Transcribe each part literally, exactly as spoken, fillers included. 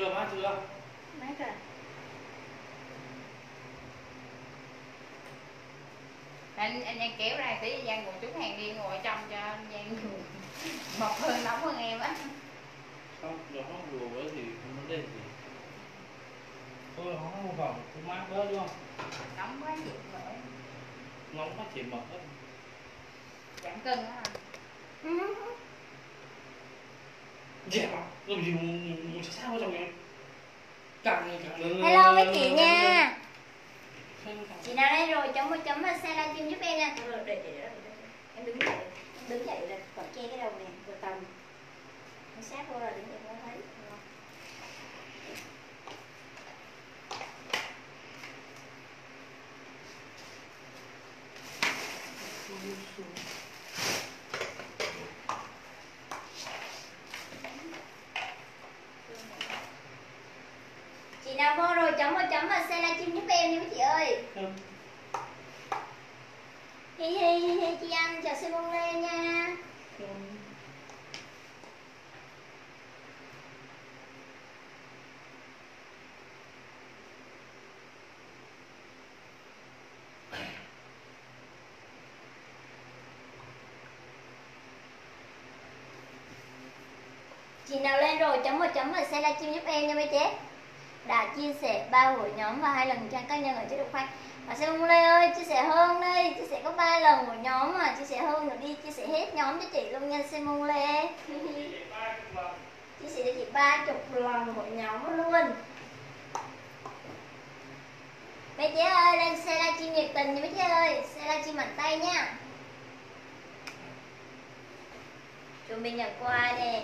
chưa, mát chưa? Mát rồi. Anh anh Giang kéo ra tí, Giang ngồi trúng hàng đi, ngồi trong cho anh Giang mọc hơn, nóng hơn em á. Không, giờ không đùa với thì không vấn đề gì. Thôi không vào cũng mát bớt đúng không? Nóng quá chị mệt. Nóng quá chị mệt hết. Giảm cân đó hả? Dẹp à? Làm gì muốn sao quá trong em? Càng càng lớn. Hello mấy chị nha. Chị nào đây rồi, chấm một chấm salad kim giúp em nè. Rồi để em đứng dậy, đứng dậy là khỏi che cái đầu này, rồi tầm nó sát vô rồi đứng dậy nó thấy. Chị nào mua rồi chấm một chấm và xe livestream giúp em nha mấy chị ơi. Ừ. Hi hi hi hi chị Anh, chào sư bông Lê nha. Ừ. Chị nào lên rồi chấm một chấm và xe livestream giúp em nha mấy chị. Đã chia sẻ ba hội nhóm và hai lần trang cá nhân ở chế độ khoai. Và sư ông Lê ơi, chia sẻ hơn đi, chia sẻ có ba lần hội nhóm mà chia sẻ hơn rồi đi chia sẻ hết nhóm cho chị luôn nha sư ông Lê. Chia sẻ cho chị ba chục lần hội nhóm luôn. Mấy chị ơi, lên xe livestream nhiệt tình nha mấy chị ơi, xe livestream mạnh tay nha. Chuẩn bị nhận quà nè.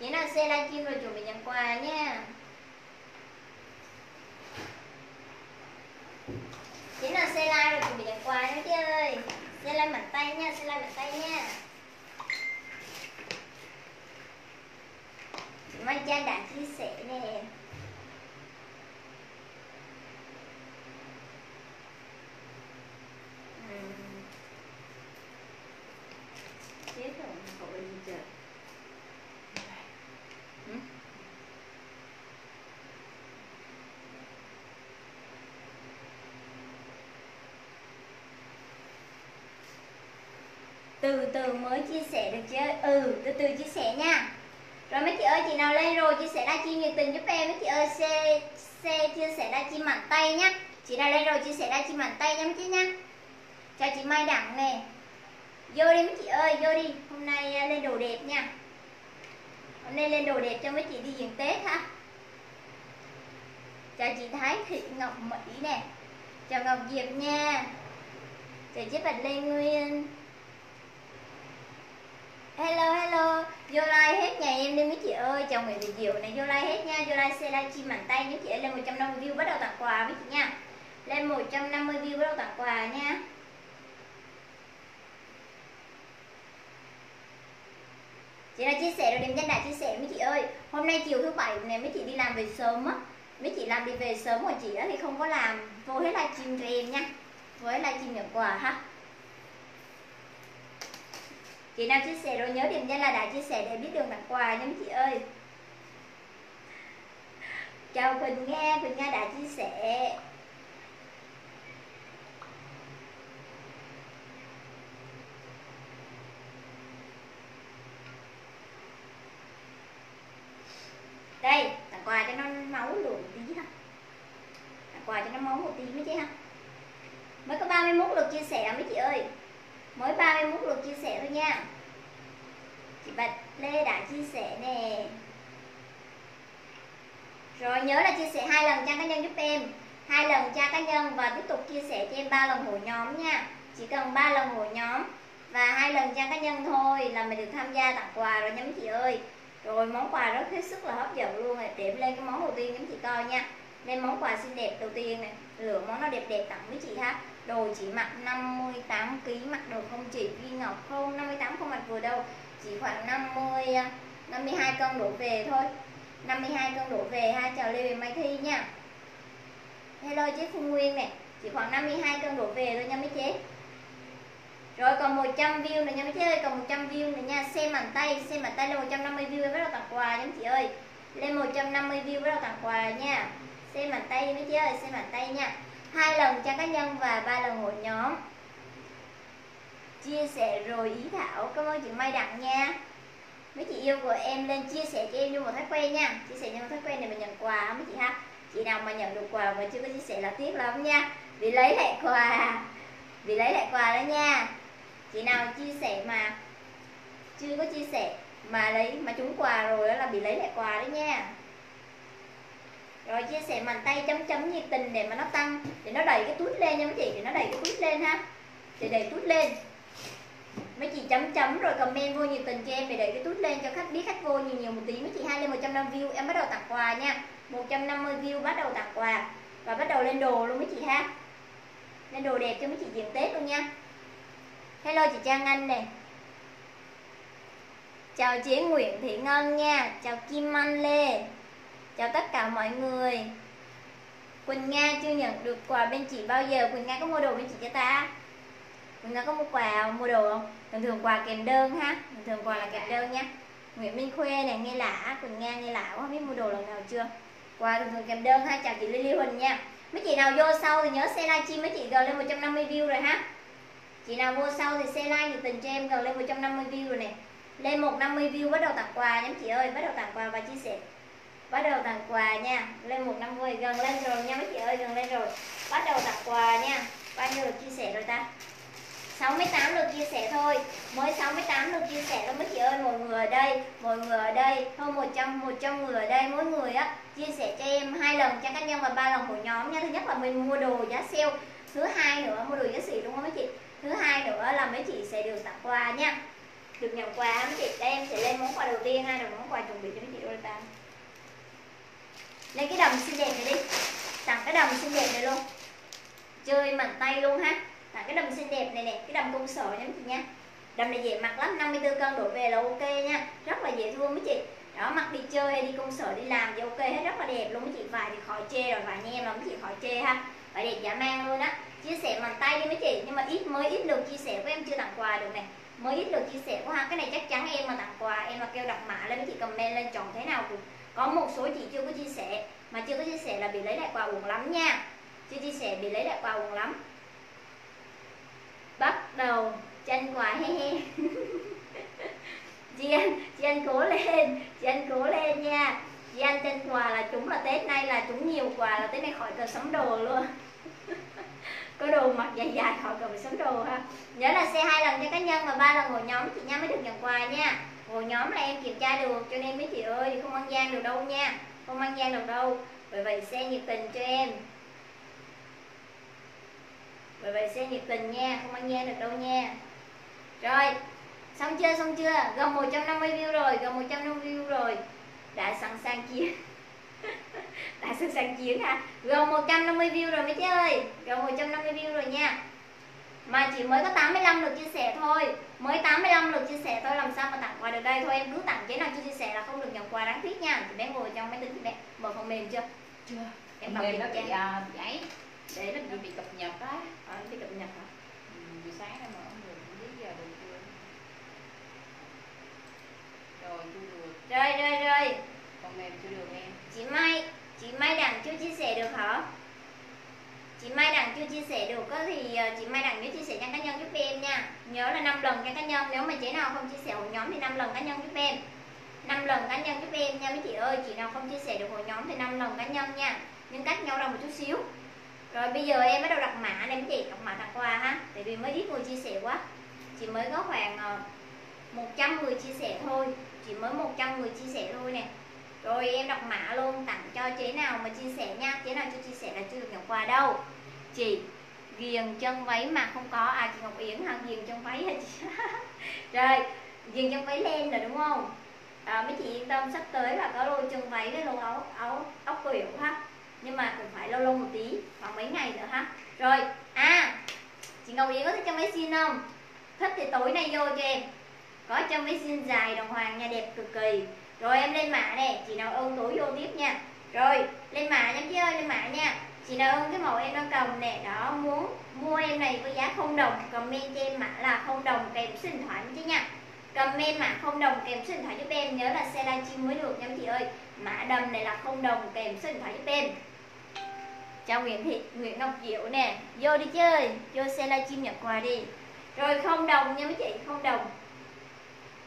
Chị nào xe livestream rồi chuẩn bị nhận quà nha. Chính là xe lai rồi chuẩn bị nhận quà nha chị ơi. Xe lai mạnh tay nha, xe lai mạnh tay nha. Chị Mai Trang đã chia sẻ nè. Ừ. Chết rồi, không có gì chờ. Từ từ mới chia sẻ được chị ơi. Ừ, từ từ chia sẻ nha. Rồi mấy chị ơi, chị nào lên rồi chia sẻ livestream nhiệt tình giúp em mấy chị ơi. Xe, xe chia sẻ livestream mạnh tay nhá. Chị nào lên rồi chia sẻ livestream mạnh tay nha mấy chị nha. Chào chị Mai Đặng nè. Vô đi mấy chị ơi, vô đi. Hôm nay lên đồ đẹp nha. Hôm nay lên đồ đẹp cho mấy chị đi diễn Tết ha. Chào chị Thái Thị Ngọc Mỹ nè. Chào Ngọc Diệp nha. Chào chị Bạch Lê Nguyên. Hello hello, vô like hết nhà em đi mấy chị ơi. Chào Nguyễn Thị Diệu này, vô like hết nha. Vô like xe live chi mạnh tay mấy chị ơi. Lên một trăm năm mươi view bắt đầu tặng quà mấy chị nha. Lên một trăm năm mươi view bắt đầu tặng quà nha. Chị đã chia sẻ rồi, điểm danh đã chia sẻ mấy chị ơi. Hôm nay chiều thứ bảy này mấy chị đi làm về sớm á. Mấy chị làm đi về sớm rồi chị đó thì không có làm. Vô hết live stream cho em nha. Vô hết live stream nhận quà ha. Chị nào chia sẻ rồi nhớ điểm danh là đã chia sẻ để biết đường tặng quà nha mấy chị ơi. Chào Quỳnh Nga, Quỳnh Nga đã chia sẻ. Đây, tặng quà cho nó máu được một tí ha. Tặng quà cho nó máu một tí mấy chị ha. Mới có ba mươi mốt lượt chia sẻ mấy chị ơi. Mới ba mươi mốt lượt chia sẻ thôi nha. Chị Bạch Lê đã chia sẻ nè. Rồi nhớ là chia sẻ hai lần trang cá nhân giúp em, hai lần trang cá nhân và tiếp tục chia sẻ cho em ba lần hội nhóm nha. Chỉ cần ba lần hội nhóm và hai lần trang cá nhân thôi là mình được tham gia tặng quà rồi nha mấy chị ơi. Rồi món quà rất hết sức là hấp dẫn luôn này. Điểm lên cái món đầu tiên cho chị coi nha. Lên món quà xinh đẹp đầu tiên này, lựa món nó đẹp đẹp tặng với chị ha. Đồ chị mặc năm mươi tám ki lô gam, mặc đồ không chị Duy Ngọc không, năm mươi tám không mặc vừa đâu. Chỉ khoảng năm mươi, năm mươi hai cân đổ về thôi. năm mươi hai cân đổ về ha, chào Lê Bì Mai Thi nha. Hello chị Phương Nguyên nè, chỉ khoảng năm mươi hai cân đổ về thôi nha mấy chế. Rồi còn một trăm view nữa nha mấy chế ơi, còn một trăm view nữa nha, xem bàn tay, xem bàn tay là một trăm năm mươi view bắt đầu tặng quà nha mấy chị ơi. lên một trăm năm mươi view bắt đầu tặng quà nha. Xem bàn tay đi mấy chị ơi, xem bàn tay nha. Hai lần cho cá nhân và ba lần hội nhóm. Chia sẻ rồi Ý Thảo, cảm ơn chị Mai Đặng nha. Mấy chị yêu của em lên chia sẻ cho em như một thói quen nha. Chia sẻ như một thói quen để mình nhận quà mấy chị ha. Chị nào mà nhận được quà mà chưa có chia sẻ là tiếc lắm nha, vì lấy lại quà, vì lấy lại quà đó nha. Chị nào chia sẻ mà chưa có chia sẻ mà lấy mà trúng quà rồi đó là bị lấy lại quà đó nha. Rồi chia sẻ bàn tay chấm chấm nhiệt tình để mà nó tăng, để nó đẩy cái tút lên nha mấy chị, để nó đẩy cái tút lên ha, để đẩy tút lên. Mấy chị chấm chấm rồi comment vô nhiệt tình cho em để đẩy cái tút lên cho khách biết, khách vô nhiều nhiều một tí. Mấy chị hai lên một trăm năm mươi view em bắt đầu tặng quà nha. một trăm năm mươi view bắt đầu tặng quà và bắt đầu lên đồ luôn mấy chị ha. Lên đồ đẹp cho mấy chị dịp Tết luôn nha. Hello chị Trang Anh nè. Chào chị Nguyễn Thị Ngân nha. Chào Kim Anh Lê. Chào tất cả mọi người. Quỳnh Nga chưa nhận được quà bên chị bao giờ. Quỳnh Nga có mua đồ bên chị cho ta? Quỳnh Nga có mua quà, mua đồ không? Thường thường quà kèm đơn ha. Thường thường quà là kèm đơn nha. Nguyễn Minh Khuê này, nghe lạ. Quỳnh Nga nghe lạ quá, không biết mua đồ lần nào chưa. Quà thường thường kèm đơn ha. Chào chị Lê Lê Huỳnh nha. Mấy chị nào vô sau thì nhớ share livestream mấy chị gần lên một trăm năm mươi view rồi ha. Chị nào vô sau thì share like nhiệt tình cho em gần lên một trăm năm mươi view rồi nè. Lên một trăm năm mươi view bắt đầu tặng quà nha chị ơi, bắt đầu tặng quà và chia sẻ. Bắt đầu tặng quà nha. Lên một trăm năm mươi gần lên rồi nha mấy chị ơi, gần lên rồi. Bắt đầu tặng quà nha. Bao nhiêu lượt chia sẻ rồi ta? sáu mươi tám lượt chia sẻ thôi. Mới sáu mươi tám lượt chia sẻ thôi mấy chị ơi, mọi người ở đây, mọi người ở đây, hơn một trăm người ở đây, mỗi người á chia sẻ cho em hai lần cho cá nhân và ba lần của nhóm nha. Thứ nhất là mình mua đồ giá sale, thứ hai nữa mua đồ giá sỉ đúng không mấy chị? Thứ hai nữa là mấy chị sẽ được tặng quà nha. Được nhận quà mấy chị. Đây em sẽ lên món quà đầu tiên ha, rồi món quà chuẩn bị cho mấy chị đôi ta. Lên cái đầm xinh đẹp này đi. Tặng cái đầm xinh đẹp này luôn. Chơi mạnh tay luôn ha. Tặng cái đầm xinh đẹp này nè, cái đầm công sở nha mấy chị nha. Đầm này dễ mặc lắm, năm mươi tư cân đổ về là ok nha. Rất là dễ thương mấy chị. Đó, mặc đi chơi hay đi công sở đi làm thì ok hết, rất là đẹp luôn mấy chị. Vải thì khỏi chê rồi, vải nhem là mấy chị khỏi chê ha. Vải đẹp dã man luôn á. Chia sẻ bằng tay đi mấy chị, nhưng mà ít mới ít lượt chia sẻ của em chưa tặng quà được nè. Mới ít lượt chia sẻ của ha. Cái này chắc chắn em mà tặng quà, em mà kêu đặt mã lên mấy chị comment lên chọn thế nào cũng. Có một số chị chưa có chia sẻ, mà chưa có chia sẻ là bị lấy lại quà uổng lắm nha. Chưa chia sẻ bị lấy lại quà uổng lắm. Bắt đầu tranh quà he he. Chị Anh, chị Anh cố lên, chị Anh cố lên nha. Chị Anh tranh quà là chúng là Tết nay là chúng nhiều quà là Tết nay khỏi cần sắm đồ luôn. Có đồ mặc dài dài khỏi cần phải sắm đồ ha. Nhớ là xe hai lần cho cá nhân và ba lần ngồi nhóm chị nha mới được nhận quà nha. Ngồi nhóm là em kiểm tra được cho nên mấy chị ơi không ăn gian được đâu nha, không ăn gian được đâu. Bởi vậy xe nhiệt tình cho em. Bởi vậy xe nhiệt tình nha, không ăn gian được đâu nha. Rồi, xong chưa, xong chưa? Gần một trăm năm mươi view rồi, gần một trăm năm mươi view rồi. Đã sẵn sàng chia. Đã sẵn sàng chiến ha. Gần một trăm năm mươi view rồi mấy chị ơi. Gần một trăm năm mươi view rồi nha. Mà chỉ mới có tám mươi lăm lượt chia sẻ thôi. Mới tám mươi lăm lượt chia sẻ thôi, làm sao mà tặng quà được đây. Thôi em cứ tặng chế nào chưa chia sẻ là không được nhận quà đáng tiếc nha. Chị bé ngồi trong máy tính, chị bé mở phần mềm chưa? Chưa. Em đọc mềm nó bị uh, ấy. Để nó bị cập nhật á. Ờ, nó bị cập nhật hả? Ừ, buổi sáng em mở không được, đến giờ được chưa? Rồi, chưa được. Rồi, rồi, rồi. Còn mềm chưa được em. Chị Mai, chị Mai Đặng chưa chia sẻ được hả? Chị Mai Đặng chưa chia sẻ được thì chị Mai Đặng nhớ chia sẻ trang cá nhân giúp em nha. Nhớ là năm lần trang cá nhân, nếu mà chị nào không chia sẻ hội nhóm thì năm lần cá nhân giúp em. năm lần cá nhân giúp em nha mấy chị ơi, chị nào không chia sẻ được hội nhóm thì năm lần cá nhân nha. Nhưng cách nhau ra một chút xíu. Rồi bây giờ em bắt đầu đặt mã này mấy chị, đặt mã tặng quà ha. Tại vì mới ít người chia sẻ quá. Chị mới có khoảng một trăm người chia sẻ thôi. Chị mới một trăm người chia sẻ thôi nè. Rồi em đọc mã luôn, tặng cho chế nào mà chia sẻ nha. Chế nào chưa chia sẻ là chưa được nhận quà đâu. Chị Ghiền chân váy mà không có. À chị Ngọc Yến hả? Ghiền chân váy hả chị? Rồi, ghiền chân váy lên rồi đúng không? À, mấy chị yên tâm, sắp tới là có lô chân váy với lô áo, áo, áo kiểu ha. Nhưng mà cũng phải lâu lâu một tí, khoảng mấy ngày nữa ha. Rồi, à chị Ngọc Yến có thích chân váy xin không? Thích thì tối nay vô cho em. Có chân váy xin dài đồng hoàng nha, đẹp cực kỳ. Rồi em lên mã nè, chị nào ơn tối vô tiếp nha. Rồi, lên mã nha chị ơi, lên mã nha. Chị nào ơn cái màu em đang cầm nè, đó muốn mua em này với giá không đồng, comment cho em mã là không đồng kèm số điện thoại nha. Comment mã không đồng kèm số điện thoại giúp em, nhớ là share livestream mới được nha chị ơi. mã đầm này là không đồng, kèm xin thả giúp em. Chào Nguyễn Thị, Nguyễn Ngọc Diệu nè, vô đi chơi, vô xe livestream nhận quà đi. Rồi không đồng nha mấy chị, không đồng.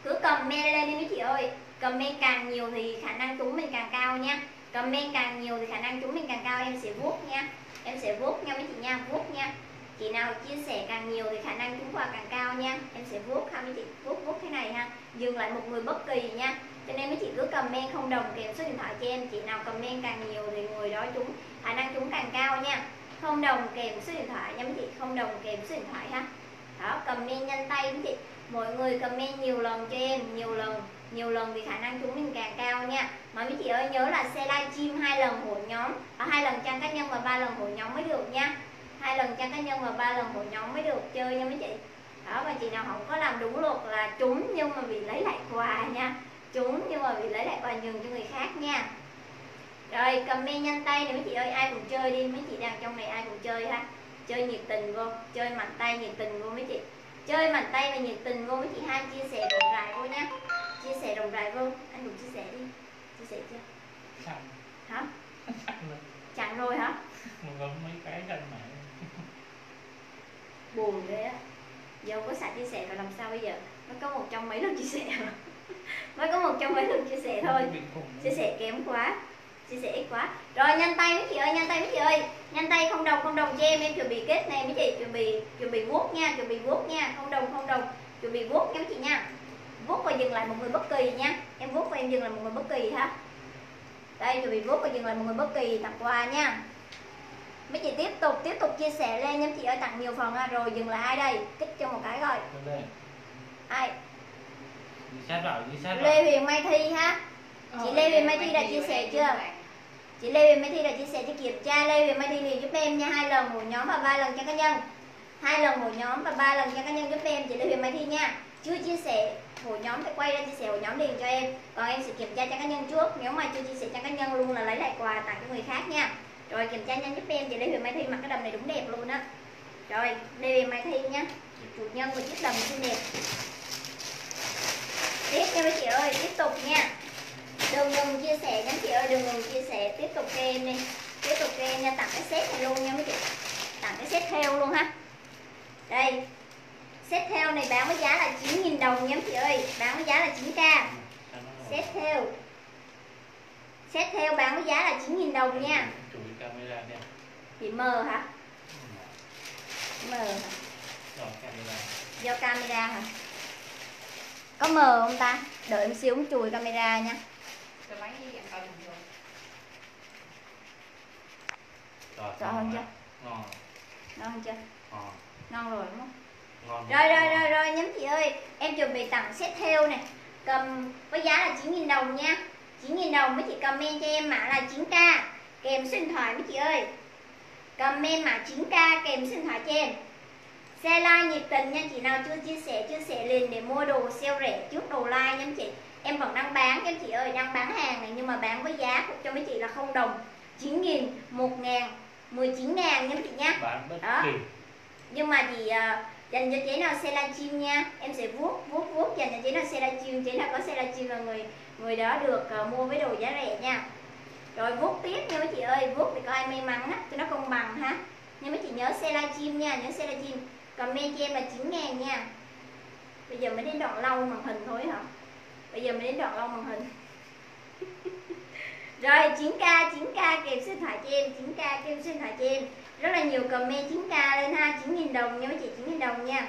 Cứ comment lên đi mấy chị ơi. Comment càng nhiều thì khả năng trúng mình càng cao nha. Comment càng nhiều thì khả năng trúng mình càng cao, em sẽ vuốt nha. Em sẽ vuốt nha mấy chị nha, vuốt nha. Chị nào chia sẻ càng nhiều thì khả năng trúng quà càng cao nha. Em sẽ vuốt ha mấy chị, vuốt vuốt thế này ha. Dừng lại một người bất kỳ nha. Cho nên mấy chị cứ comment không đồng kèm số điện thoại cho em. Chị nào comment càng nhiều thì người đó trúng, khả năng trúng càng cao nha. Không đồng kèm số điện thoại nha mấy chị, không đồng kèm số điện thoại ha. Đó, comment nhanh tay mấy chị. Mọi người comment nhiều lần cho em, nhiều lần, nhiều lần thì khả năng trúng mình càng cao nha. Mà mấy chị ơi nhớ là share livestream hai lần hội nhóm, hai lần trang cá nhân và ba lần hội nhóm mới được nha. Hai lần trang cá nhân và ba lần hội nhóm mới được chơi nha mấy chị. Đó, và chị nào không có làm đúng luật là trúng nhưng mà bị lấy lại quà nha. Trúng nhưng mà bị lấy lại quà nhường cho người khác nha. Rồi comment nhanh tay nè mấy chị ơi, ai cũng chơi đi, mấy chị đang trong này ai cũng chơi ha. Chơi nhiệt tình vô, chơi mạnh tay nhiệt tình vô mấy chị. Chơi mạnh tay và nhiệt tình vô mấy chị ha, chia sẻ rộng rãi vô nha. Chia sẻ rộng rãi vô, anh cũng chia sẻ đi. Chia sẻ chưa? Sẵn. Hả? Sẵn rồi. Sẵn rồi hả? Mà gồm mấy cái trên mạng. Buồn ghê á. Giờ không có sẵn chia sẻ rồi làm sao bây giờ? Nó có một trong mấy lần chia sẻ rồi. Mới có một trong mấy lần chia sẻ thôi. Chia sẻ kém quá, chia sẻ ít quá. Rồi nhanh tay mấy chị ơi, nhanh tay mấy chị ơi, nhanh tay không đồng không đồng cho em, em chuẩn bị kết này mấy chị, chuẩn bị chuẩn bị vuốt nha, chuẩn bị vuốt nha, không đồng không đồng, chuẩn bị vuốt nha mấy chị nha. Vuốt và dừng lại một người bất kỳ nha, em vuốt và em dừng lại một người bất kỳ ha. Đây chuẩn bị vuốt và dừng lại một người bất kỳ tặng quà nha. Mấy chị tiếp tục tiếp tục chia sẻ lên nha mấy chị ơi, tặng nhiều phần ha. Rồi dừng lại ai đây, kích cho một cái rồi. Ai? Sát rồi, sát rồi. Lê Huyền Mai Thi ha. Chị ừ, Lê Huyền Mai Thi đã chia sẻ chưa? Chị Lê Huyền Mai Thi đã chia sẻ cho Kiệt Cha. Lê Huyền Mai Thi liền giúp em nha, hai lần một nhóm và ba lần cho cá nhân. Hai lần một nhóm và ba lần cho cá nhân giúp em chị Lê Huyền Mai Thi nha. Chưa chia sẻ hội nhóm thì quay ra chia sẻ hội nhóm liền cho em. Còn em sẽ kiểm tra cho cá nhân trước, nếu mà chưa chia sẻ cho cá nhân luôn là lấy lại quà tặng cho người khác nha. Rồi kiểm tra nhanh giúp em chị Lê Huyền Mai Thi, mặc cái đầm này đúng đẹp luôn á. Rồi, Lê Huyền Mai Thi nha. Chủ nhân của chiếc đầm xinh đẹp. Tiếp nha mấy chị ơi, tiếp tục nha. Đừng ngừng chia sẻ nha chị ơi, đừng ngừng chia sẻ, tiếp tục cho em đi. Tiếp tục cho em nha, tặng cái set này luôn nha mấy chị. Tặng cái set theo luôn ha. Đây. Set theo này bán với giá là chín nghìn đồng nha mấy chị ơi, bán với giá là chín k. Set theo. Set theo bán với giá là chín nghìn đồng nha. Chị mờ hả? Mờ hả? Do camera. Do camera hả? Có mờ không ta? Đợi em xíu chùi camera nha. Sợ hơn chưa? Ngon. Ngon hơn chưa? Ngon. Ngon rồi đúng không? Ngon. Rồi rồi rồi rồi nhóm chị ơi, em chuẩn bị tặng set theo này, cầm với giá là chín nghìn đồng nha. chín nghìn đồng mấy chị comment cho em mã là chín k kèm số điện thoại mấy chị ơi. Comment mã chín k kèm số điện thoại cho em. Share like nhiệt tình nha, chị nào chưa chia sẻ chia sẻ liền để mua đồ sale rẻ trước đầu like nha chị. Em vẫn đang bán nha chị ơi, đang bán hàng này nhưng mà bán với giá cho mấy chị là không đồng. chín nghìn, một nghìn, mười chín nghìn nha chị nhá. Đó. Nhưng mà chị uh, dành cho chế nào share livestream nha, em sẽ vuốt vuốt vuốt dành cho chế nào share livestream, chế nào có share livestream là người người đó được uh, mua với đồ giá rẻ nha. Rồi vuốt tiếp nha mấy chị ơi, vuốt để coi ai may mắn á cho nó công bằng ha. Nhưng mấy chị nhớ share livestream nha, nhớ share livestream. Comment cho em là chín nghìn nha. Bây giờ mới đến đoạn lâu màn hình thôi hả? Bây giờ mới đến đoạn lâu màn hình. Rồi chín k, chín k kèm số điện thoại cho em, chín k kèm số điện thoại cho em. Rất là nhiều comment chín k lên ha, chín nghìn đồng nha mấy chị, chín nghìn đồng nha.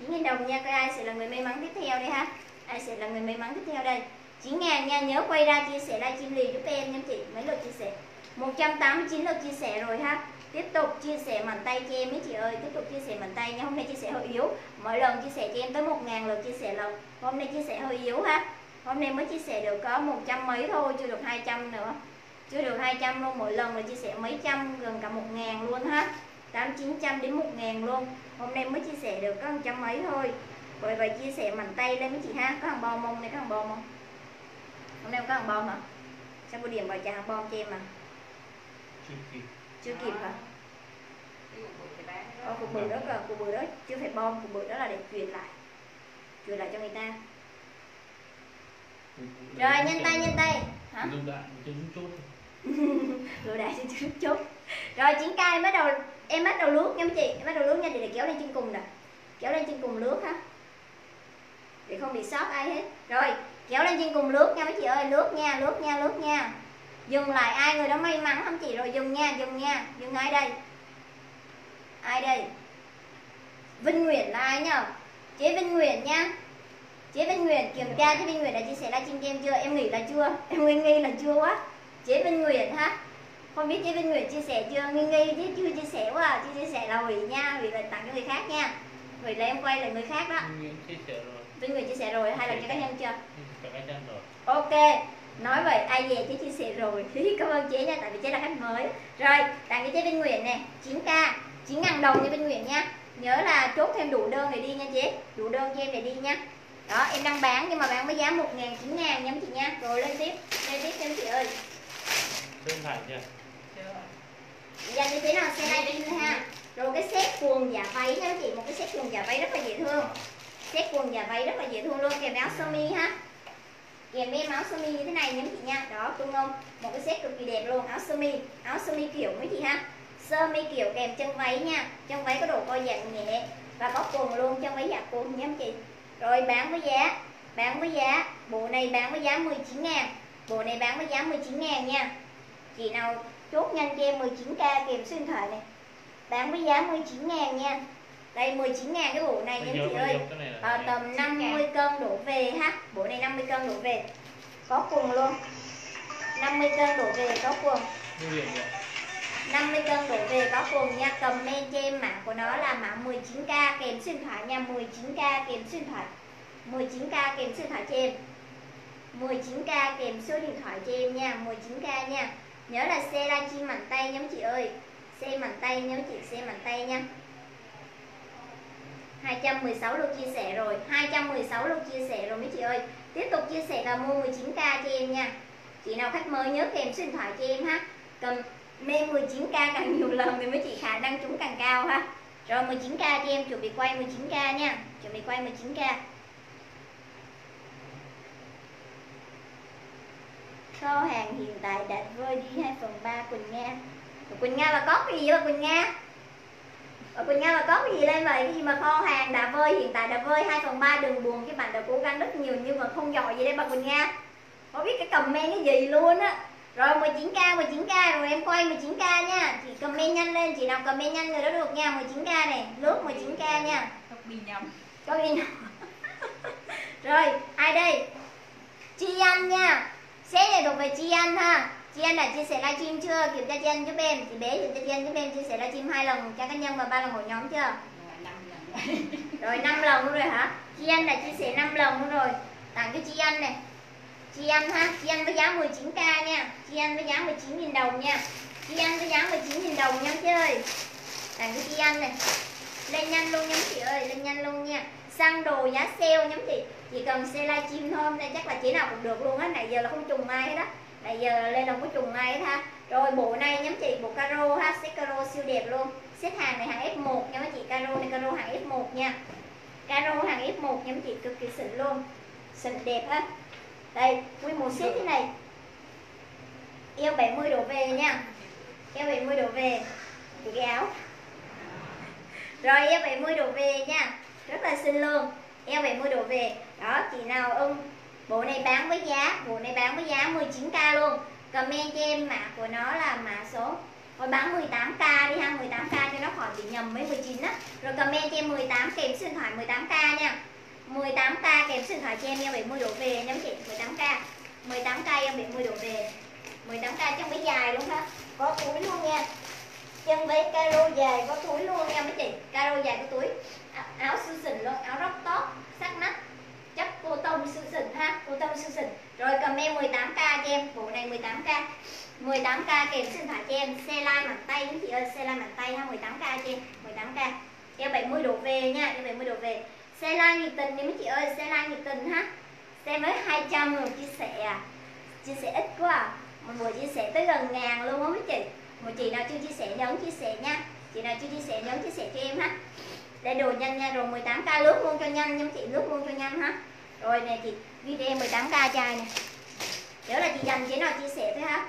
chín nghìn đồng nha, coi ai sẽ là người may mắn tiếp theo đây ha. Ai sẽ là người may mắn tiếp theo đây? chín nghìn nha, nhớ quay ra chia sẻ livestream liền giúp em nha chị, mấy lượt chia sẻ. một trăm tám mươi chín lượt chia sẻ rồi ha. Tiếp tục chia sẻ mạnh tay cho em mấy chị ơi, tiếp tục chia sẻ mạnh tay nha. Hôm nay chia sẻ hơi yếu, mỗi lần chia sẻ cho em tới một nghìn lượt chia sẻ lần. Hôm nay chia sẻ hơi yếu ha. Hôm nay mới chia sẻ được có một trăm mấy thôi, chưa được hai trăm nữa. Chưa được hai trăm luôn, mỗi lần là chia sẻ mấy trăm, gần cả một nghìn luôn ha. tám chín trăm đến một nghìn luôn. Hôm nay mới chia sẻ được có một trăm mấy thôi. Bởi vậy chia sẻ mạnh tay lên mấy chị ha. Có hàng bom không này, có hàng bom không? Hôm nay không có hàng bom hả? Sao cô Điểm vào trả hàng bom cho em à? Chưa kịp hả? Ờ, cục bự đó là cục bự đó chưa phải bom, cục bự đó là để truyền lại, truyền lại cho người ta. Rồi nhanh tay nhanh tay hả? Lưu đại chưa rút chốt. Lưu đại chưa rút chốt. Rồi triển khai em bắt đầu em bắt đầu lướt nha mấy chị, em bắt đầu lướt nha, thì để kéo lên chân cùng nè. Kéo lên chân cùng lướt ha. Để không bị sót ai hết. Rồi, kéo lên chân cùng lướt nha mấy chị ơi, lướt nha, lướt nha, lướt nha. Dừng lại ai người đó may mắn không chị, rồi dừng nha, dừng nha, dừng ai đây? Ai đây? Vinh Nguyễn là ai nhờ? Chế Vinh Nguyễn nha. Chế Vinh Nguyễn kiểm tra chế Vinh Nguyễn đã chia sẻ livestream cho em chưa? Em nghĩ là chưa, em nghi nghi là chưa quá. Chế Vinh Nguyễn ha. Không biết chế Vinh Nguyễn chia sẻ chưa? Nghi nghi chứ chưa chia sẻ quá, chưa chia sẻ là hủy nha, hủy là tặng cho người khác nha. Hủy là em quay lại người khác đó. Vinh Nguyễn chia sẻ rồi, hay là cho cá nhân chưa? Cho cá nhân rồi. Ok. Nói vậy ai về chế chia sẻ rồi. Cảm ơn chế nha, tại vì chế là khách mới. Rồi, tặng cho chế Vinh Nguyễn nè, chín k, chín ngàn đồng cho Vinh Nguyễn nha. Nhớ là chốt thêm đủ đơn để đi nha chế, đủ đơn cho em để đi nha. Đó, em đang bán nhưng mà bán với giá một ngàn, chín ngàn nha mấy chị nha. Rồi lên tiếp, lên tiếp cho mấy chị ơi. Đơn thải chưa? Chưa. Dạ như thế nào xe này đi ha. Rồi cái set quần giả váy nha chị, một cái set quần giả váy rất là dễ thương. Set quần giả váy rất là dễ thương luôn, kèm áo sơ mi ha. Kèm em áo sơ mi như thế này nha mấy chị nha. Đó, cưng không? Một cái set cực kỳ đẹp luôn, áo sơ mi, áo sơ mi kiểu mấy chị ha. Sơ mi kiểu kèm chân váy nha, chân váy có độ co giãn nhẹ và có quần luôn, chân váy giặt quần nha mấy chị. Rồi bán với giá, bán với giá, bộ này bán với giá mười chín ngàn, bộ này bán với giá mười chín ngàn nha. Chị nào chốt nhanh cho em mười chín k kèm số điện thoại này. Bán với giá mười chín ngàn nha. Đây mười chín ngàn cái bộ này nha chị ơi. À, tầm năm mươi cân đổ về ha. Bộ này năm mươi cân đổ về. Có quần luôn. năm mươi cân đổ về có quần. năm mươi cân đổ về có quần nha. Comment cho em mã của nó là mã mười chín k kèm số điện thoại nha, mười chín k kèm số điện thoại. mười chín k kèm số điện thoại cho em. mười chín k kèm số điện thoại cho em nha, mười chín k nha. Nhớ là xe livestream mạnh tay nha mấy chị ơi. Xe mạnh tay nha mấy chị, xe mạnh tay nha. hai trăm mười sáu lượt chia sẻ rồi, hai trăm mười sáu lượt chia sẻ rồi mấy chị ơi. Tiếp tục chia sẻ và mua mười chín k cho em nha. Chị nào khách mới nhớ kèm số điện thoại cho em ha. Cầm mê mười chín k càng nhiều lần thì mấy chị khả năng trúng càng cao ha. Rồi mười chín k cho em, chuẩn bị quay mười chín k nha. Chuẩn bị quay mười chín k. Kho hàng hiện tại đã vơi đi hai phần ba Quỳnh Nga. Quỳnh Nga là có cái gì vậy Quỳnh Nga? Ở Quỳnh Nga là có cái gì lên vậy? Cái gì mà kho hàng đã vơi, hiện tại đã vơi hai phần ba, đừng buồn, các bạn đã cố gắng rất nhiều nhưng mà không giỏi gì đây bà Quỳnh Nga. Không biết cái comment cái gì luôn á. Rồi mười chín k, mười chín k rồi em quay mười chín k nha. Chị comment nhanh lên, chị nào comment nhanh người đó được nha, mười chín k này, lướt mười chín k nha. Không bị nhầm. Có bị nhầm. Rồi, ai đây? Chi Anh nha. Xe này thuộc về Chi Anh ha. Chị Anh đã chia sẻ livestream chưa? Kiểm tra chị Anh giúp em. Chị bé kiểm tra chị Anh giúp em chia sẻ livestream hai lần cho cá nhân và ba lần hội nhóm chưa? Rồi năm lần luôn rồi hả? Chị Anh đã chia sẻ năm lần luôn rồi. Tặng cho chị Anh này. Chị Anh ha, chị Anh với giá mười chín k nha. Chị Anh với giá mười chín nghìn đồng nha. Chị Anh với giá mười chín nghìn đồng nha chị ơi. Tặng cho chị Anh này. Lên nhanh luôn nha chị ơi, lên nhanh luôn nha. Săn đồ giá sale nhóm chị. Chỉ cần xe livestream thôi, hôm nay chắc là chị nào cũng được luôn á, nãy giờ là không trùng ai hết á. Bây giờ lên đồng có trùng ngay ha. Rồi bộ này nhóm chị, bộ caro ha, set caro siêu đẹp luôn. Xếp hàng này hàng ép một nha mấy chị, caro này caro hàng ép một nha. Caro hàng ép một nhóm chị cực kỳ xịn luôn. Xịn đẹp ha. Đây, nguyên một set thế này. Eo bảy mươi đổ về nha. Eo bảy mươi đổ về. Thì cái áo. Rồi eo bảy mươi đổ về nha. Rất là xinh luôn. Eo bảy mươi đổ về. Đó, chị nào ưng bộ này bán với giá, bộ này bán với giá mười chín k luôn. Comment cho em mã của nó là mã số. Rồi bán mười tám k đi ha, mười tám k cho nó khỏi bị nhầm với mười chín á. Rồi comment cho em mười tám kèm số điện thoại mười tám k nha. mười tám k kèm số điện thoại cho em, em bảy mươi đổ về nha chị, mười tám k. mười tám k em bảy mươi đổ về. mười tám k chân váy dài luôn ha. Có túi luôn nha. Chân váy caro dài có túi luôn nha mấy chị. Caro dài có túi. À, áo siêu xịn luôn, áo róc top, sắc nách. Chắc cô tông siêu xịn ha, cô tông siêu xịn. Rồi comment mười tám k cho em, bộ này mười tám k. mười tám k kèm số điện thoại cho em, xe line bằng tay quý chị ơi, xe line bằng tay ha, mười tám k cho em, mười tám k. Em bảy mươi đổ về nha, em bảy mươi đổ về. Xe line nhiệt tình nha mấy chị ơi, xe line nhiệt tình ha. Xe mới hai trăm rồi chia sẻ à. Chia sẻ ít quá à. Một buổi chia sẻ tới gần ngàn luôn á mấy chị. Một chị nào chưa chia sẻ nhấn chia sẻ nha. Chị nào chưa chia sẻ nhấn chia sẻ cho em ha. Để đồ nhanh nha, rồi mười tám k lướt luôn cho nhanh nha chị, lướt luôn cho nhanh ha. Rồi nè chị, video mười tám k trai nè. Nếu là chị dành chị nào chia sẻ thôi ha.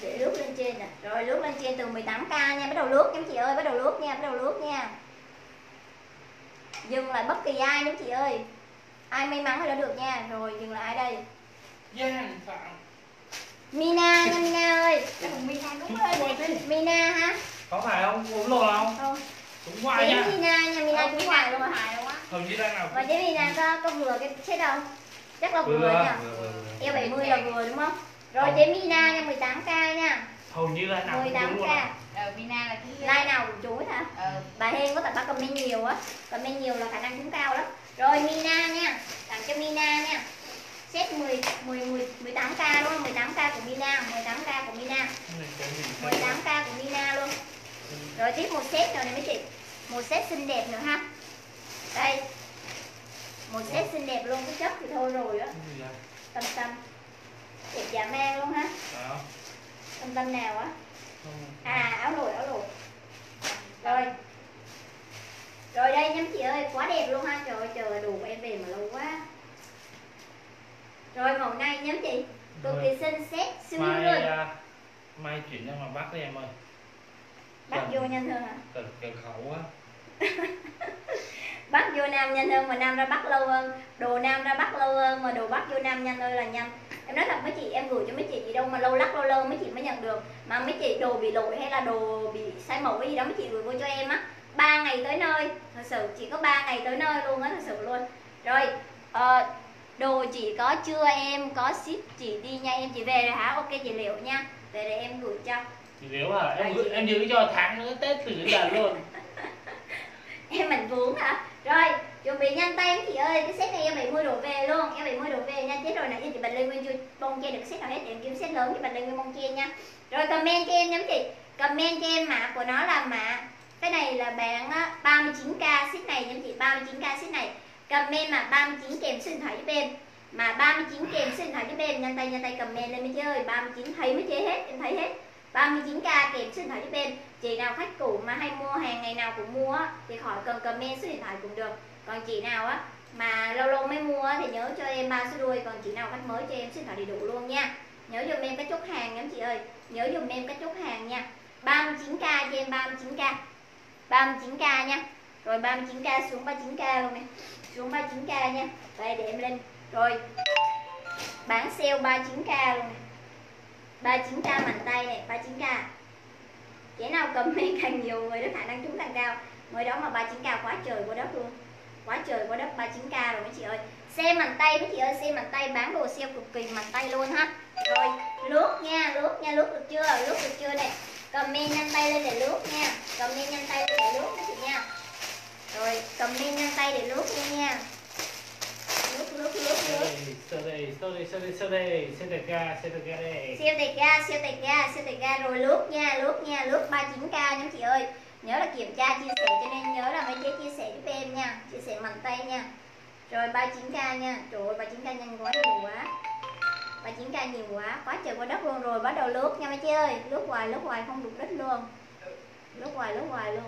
Chị lướt lên trên nè, rồi lướt lên trên từ mười tám k nha, bắt đầu lướt nhóm chị ơi, bắt đầu lướt nha, bắt đầu lướt nha. Dừng lại bất kỳ ai nhóm chị ơi. Ai may mắn thì đã được nha, rồi dừng lại đây. Yeah, Mina nha Mina ơi. Mina cũng ơi. Mina hả? Có phải không? Uống lồ không? Không. Đúng hoài nha. Mina nha, Mina cũng hoài luôn hài luôn á. Thường như đang nào? Và chị Mina có có vừa cái chết đâu. Chắc là vừa nha. Eo bảy mươi là vừa đúng không? Rồi chế Mina nha, mười tám k nha. Hầu như là nào mười tám k. Ờ, Mina là cái like nào cũng chuối hả? Ờ. Bà Hen có tập bác comment nhiều á. Comment nhiều là khả năng trúng cao lắm. Rồi Mina nha, tặng cho Mina nha. Set mười, mười, mười, mười tám k luôn, mười tám k của Mina, mười tám k của Mina. mười tám k của Mina luôn. Rồi tiếp một set rồi này mấy chị. Một set xinh đẹp nữa ha. Đây. Một set xinh đẹp luôn, cái chất thì thôi rồi á. Tâm Tâm. Đẹp dã man luôn ha. Tâm Tâm nào á? À, áo lụa, áo lụa. Rồi. Rồi đây nhóm chị ơi, quá đẹp luôn ha. Trời ơi, chờ đủ em về mà lâu quá. Rồi màu này nhóm chị cực kỳ xinh, xét siêu luôn. Mai, mai chuyển ra ngoài Bắc đi em ơi. Bắc vô nhanh hơn hả? Cần, cần khẩu á. Bắc vô Nam nhanh hơn mà Nam ra Bắc lâu hơn. Đồ Nam ra Bắc lâu hơn mà đồ Bắc vô Nam nhanh hơn là nhanh. Em nói thật mấy chị, em gửi cho mấy chị gì đâu mà lâu lắc lâu lâu mấy chị mới nhận được. Mà mấy chị đồ bị lỗi hay là đồ bị sai mẫu cái gì đó mấy chị gửi vô cho em á, ba ngày tới nơi. Thật sự chỉ có ba ngày tới nơi luôn á, thật sự luôn. Rồi uh, đồ chị có chưa em, có ship chị đi nha em, chị về rồi hả? Ok chị Liễu nha, về để em gửi cho chị Liễu hả? Em gửi, em giữ cho tháng nữa Tết từ đến giờ luôn. Em mình vướng hả? Rồi chuẩn bị nhanh tay mấy chị ơi, cái set này em bảy mươi đổ về luôn, em bảy mươi đổ về nha. Chết rồi, nãy giờ chị Bạch Lê Nguyên chưa bông che được set nào hết, để em kiếm set lớn chị Bạch Lê Nguyên bông che nha. Rồi comment cho em nhắm chị, comment cho em mã của nó là mã, cái này là bán ba mươi chín k set này nhắm chị, ba mươi chín k set này. Comment mà ba mươi chín kèm số điện thoại giúp em, mà ba mươi chín kèm số điện thoại giúp em, nhanh tay nhanh tay comment lên mấy chơi, ba mươi chín thấy mới chế hết, em thấy hết. ba mươi chín k kèm số điện thoại giúp em. Chị nào khách cũ mà hay mua hàng ngày nào cũng mua thì khỏi cần comment số điện thoại cũng được. Còn chị nào á mà lâu lâu mới mua thì nhớ cho em ba số đuôi, còn chị nào khách mới cho em số điện thoại đầy đủ luôn nha. Nhớ dùm em cái chốt hàng nha chị ơi, nhớ dùm em cái chốt hàng nha. ba mươi chín k cho em, ba mươi chín k. ba mươi chín k nha. Rồi ba mươi chín k xuống ba mươi chín k luôn nè. Xuống ba mươi chín k nha. Đây để em lên. Rồi. Bán sale ba mươi chín k luôn nè. ba mươi chín k mạnh tay này, ba mươi chín k. Cái nào comment càng nhiều người đó khả năng trúng càng cao. Người đó mà ba mươi chín k quá trời quá đất luôn. Quá trời quá đất, ba mươi chín k rồi mấy chị ơi. Sale mạnh tay mấy chị ơi, sale mạnh tay, bán đồ sale cực kỳ mạnh tay luôn ha. Rồi, lướt nha, lướt nha, lướt được chưa? Lướt được chưa đây. Comment nhanh tay lên để lướt nha. Comment nhanh tay lên để lướt mấy chị nha. Rồi, comment nhanh tay để lướt luôn nha. Lướt, lướt, lướt, lướt. Siêu tê ca, siêu tê ca, siêu tê ca, siêu tê ca, siêu tê ca, siêu tê ca. Rồi lướt nha, lướt nha, lướt ba mươi chín k nha chị ơi. Nhớ là kiểm tra chia sẻ cho nên nhớ là mấy chế chia sẻ giúp em nha. Chia sẻ mạnh tay nha. Rồi ba mươi chín k nha. Trời ơi, ba mươi chín k nhanh quá, nhiều quá. ba mươi chín k nhiều quá, quá trời quá đất luôn. Rồi bắt đầu lướt nha mấy chế ơi. Lướt hoài, lướt hoài không đục đích luôn. Lướt hoài, lướt hoài luôn.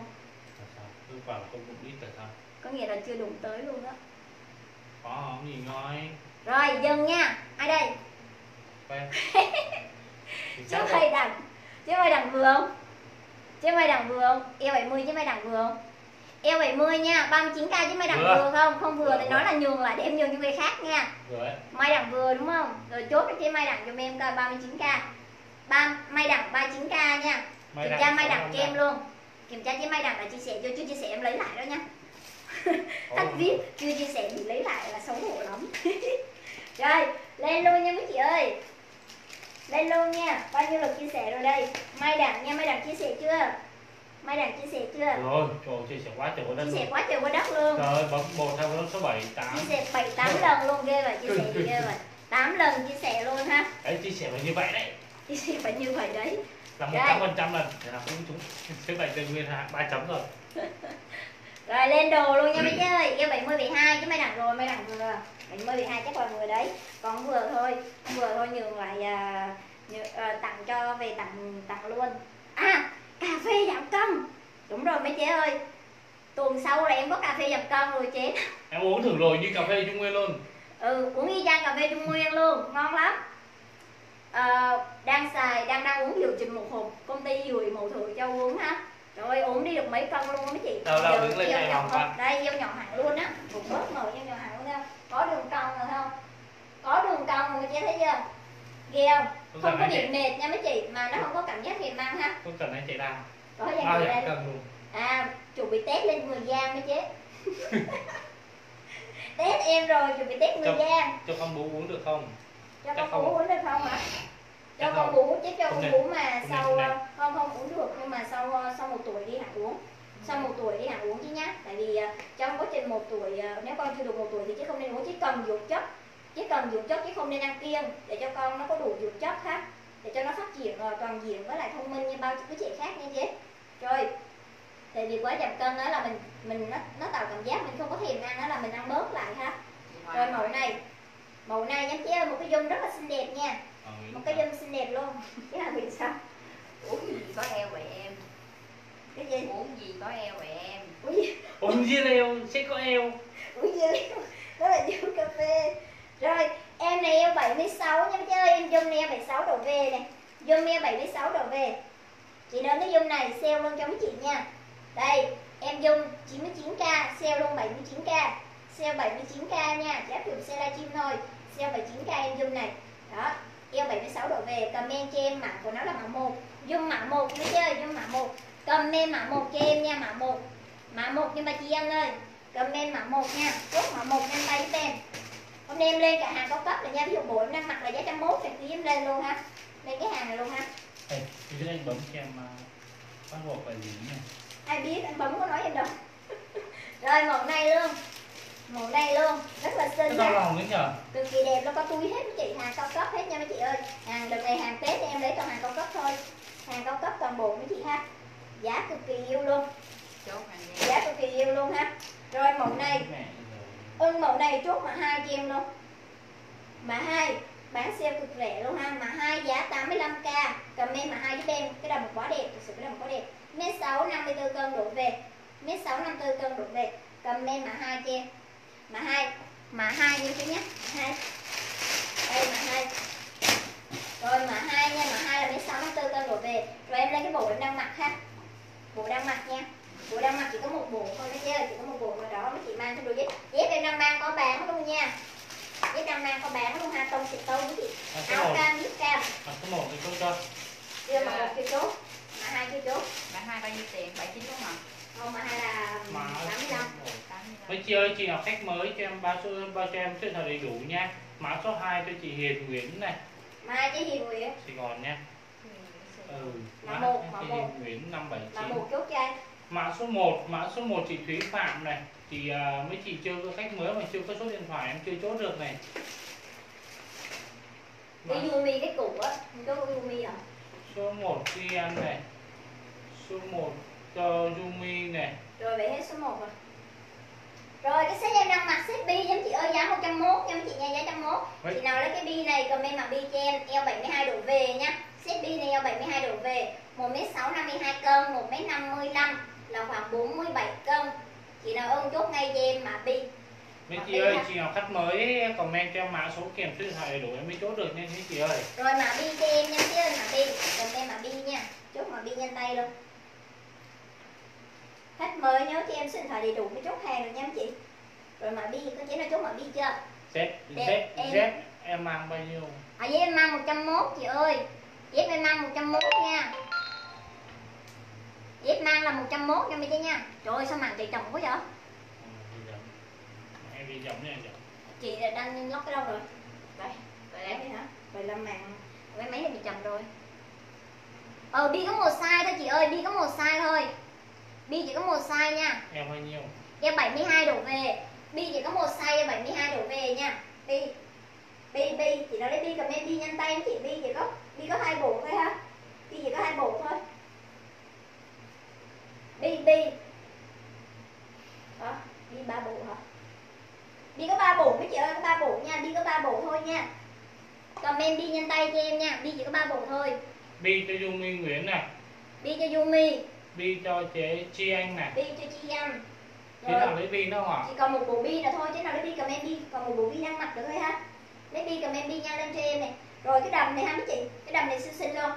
Tôi bảo là không đụng ít tại sao? Có nghĩa là chưa đụng tới luôn đó. Có không gì ngon. Rồi dừng nha. Ai đây? Chứ mày đằng, chứ mày đằng vừa không? Chứ mày đằng vừa không? Eo bảy mươi chứ mày đằng vừa không? Eo bảy mươi nha, ba mươi chín k chứ mày đằng vừa không? Không vừa thì nói là nhường lại để em nhường cho người khác nha. Mày đằng vừa đúng không? Rồi chốt cho mày đằng giùm em coi ba mươi chín k. Ba mày đằng ba mươi chín k nha. Kiểm tra mày đằng cho em luôn. Kiểm tra cái may đằng là chia sẻ cho chứ chia sẻ em lấy lại đó nha. Thắc viết chưa chia sẻ mình lấy lại là xấu hổ lắm. Rồi lên luôn nha mấy chị ơi, lên luôn nha. Bao nhiêu lượt chia sẻ rồi đây? May đằng nha, may đằng chia sẻ chưa? May đằng chia sẻ chưa? Rồi trời, chia sẻ quá trời quá đất, chia sẻ quá trời quá đất luôn. Trời ơi, bấm bột theo số bảy tám, chia sẻ bảy tám lần luôn, ghê vậy. Chia sẻ gì ghê vậy, tám lần chia sẻ luôn ha. Đấy, chia sẻ phải như vậy đấy, chia sẻ phải như vậy đấy. Là một trăm phần trăm lần để làm cũng trúng. Thế này tên Nguyên Hạ ba chấm rồi. Rồi lên đồ luôn nha mấy chị ơi. Eo bảy mươi bảy hai chứ mày đẳng rồi, mày đẳng vừa. bảy mươi bảy hai chắc là vừa đấy. Còn vừa thôi, vừa thôi nhường lại uh, uh, tặng cho về tặng tặng luôn. À, cà phê giảm cân. Đúng rồi mấy chị ơi. Tuần sau là em có cà phê giảm cân rồi chị. Em uống thử rồi như cà phê Trung Nguyên luôn. Ừ, uống y chang cà phê Trung Nguyên luôn, ngon lắm. À, đang xài, đang đang uống liệu trình một hộp công ty gửi mẫu thử cho uống ha. Trời ơi, uống đi được mấy cân luôn mấy chị. Đâu đâu đứng lên này hồng hồng. Đây, dao nhỏ hẳn luôn á, cũng bớt ngồi dao nhỏ hẳn luôn nha. Có đường cong rồi không? Có đường cong rồi chị thấy chưa? Ghê không? Không, không có điểm mệt nha mấy chị, mà nó không có cảm giác mệt măng ha. Không cần anh chị đang. Có dành chị đây. À, chuẩn bị test lên người da mấy chị. Test em rồi, chuẩn bị test người cho, da. Cho con bú uống được không? Cho con bú uống được không hả? Cho chắc con bú chứ cho con bú mà không sau nên. Không không uống được, nhưng mà sau sau một tuổi đi hẳn uống. Sau một tuổi đi hẳn uống chứ nhá. Tại vì trong quá trình một tuổi, nếu con chưa được một tuổi thì chứ không nên uống, chỉ cần dược chất. Chỉ cần dược chất chứ không nên ăn kiêng, để cho con nó có đủ dược chất khác, để cho nó phát triển rồi toàn diện với lại thông minh như bao đứa trẻ khác nha chị. Rồi. Tại vì quá giảm cân đó là mình mình nó nó tạo cảm giác mình không có thèm ăn, đó là mình ăn bớt lại ha. Rồi màu này. Màu này nhá chị ơi, một cái dung rất là xinh đẹp nha. Ừ, một cái dung xinh đẹp luôn. Chứ là vì sao? Uống gì có eo của em. Cái gì? Uống gì có eo của em. Uống gì? Uống gì eo sẽ có eo. Uống gì eo. Đó là dung cà phê. Rồi, em này eo bảy mươi sáu nha chị ơi, em dung này eo bảy mươi sáu đổ về này. Dung eo bảy mươi sáu đổ về. Chị đến cái dung này sale luôn cho mấy chị nha. Đây, em dung chín mươi chín k, sale luôn bảy mươi chín k. Sale bảy mươi chín k nha, chỉ áp dụng sale livestream thôi. Sale bảy mươi chín k em dung này. Đó, eo bảy mươi sáu đổ về, comment cho em mã của nó là mã một. Dung mã một nữa chứ, dung mã một. Comment mã một cho em nha, mã một. Mã một nhưng mà chị em ơi, comment mã một nha. Chốt mã một nhanh tay giúp em. Hôm nay em lên cả hàng cao cấp là nha, ví dụ bộ em đang mặc là giá một trăm mốt thì cứ em lên luôn ha. Lên cái hàng này luôn ha. Ê, thì anh bấm cho em bắt buộc là gì nha. Ai biết, anh bấm có nói em đâu. Rồi màu này luôn. Màu này luôn, rất là xinh nha. Cực kỳ đẹp, nó có túi hết mấy chị, hàng cao cấp hết nha mấy chị ơi. Hàng đợt này hàng Tết em lấy toàn hàng cao cấp thôi. Hàng cao cấp toàn bộ mấy chị ha. Giá cực kỳ yêu luôn. Giá cực kỳ yêu luôn ha. Rồi màu này. Ưng màu này chốt mà hai cho em luôn. Mà hai bán sale cực rẻ luôn ha, mà hai giá tám mươi lăm k. Comment mà hai giúp em, cái đầm quá đẹp, thực sự cái đầm quá đẹp. mét sáu năm mươi tư cân đổ về. mét sáu năm mươi tư cân đổ về. Comment mà hai cho em. Mà hai, mà hai như thế nhé. Hai. Đây mà hai. Rồi mà hai nha, mà hai là mét sáu năm mươi tư cân đổ về. Rồi em lấy cái bộ em đang mặc ha. Bộ đang mặc nha. Bộ đang mặc chỉ có một bộ thôi đó chứ, chỉ có một bộ rồi đó, mấy chị mang cái đôi dép. Dép em đang mang có bán luôn nha. Dép đang mang có bán luôn ha, tông xịt tông với chị. Áo cam, dép cam. Mà có một thì chốt cho. Chưa mà một chưa chốt. Mà hai chưa chốt. Mà hai bao nhiêu tiền? bảy mươi chín đúng không? Không, mà hai là tám mươi lăm. Mấy chị ơi, chị học khách mới cho em bao số bao cho em số điện thoại đầy đủ nha. Mã số hai cho chị Hiền Nguyễn này. Mai chị Hiền Nguyễn. Sài Gòn nha. Ừ. Mã một, mã một. Nguyễn năm bảy chín. Mã một chốt cho em. Mã số một, mã số một chị Thúy Phạm này, thì uh, mấy chị chưa có khách mới mà chưa có số điện thoại em chưa chốt được này. Mã... cái Yumi cái cũ á, cái Yumi à. Số một chị em này. Số một cho Yumi này. Rồi vậy hết số một rồi. Rồi cái set em đang mặc set bi giống chị ơi, giá một trăm mốt nha mấy chị nha, giá một trăm mốt. Chị nào lấy cái bi này comment mặc bi cho em, eo bảy mươi hai đổ về nhá. Set bi này eo bảy mươi hai đổ về, một mét sáu năm mươi hai cân, một mét năm mươi lăm. Là khoảng bốn mươi bảy cân. Chị nào ưng chốt ngay cho em mã bi. Mấy chị ơi, chị nào khách mới comment cho em mã số kèm số điện thoại đầy đủ em mới chốt được nha mấy chị ơi. Rồi mã bi cho em nha chị ơi, mã bi, comment mã bi nha. Chốt mã bi nhanh tay luôn. Khách mới nhớ cho em số điện thoại đầy đủ mới chốt hàng được nha chị. Rồi mã bi, có chị nào chốt mã bi chưa? Dép, dép, dép em mang bao nhiêu? À dép em mang một trăm mốt chị ơi. Dép em mang một trăm mốt nha. Dép mang là một trăm mốt nha mấy chị nha. Trời ơi sao màn chị chồng quá vậy? Em đi chồng nha. Chị đang lót cái đâu rồi? Đây, vậy em đi hả? Vậy là màn mấy mấy là chị chồng rồi. Ờ đi có một size thôi chị ơi, đi có một size thôi. Bi chỉ có một size nha. Em bao nhiêu? Em bảy mươi hai đổ về. Bi chỉ có một size em bảy mươi hai đổ về nha. Bi. Bi bi, chị nói lấy bi comment bi nhanh tay em chị, bi chỉ có bi có hai bộ thôi ha. Bi chỉ có hai bộ thôi. Bi bi. Đó, bi ba bộ hả? Bi có ba bộ mấy chị ơi, có ba bộ nha, bi có ba bộ thôi nha. Comment bi nhanh tay cho em nha, bi chỉ có ba bộ thôi. Bi cho Yumi Nguyễn này. Bi cho Yumi. Bi cho chị Chi Anh nè. Bi cho Chi Anh. Thế nào lấy bi nữa không ạ? Chỉ còn một bộ bi là thôi. Thế nào lấy bi cầm em đi. Còn một bộ bi đang mặc được thôi ha. Lấy bi cầm em đi nha, lên cho em này. Rồi cái đầm này ha mấy chị. Cái đầm này xinh xinh luôn.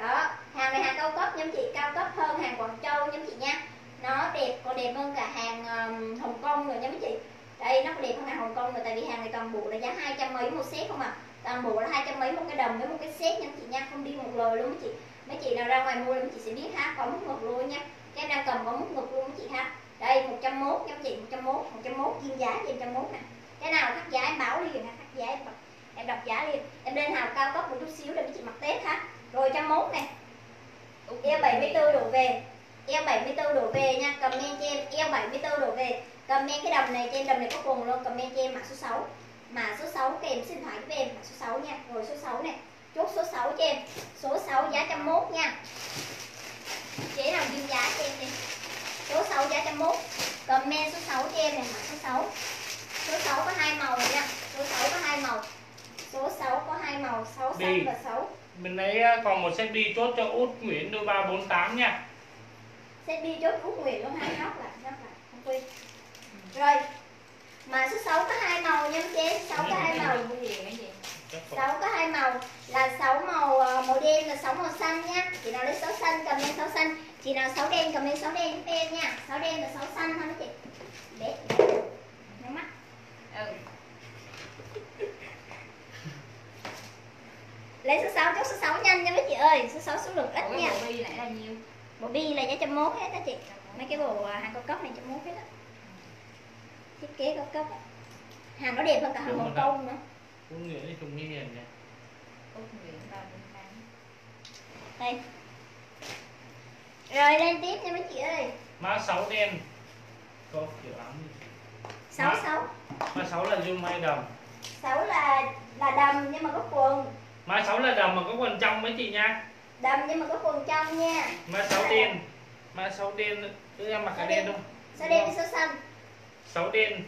Đó, hàng này hàng cao cấp nha mấy chị. Cao cấp hơn hàng Quảng Châu nha mấy chị nha. Nó đẹp, còn đẹp hơn cả hàng um, Hồng Kông rồi nha mấy chị. Đây, nó có đẹp hơn hàng Hồng Kông rồi. Tại vì hàng này toàn bộ là giá hai trăm mấy một set không ạ. À. Toàn bộ là hai trăm mấy một cái đầm với một cái set nha mấy chị nha. Không đi một lời luôn mấy chị. Mấy chị nào ra ngoài mua là mấy chị sẽ biết ha. Có mút ngực luôn nha. Cái đang cầm có mút ngực luôn mấy chị ha. Đây một trăm mốt nha mấy chị, một trăm mốt, một trăm mốt kim giá trên một trăm mốt nè. Cái nào cắt giá em báo liền ha, cắt giá em, em đọc giá liền. Em lên hàng cao cấp một chút xíu để mấy chị mặc Tết ha. Rồi một trăm mốt nè. Eo bảy mươi tư đổ về. Eo bảy mươi tư đổ về nha, comment cho em eo bảy mươi tư đổ về. Comment cái đầm này, trên đầm này có quần luôn, comment cho em mã số sáu. Mã số sáu kèm số điện thoại giúp em, mã số sáu nha. Rồi số sáu nè. Chốt số sáu cho em. Số sáu giá một trăm mốt nha. Chế nào kim giá cho em đi. Số sáu giá một trăm mốt. Comment số sáu cho em này, mã số sáu. Số sáu có hai màu này nha. Số sáu có hai màu. Số sáu có hai màu, sáu xanh và sáu. Mình lấy còn một set bi chốt cho Út Nguyễn đôi ba bốn tám nha. Set bi chốt Út Nguyễn luôn ha, nhóc lại, nhóc lại, không quên. Rồi. Mã số sáu có hai màu nha chị, sáu có hai màu. sáu có hai màu là sáu màu, màu đen là sáu màu xanh nha. Chị nào lấy sáu xanh cầm lên sáu xanh. Chị nào sáu đen cầm lên sáu đen giúp em nha. sáu đen và sáu xanh thôi đó chị. Để nó mắt. Ừ. Lấy số sáu, chốt số sáu nhanh nha mấy chị ơi, số sáu số lượng ít. Ủa, nha. Bộ bi lại là nhiêu? Bộ bi là giá một trăm mốt hết đó chị. Mấy cái bộ hàng cao cấp này một trăm mốt hết á. Thiết kế cao cấp á. Hàng nó đẹp hơn cả hàng Hồng Kông nữa. Út Nguyễn thì trùng nghi hiền nha. Út Nguyễn ba bốn tám. Đây. Rồi lên tiếp nha mấy chị ơi. Má sáu đen. Có kiểu áo gì? sáu sáu. Má sáu là dung may đầm. sáu là là đầm nhưng mà có quần. Má sáu là đầm mà có quần trong mấy chị nha. Đầm nhưng mà có quần trong nha. Má sáu đen. Má sáu đen, cứ em mặc cả đen luôn. sáu đen với sáu xanh. sáu đen.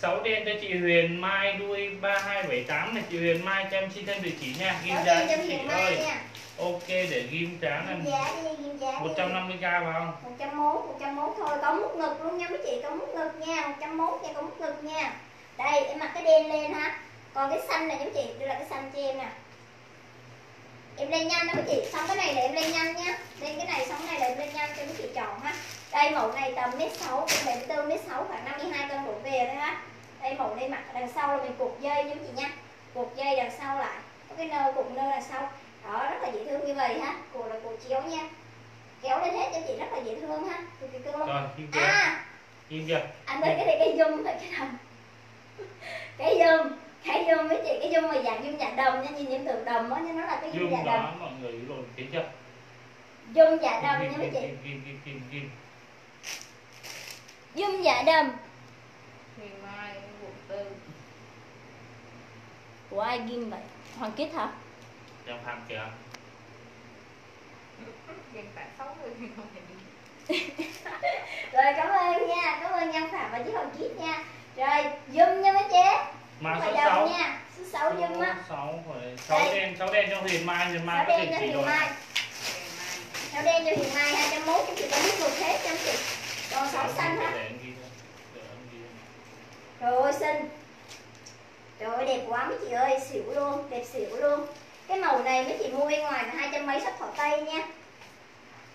sáu đen cho chị Huyền Mai đuôi ba hai bảy tám này, chị Huyền Mai cho em xin thêm địa chỉ nha, ghim giá cho chị ơi. Nha. Ok để ghim tráng em. Giá đi, ghim giá. một trăm năm mươi k phải không? một trăm mốt, một trăm mốt thôi, có mút ngực luôn nha mấy chị, có mút ngực nha, một trăm mốt nha, có mút ngực nha. Đây, em mặc cái đen lên ha. Còn cái xanh này giống chị, đưa lại cái xanh cho em nè. Em lên nhanh đó mấy chị, xong cái này là em lên nhanh nha. Lên cái này xong cái này là em lên nhanh cho mấy chị chọn ha. Đây mẫu này tầm mét sáu, bảy mươi tư, mét sáu khoảng năm mươi hai cân đổ về thôi ha. Đây mẫu này mặc đằng sau là mình cột dây giống chị nha. Cột dây đằng sau lại. Có cái nơ cột nơ đằng sau. Đó rất là dễ thương như vậy ha. Cột là cột chéo nha. Kéo lên hết cho chị rất là dễ thương ha. Cực kỳ cưng luôn. Rồi, à. Im chưa? Anh ơi cái này cái zoom thôi cái đồng. Cái zoom. Cái zoom với chị, cái zoom mà dạng zoom dạng đồng nha, nhìn những tượng đồng á nha, nó là cái zoom dạng đồng. Zoom đó mọi người hiểu rồi, thấy chưa? Zoom dạng đồng nha mấy chị. Kim kim kim kim. Zoom dạ đầm. Huyền Mai quận tư. Của ai ghim vậy? Hoàng Kít hả? Trong hàm kìa. Nhân Phạm xấu rồi. Rồi cảm ơn nha, cảm ơn Nhân Phạm và chú Hoàng Kít nha. Rồi zoom nha mấy chị. Mà số sáu nha, số sáu zoom á. sáu đen, sáu đen cho Huyền Mai, Huyền Mai có thể chỉ rồi. sáu đen cho Huyền Mai hai trăm mốt cho chị có biết được hết cho chị. Còn sáu xanh ha. Trời ơi xinh. Trời ơi đẹp quá mấy chị ơi, xỉu luôn, đẹp xỉu luôn. Cái màu này mấy chị mua bên ngoài là hai trăm mấy shop Thọ Tây nha.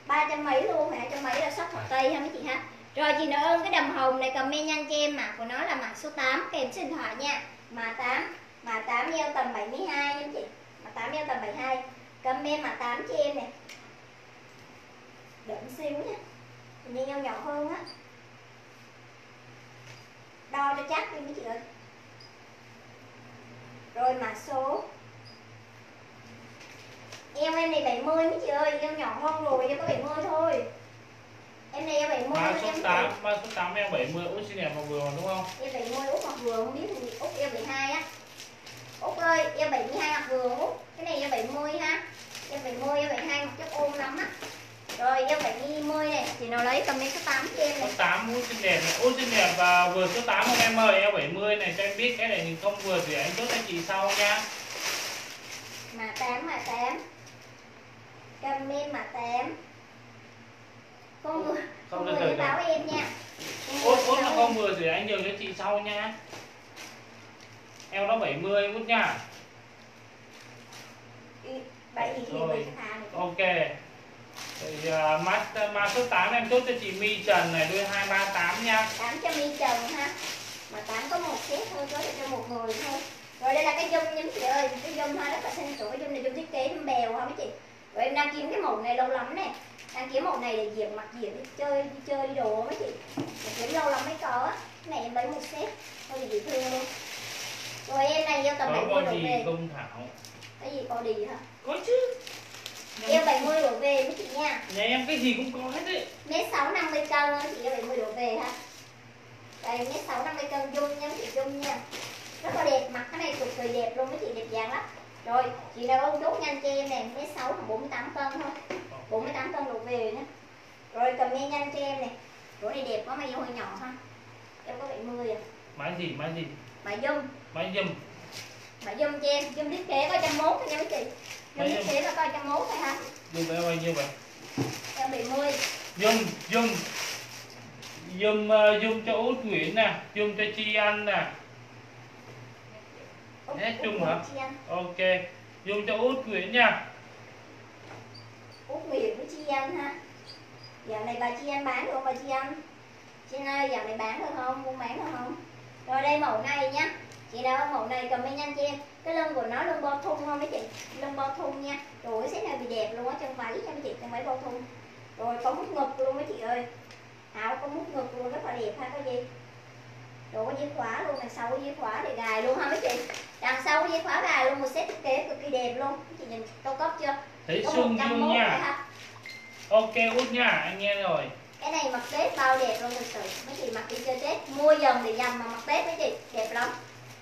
Ba trăm mấy luôn, hai trăm mấy là shop Thọ Tây ha mấy chị ha. Rồi chị nào ơn cái đầm hồng này comment nhanh cho em, mã của nó là mã số tám kèm số điện thoại nha. Mã tám, mã tám eo tầm bảy mươi hai nha chị. Mã tám eo tầm bảy mươi hai. Comment mã tám cho em này. Đậm xíu nha. Nhìn nhau nhỏ hơn á. Đo cho chắc đi mấy chị ơi. Rồi mã số em em này bảy mươi mấy chị ơi, em nhỏ hơn rồi, em có bảy mươi thôi. Em này em bảy mươi. Mã số tám, mã số tám em bảy mươi, Út xinh đẹp mặc vừa đúng không? Em bảy mươi Út mặc vừa không biết thì Út em bảy mươi hai á. Út ơi, em bảy mươi hai mặc vừa Út. Cái này em bảy mươi ha. Em bảy mươi, em bảy mươi hai mặc chắc ôm lắm á. Rồi em bảy mươi này, chị nào lấy comment số tám cho em này. Số tám Út xinh đẹp này, Út xinh đẹp và vừa số tám không em ơi, em bảy mươi này cho em biết cái này mình không vừa thì anh chốt cho chị sau nha. Mã tám, mã tám. Comment mã tám. Không, không, không người báo em nha. Út, Út mặc sau nha. Eo nó bảy mươi mút nha. Rồi. Ok. Thì uh, mã mã số tám em chốt cho chị My Trần này đôi hai ba tám nha. tám cho My Trần ha. Mà tám có một set thôi, chốt cho một người thôi. Rồi đây là cái dung nhím chị ơi, cái dung ha rất là xinh sủa, dung này dung thiết kế dung bèo ha mấy chị. Rồi em đang kiếm cái màu này lâu lắm nè. Đang kiếm màu này để diện mặc diện đi chơi đi chơi đi đồ mấy chị. Mà kiếm lâu lắm mới có. Cái này em lấy một set thôi thì dễ thương luôn. Rồi em này giao tầm bảy mươi độ về. Cái gì có đi hả? Có chứ. Em bảy mươi đổ về mấy chị nha. Nhà em cái gì cũng có hết đấy. Mét sáu năm mươi cân đó chị, em bảy mươi đổ về ha. Đây mét sáu năm mươi cân dung nha mấy chị, dung nha. Rất là đẹp, mặt cái này cực kỳ đẹp luôn mấy chị, đẹp vàng lắm. Rồi, chị nào ôm chốt nhanh cho em này, mét sáu bốn mươi tám cân thôi. bốn mươi tám cân đổ về nhá. Rồi comment nhanh cho em này. Chỗ này đẹp quá mà hơi nhỏ ha. Em có bảy mươi à. Mã gì, mã gì? Mã dung. Mã dung. Mã dung cho em, dung thiết kế có một trăm mốt thôi nha mấy chị. Dung thiết kế là coi một trăm mốt thôi hả? Dung em bao nhiêu vậy? Em bảy mươi. Dung, dung. Dung dung cho Út Nguyễn nè, dung cho Chi Anh nè. Hết chung hả? Ok. Dung cho Út Nguyễn nha. Út Nguyễn với Chi Anh ha. Dạo này bà Chi Anh bán được không bà Chi Anh? Chị ơi, dạo này bán được không? Buôn bán được không? Rồi đây mẫu này nhá. Chị nào mẫu này comment nhanh cho em. Cái lưng của nó lưng bo thun không mấy chị? Lưng bo thun nha. Rồi cái set này bị đẹp luôn á, chân váy cho mấy chị, chân váy bo thun. Rồi có mút ngực luôn mấy chị ơi. Áo có mút ngực luôn rất là đẹp ha có gì. Rồi có dây khóa luôn, đằng sau có dây khóa để gài luôn ha mấy chị. Đằng sau có dây khóa gài luôn, một set thiết kế cực kỳ đẹp luôn. Mấy chị nhìn cao cấp chưa? Thấy sung dương nha. Ok Út nha, anh nghe rồi. Cái này mặc Tết bao đẹp luôn thực sự. Mấy chị mặc đi chơi Tết, mua dần để dành mà mặc Tết mấy chị, đẹp lắm.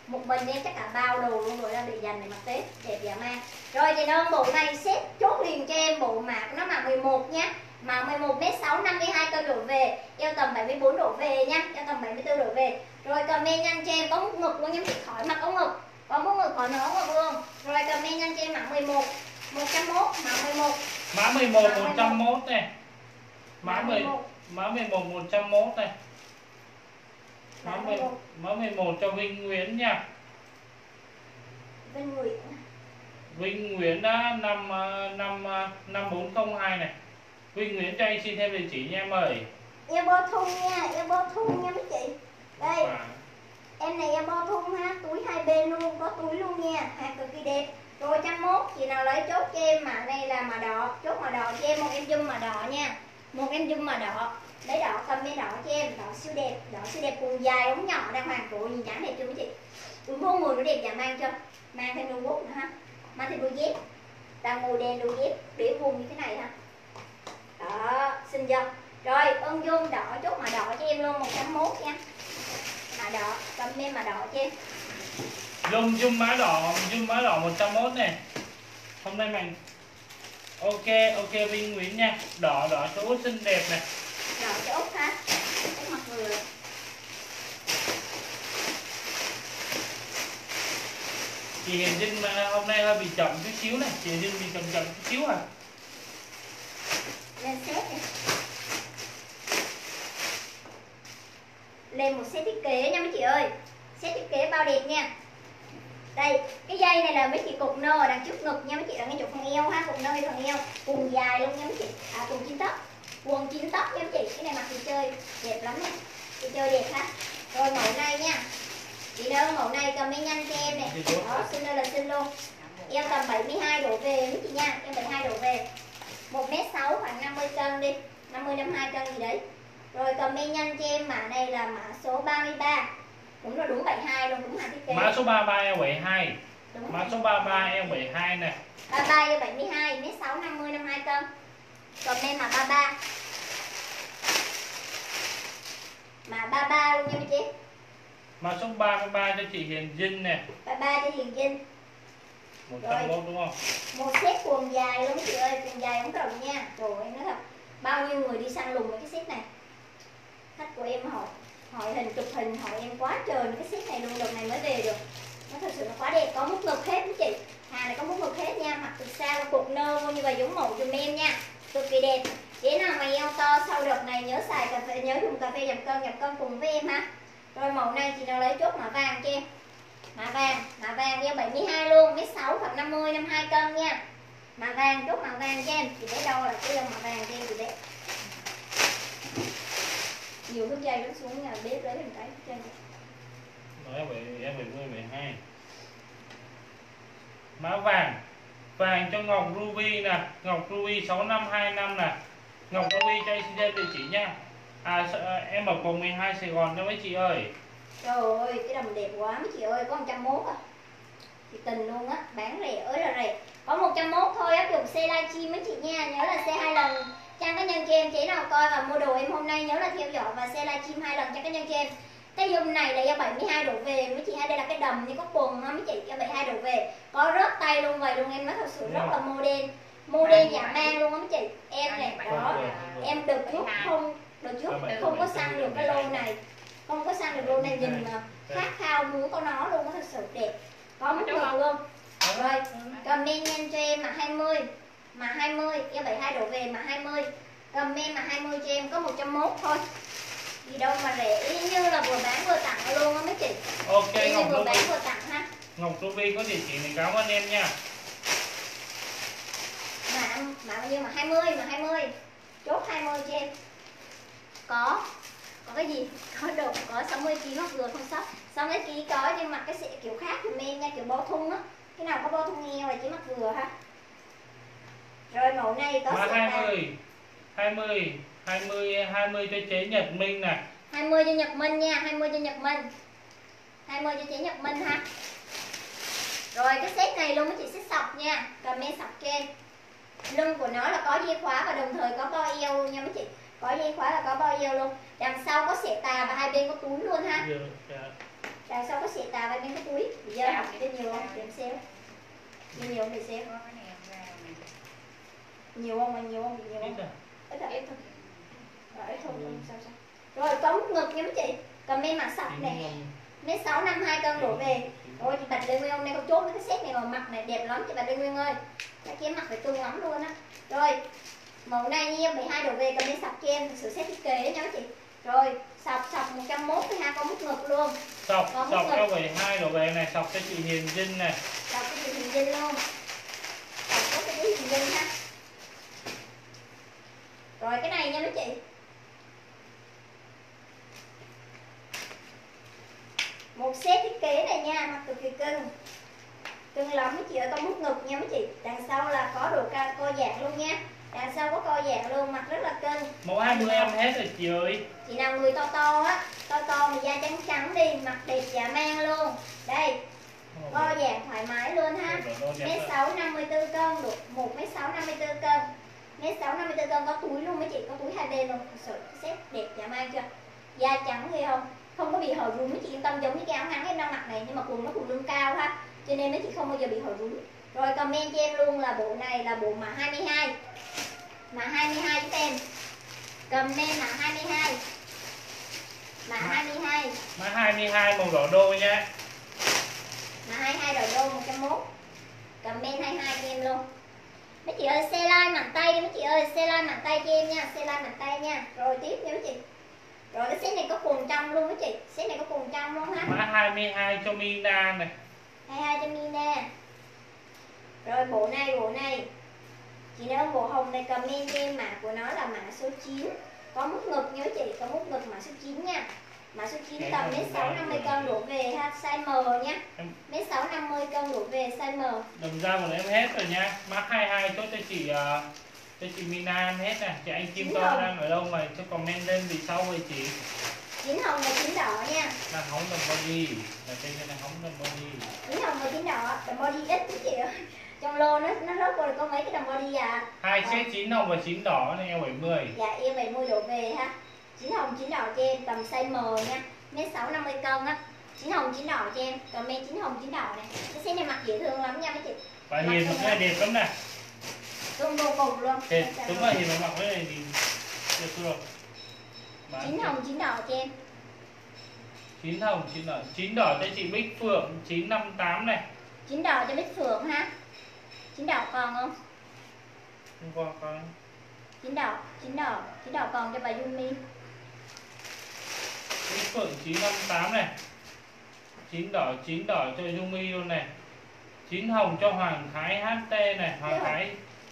Một mình em chắc cả bao đồ luôn rồi ra để dành để mặc Tết, đẹp dã man. Rồi chị đơn bộ này xếp chốt liền cho em bộ mạc nó mạc mười một nha. Mạc mười một mét sáu năm mươi hai cân đổ về, eo tầm bảy mươi bốn đổ về nha, eo tầm bảy mươi tư đổ về. Rồi comment nhanh cho em có mút ngực luôn nha, chị khỏi mặc ống ngực. Có mút ngực khỏi mặc ống ngực luôn. Rồi comment nhanh cho em mạc mười một một trăm mốt, mạc mười một. Mã mười một một trăm mốt này. Mã mười một mã mười một một trăm mốt này. Mã mười một mã mười một cho Vinh Nguyễn nha. Vinh Nguyễn. Vinh Nguyễn á năm năm năm bốn không hai này. Vinh Nguyễn cho anh xin thêm địa chỉ nha em ơi. Em bo thun nha, em bo thun nha mấy chị. Đây. À. Em này em bo thun ha, túi hai bên luôn, có túi luôn nha, hàng cực kỳ đẹp. Rồi một trăm mốt chị nào lấy chốt cho em mã này là mã đỏ, chốt mã đỏ cho em một em zoom mã đỏ nha. Một em zoom mã đỏ. Lấy đỏ comment đỏ cho em, đỏ siêu đẹp, đỏ siêu đẹp quần dài ống nhỏ đang hoàn cổ nhìn dáng đẹp chưa chị? Quần vô người nó đẹp dạ mang cho. Mang thêm đôi guốc nữa ha. Mang thêm đôi dép. Đang màu đen đôi dép để quần như thế này ha. Đó, xinh chưa? Rồi, ôm zoom đỏ chốt mã đỏ cho em luôn một trăm mốt nha. Mã đỏ, comment mã đỏ cho em. Dung dung má đỏ, dung má đỏ một trăm mốt này. Hôm nay mình ok, ok Vinh Nguyễn nha. Đỏ đỏ cho Út xinh đẹp này. Đỏ cho Út ha. Út mặc vừa. Chị Hiền Dinh mà hôm nay hơi bị chậm chút xíu này, chị Hiền Dinh bị chậm chậm chút xíu à. Lên set này. Lên một set thiết kế nha mấy chị ơi. Set thiết kế bao đẹp nha. Đây, cái dây này là mấy chị cục nơ ở đằng trước ngực nha mấy chị, đằng ngay chỗ phần eo ha, cục nơ ngay phần eo, quần dài luôn nha mấy chị, à quần chín tấc, quần chín tấc nha mấy chị, cái này mặc chị chơi đẹp lắm nè, chị chơi đẹp ha. Rồi mẫu này nha, chị đơn mẫu này comment nhanh cho em nè, đó xin đây là xin luôn, eo tầm bảy mươi hai đổ về mấy chị nha, eo bảy mươi hai đổ về, một mét sáu khoảng năm mươi cân đi, năm mươi năm mươi hai cân gì đấy. Rồi comment nhanh cho em mã này là mã số ba mươi ba. Đúng là đúng bảy hai luôn, đúng hàng thiết kế. Mã số ba mươi ba eo bảy mươi hai. Đúng. Mã số ba mươi ba eo bảy mươi hai nè. ba mươi ba eo bảy mươi hai, mét sáu năm mươi năm mươi hai cân. Comment mã ba mươi ba. Mã ba mươi ba luôn nha mấy chị. Mã số ba mươi ba cho chị Hiền Dinh nè. ba mươi ba cho Hiền Dinh. một trăm mốt đúng không? Một set quần dài luôn mấy chị ơi, quần dài ống rộng nha. Trời ơi, nói thật. Bao nhiêu người đi săn lùng với cái set này. Khách của em hỏi hỏi hình chụp hình hỏi em quá trời cái set này luôn, lần này mới về được, nó thật sự nó quá đẹp, có mút ngực hết mấy chị, hàng này có mút ngực hết nha, mặc từ xa cục nơ như vậy giống mẫu dùm em nha, cực kỳ đẹp. Chị nào mà eo to sau đợt này nhớ xài cà phê, nhớ dùng cà phê giảm cân giảm cân cùng với em ha. Rồi màu này chị nào lấy chốt mã vàng cho em. Mã vàng, mã vàng đeo bảy mươi hai luôn, mét sáu hoặc năm mươi, năm mươi hai cân nha. Mã vàng, chốt mã vàng cho em. Chị để đâu là cái mã vàng cho em chị để. Nhiều nước dây nó xuống nhà bếp lấy hình cái trên. Nói về em mười hai. Mã vàng. Vàng cho Ngọc Ruby nè, Ngọc Ruby sáu năm hai năm nè. Ngọc Ruby cho em địa chỉ nha. À, em ở quận mười hai Sài Gòn nha mấy chị ơi. Trời ơi, cái đầm đẹp quá mấy chị ơi, có một trăm mốt à. Chị tình luôn á, bán rẻ ơi là rẻ. Có một trăm mốt thôi, áp dụng xe livestream mấy chị nha, nhớ là xe hai lần. Trang cá nhân cho em, chị nào coi và mua đồ em hôm nay nhớ là theo dõi và xe livestream hai lần trang cá nhân cho em. Cái dùm này là do bảy mươi hai độ về mấy chị ha, đây là cái đầm như có quần mấy chị, cho bảy mươi hai độ về. Có rớt tay luôn vậy luôn em, nói thật sự rất là model. Model dạng mang luôn á mấy chị. Em này đó, em được chút không, được chút không có săn được cái lô này. Không có sang được luôn này, nhìn mà khát khao muốn có nó luôn, nó thật sự đẹp. Có mất đồ luôn. Rồi, comment nhanh cho em mà hai mươi. Mà hai mươi, em bảy mươi hai đổ về mà hai mươi. Comment mà hai mươi cho em, có một trăm mốt thôi. Gì đâu mà rẻ, y như là vừa bán vừa tặng luôn á mấy chị. Ok, y như Ngọc vừa Ruby. Bán vừa tặng ha. Ngọc Ruby có địa chỉ này, cảm ơn em nha. Mà, mà bao nhiêu mà hai mươi, mà hai mươi. Chốt hai mươi cho em. Có có cái gì có đồ có sáu mươi ki lô gam hoặc vừa không sót sáu mươi ki lô gam có, nhưng mặc cái kiểu khác thì men nha, kiểu bo thun á, cái nào có bo thun nghèo là chỉ mặc vừa ha. Rồi mẫu này có hai mươi hai mươi hai mươi hai mươi cho chế Nhật Minh nè, hai mươi cho Nhật Minh nha, hai mươi cho Nhật Minh, hai mươi cho chế Nhật Minh ha. Rồi cái set này luôn, cái chị set sọc nha, comment sọc cho em. Lưng của nó là có dây khóa và đồng thời có bo eo nha mấy chị, có dây khóa là có bao nhiêu luôn, đằng sau có xẻ tà và hai bên có túi luôn ha, đằng sau có xẻ tà và hai bên có túi. Bây giờ học cái nhiều không điểm xem, nhiều không để xem, nhiều không mà nhiều không nhiều không, ít thôi, ít thôi, sao sao. Rồi có mút ngực nha mấy chị, comment mặt sọc này, mét sáu năm hai cân đổ về. Rồi chị Bạch Lê Nguyên hôm nay không chốt cái set này mà mặt này đẹp lắm chị Bạch Lê Nguyên ơi, cái kia mặt phải cưng lắm luôn á. Rồi mẫu này nha, mười hai đổ về cầm đi sọc cho em, thực sự set thiết kế nha chị. Rồi, sọc sọc một trăm mốt với hai có mức ngực luôn. Sọc, có sọc cho mười hai đổ về này, sọc cho chị Hiền Dinh này. Sọc cho chị Hiền Dinh luôn. Sọc có cái đứa Hiền Dinh ha. Rồi cái này nha mấy chị. Một set thiết kế này nha, mặt cực kỳ cưng. Cưng lắm mấy chị ơi, có mức ngực nha mấy chị. Đằng sau là có độ cao co dạng luôn nha. Đằng sau có co dạng luôn, mặt rất là cưng. Mẫu hai mươi em hết rồi chị ơi. Chị nào người to to á, to to mà da trắng trắng đi, mặt đẹp dạ mang luôn. Đây, co dạng thoải mái luôn ha. mét sáu năm mươi tư cân, được một mét sáu năm mươi tư cân. mét sáu năm mươi tư cân có túi luôn mấy chị, có túi hai bên luôn. Thật sự set đẹp dạ mang chưa? Da trắng ghê không? Không có bị hồi rúm mấy chị yên tâm, giống như cái áo ngắn em đang mặc này nhưng mà quần nó quần lưng cao ha. Cho nên mấy chị không bao giờ bị hồi rúm. Rồi comment cho em luôn là bộ này là bộ mã hai mươi hai. Mã hai mươi hai giúp em. Comment mã hai mươi hai. Mã hai mươi hai. Mã hai mươi hai màu đỏ đô nha. Mã hai mươi hai đỏ đô một trăm mốt. Comment hai mươi hai cho em luôn. Mấy chị ơi, xe like màn tay đi mấy chị ơi, xe like màn tay cho em nha, xe like màn tay nha. Rồi tiếp nha mấy chị. Rồi cái set này có quần trong luôn mấy chị, set này có quần trong luôn ha. Mã hai mươi hai cho Mina này. hai mươi hai cho Mina. Rồi bộ này, bộ này chị nào bộ hồng này comment cho em mã của nó là mã số chín, có mút ngực nhớ chị, có mút ngực mã số chín nha, mã số chín tầm mét sáu năm mươi cân đổ về ha, size M nhá, mét sáu năm mươi cân đổ về size M. Đầm ra một em hết rồi nha, mã hai mươi hai chốt cho chị uh, cho chị Mina em hết nè, chị anh Kim To đang ở đâu mà cho comment lên vì sau rồi chị. Chín hồng và chín đỏ nha. Là hóng đầm body, là tên là hóng đầm body. Chín hồng và chín đỏ, đầm body ít chứ chị ơi. Trong lô nó nó rớt qua có mấy cái đồng body à. Hai set chín hồng và chín đỏ này em bảy mươi. Dạ em bảy mươi đổ về ha. chín hồng chín đỏ cho em tầm size M nha. mét sáu năm mươi cân á. chín hồng chín đỏ cho em. Comment chín hồng chín đỏ này. Cái set này mặc dễ thương lắm nha mấy chị. Và Hiền cũng là đẹp lắm nè. Đúng vô cùng luôn. Đẹp, đúng rồi Hiền mặc cái này thì đẹp luôn. chín hồng chín đỏ cho em. chín hồng chín đỏ, chín đỏ cho chị Bích Phượng chín năm tám này. chín đỏ cho Bích Phượng ha. Chín đỏ còn không? Không còn con. Chín đỏ, chín đỏ, chín đỏ còn cho bà Yumi. Phượng chín năm tám này, chín đỏ chín đỏ cho Yumi luôn này, chín hồng cho Hoàng Thái hát tê này, Hoàng Thái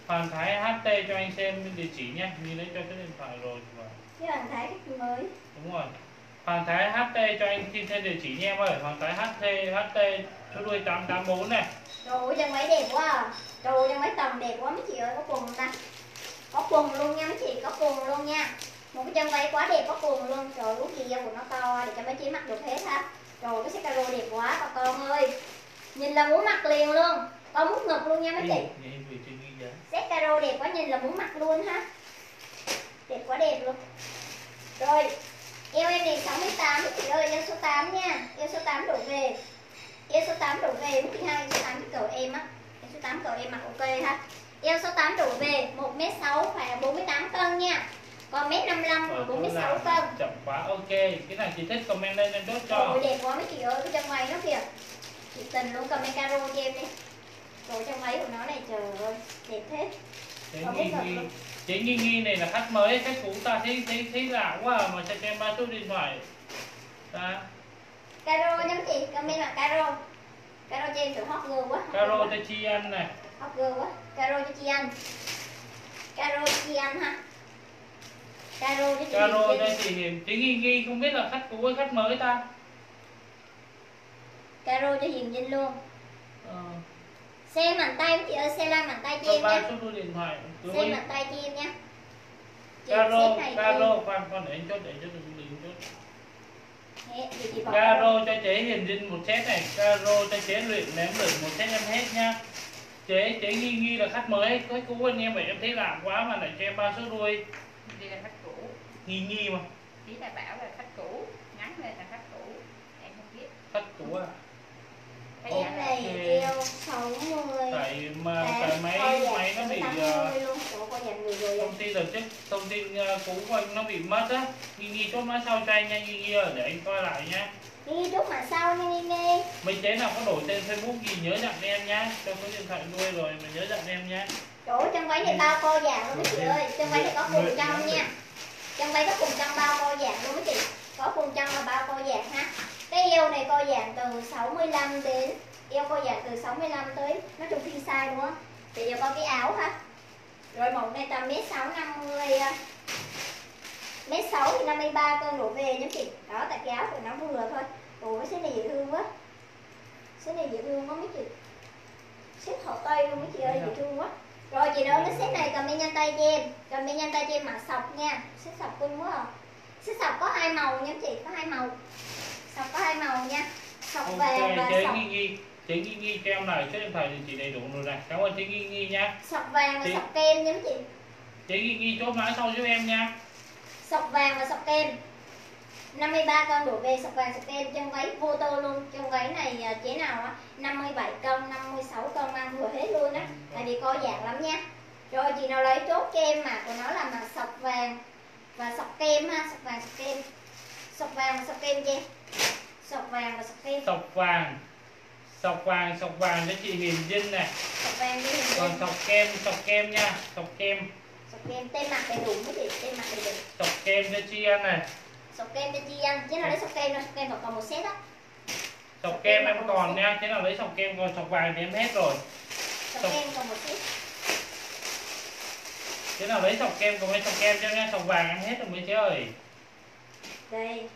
Hoàng Thái hát tê cho anh xem địa chỉ nhé, như lấy cho cái điện thoại rồi mà. Cái Hoàng Thái mới. Đúng rồi. Hoàng Thái hát tê cho anh xin thêm địa chỉ nhé em ơi. Hoàng Thái hát tê hát tê số đuôi tám tám bốn này. Đồ trong máy đẹp quá. Đồ trong máy tầm đẹp quá mấy chị ơi, có quần không ta? Có quần luôn nha mấy chị, có quần luôn nha. Một cái chân váy quá đẹp có quần luôn. Trời lúc gì ra quần nó to để cho mấy chị mặc được hết ha. Trời cái xích caro đẹp quá bà con ơi. Nhìn là muốn mặc liền luôn. Con mút ngực luôn nha mấy chị. Xích caro đẹp quá nhìn là muốn mặc luôn ha. Đẹp quá đẹp luôn. Rồi, yêu em này sáu mươi tám mấy chị ơi, yêu số tám nha. Yêu số tám đổ về. Yêu số tám đổ về mấy chị hai, yêu số tám cái cậu em á. Yêu số tám cậu em mặc ok ha. Yêu số tám đổ về một mét sáu khoảng bốn mươi tám cân nha. Còn một mét năm mươi lăm rồi bốn mươi sáu cân. Chậm quá ok. Cái nào chị thích comment lên em đốt cho. Rồi đẹp quá mấy chị ơi, cái chân váy nó kìa. Chị tình luôn, comment caro cho em đi. Rồi chân váy của nó này trời ơi, đẹp thế. Chị Nghi Nghi này là khách mới, khách cũ ta thấy thấy thấy lạ quá à, mà cho em ba số điện thoại. Ta. Caro nhắm chị, comment là caro. Caro cho em thử hot girl quá. Caro cho chị ăn này. Hot girl quá. Caro cho chị ăn. Caro cho chị ăn ha. Caro cho chị. Caro cho chị Hiền. Chị Nghi Nghi không biết là khách cũ hay khách mới ta. Caro cho Hiền Vinh luôn. Ờ. Xem màn tay chị ơi, xem like màn tay cho em nha. Ba số điện thoại. Xem màn tay cho em nha. Caro, Caro, khoan khoan để anh chốt để cho đừng đừng chốt. Caro cho chế Hiền Dinh một set này, Caro cho chế Luyện ném lượn một set em hết nha. Chế chế Nghi Nghi là khách mới, khách cũ anh em vậy em thấy lạ quá mà lại cho em ba số đuôi. Đây là khách cũ. Nghi Nghi mà. Chỉ là bảo là khách cũ, nhắn lên là khách cũ, em không biết. Khách cũ à? Cái này kêu sáu mươi. Tại mà tại máy máy nó bị thông tin đợt trước, thông tin cũ của anh nó bị mất á. Nghi Nghi chốt mã sau cho anh nha, Nghi Nghi ơi, để anh coi lại nha. Nghi chốt mã sau nha Nghi Nghi. Mấy chế nào có đổi tên Facebook gì nhớ dặn em nha. Trong số điện thoại nuôi rồi mà nhớ dặn em nha. Chỗ trong váy này bao cô dạng luôn mấy chị ơi, trong váy này có cùng trong nha. Trong váy có cùng trong bao cô dạng luôn mấy chị. Có cùng trong là bao cô dạng ha. Cái eo này co giãn từ sáu mươi lăm đến eo co giãn từ sáu mươi lăm tới nó trùng thiên size đúng không? Bây giờ có cái áo ha. Rồi mẫu này tầm một mét sáu năm mươi, một mét sáu thì năm mươi ba cân đổ về nhé chị. Đó tại cái áo của nó vừa thôi. Ủa cái xếp này dễ thương quá. Xếp này dễ thương quá mấy chị. Xếp thỏ tây luôn mấy chị ơi, dễ thương quá. Rồi chị nói cái xếp này comment nhanh tay cho em, comment nhanh tay cho em mặc sọc nha. Xếp sọc cưng quá à. Xếp sọc có hai màu nhé chị, có hai màu. Sọc có hai màu nha. Sọc okay, vàng và chế sọc. Nghi Nghi, chế Nghi Nghi cho em lại số điện thoại chị đầy đủ rồi này. Cảm ơn chế Nghi Nghi nha. Sọc vàng và chế... sọc kem nhé chị. Chế Nghi Nghi chốt mã sau giúp em nha. Sọc vàng và sọc kem. năm mươi ba cân đổ về, sọc vàng sọc kem, chân váy vô tô luôn. Chân váy này chế nào á, năm mươi bảy cân, năm mươi sáu cân ăn vừa hết luôn á. Tại vì co dạng lắm nha. Rồi chị nào lấy chốt cho em mà của nó là mà sọc vàng và sọc kem ha, sọc vàng sọc kem. Sọc vàng và sọc kem cho em. Sọc vàng và sọc kem. Sọc vàng. Sọc vàng, sọc vàng cho chị Hiền Dinh này. Sọc vàng cho Hiền Dinh. Còn sọc kem, sọc kem nha, sọc kem. Sọc kem tên mặt đầy đủ mấy chị, tên mặt đầy đủ. Sọc kem cho chị ăn này. Sọc kem cho chị ăn, chứ nào lấy sọc kem rồi, sọc kem còn một set á. Sọc, sọc kem em còn nha, chứ nào lấy sọc kem còn sọc vàng thì em hết rồi. Sọc, sọc... kem còn một set. Chứ nào lấy sọc kem còn mấy sọc kem cho nha, sọc vàng em hết rồi mấy chị ơi. Đây.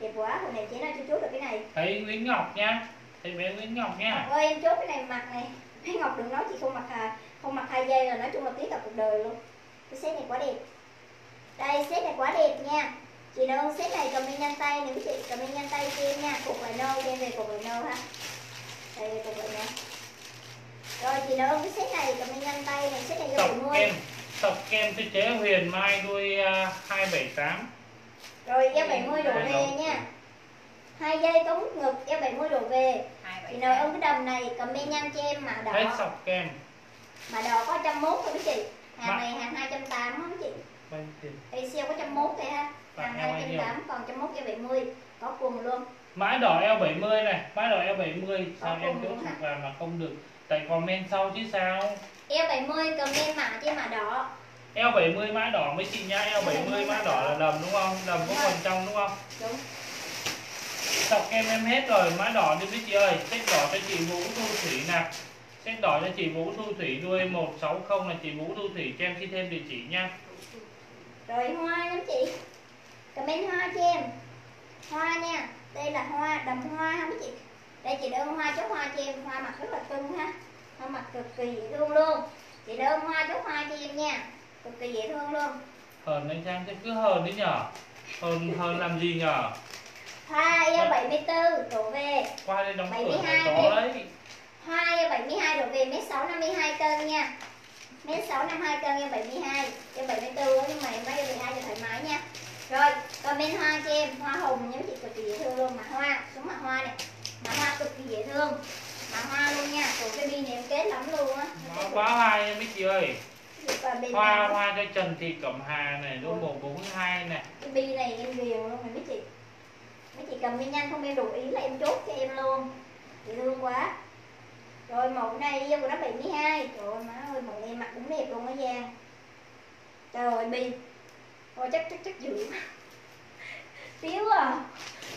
Đẹp quá, hồi này chị nào chưa chốt được cái này. Thấy Nguyễn Ngọc nha. Thấy bé Nguyễn Ngọc nha. Ngọc ơi em chốt cái này mặc này. Bé Ngọc đừng nói chị không mặc hà, không mặc hai giây là nói chung là tiếc cả cuộc đời luôn. Cái set này quá đẹp. Đây set này quá đẹp nha. Chị nào ơn set này comment nhanh tay nếu chị comment nhanh tay cho em nha. Cục lại nâu đem về cục lại nâu ha. Đây về cục lại nâu. Rồi chị nào ơn cái set này comment nhanh tay này, set này cho mọi người. Sọc kem thiết kế Huyền Mai đuôi uh, hai bảy tám. Rồi eo bảy mươi đổ về nha. Hai dây có mút ngực eo bảy mươi đổ về. Thì nào ôm cái đầm này comment nhanh cho em mã đỏ. Hết sọc kem. Mã đỏ có một trăm mốt thôi quý chị. Hàng mà... này hàng hai trăm tám mươi không chị. Đây siêu có một trăm mốt thôi ha. Hàng hai trăm tám mươi còn một trăm mốt eo bảy mươi có quần luôn. Mã đỏ eo bảy mươi này, mã đỏ eo bảy mươi sao em chốt sọc vàng mà không được. Tại comment sau chứ sao. Eo bảy mươi comment mã cho mã đỏ. L bảy mươi mã đỏ mấy chị nhá, L bảy mươi mã đỏ là đầm đúng không? Đầm có quần trong đúng không? Đúng. Sọc em em hết rồi, mã đỏ đi với chị ơi. Sách đỏ cho chị Vũ Thu Thủy nè. Sách đỏ cho chị Vũ Thu Thủy đuôi một sáu không là chị Vũ Thu Thủy cho em xin thêm địa chỉ nha. Rồi hoa lắm chị. Comment hoa cho em. Hoa nha. Đây là hoa, đầm hoa ha mấy chị. Đây chị đơn hoa chốt hoa cho em, hoa mặt rất là cưng ha. Hoa mặt cực kỳ dễ thương luôn. Chị đơn hoa chốt hoa cho em nha. Cực kỳ dễ thương luôn. Hờn anh Trang cứ hờn đấy nhở. Hờn hờn làm gì nhở? Hoa bảy mươi tư đổ về. Qua đây đóng cửa có đấy. Hoa bảy mươi hai đổ về mét sáu năm mươi hai cân nha. mét sáu năm mươi hai cân em bảy mươi hai, em bảy mươi tư nhưng mà em bán bảy mươi hai cho thoải mái nha. Rồi, comment hoa cho em, hoa hồng nhóm chị cực kỳ dễ thương luôn, mà hoa, xuống mặt hoa này. Mà hoa cực kỳ dễ thương. Mà hoa luôn nha, của cái bi này em kết lắm luôn á. Quá hoa nha mấy chị ơi. Hoa hoa cho Trần Thị Cẩm Hà này, đôi một bốn hai này. Cái bi này em ghiền luôn rồi mấy chị. Mấy chị cầm đi nhanh không em đủ ý là em chốt cho em luôn. Dễ thương quá. Rồi mẫu này yêu của nó bảy mươi hai. Trời ơi má ơi, mẫu này mặc cũng đẹp luôn á Giang. Trời ơi bi. Ôi chắc chắc chắc dữ quá. Tiếu à.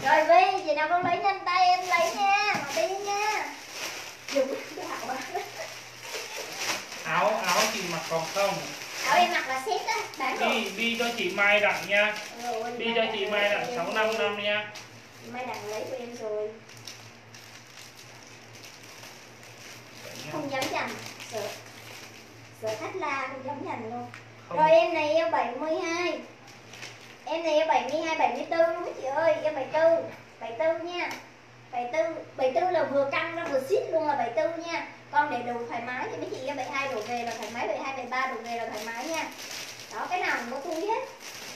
Rồi bi, chị nào không lấy nhanh tay em lấy nha, mà bi nha. Dữ đạo quá. Áo áo chị mặc còn không? Áo em mặc là set á, bán rồi. Đi đi cho chị Mai Đặng nha. Rồi, đi cho chị Mai Đặng sáu năm năm nha. Mai Đặng lấy của em rồi. Không dám giành, sợ sợ khách la không dám giành luôn. Không. Rồi em này em bảy mươi hai, em này em bảy mươi hai bảy mươi tư luôn các chị ơi, em bảy mươi tư bảy mươi tư nha, bảy mươi tư bảy mươi tư là vừa căng nó vừa xít luôn là bảy mươi tư nha. Con để đủ thoải mái thì mấy chị em bảy mươi hai đổ về là thoải mái, bảy mươi hai bảy mươi ba đổ về là thoải mái nha. Đó cái nào cũng có túi hết,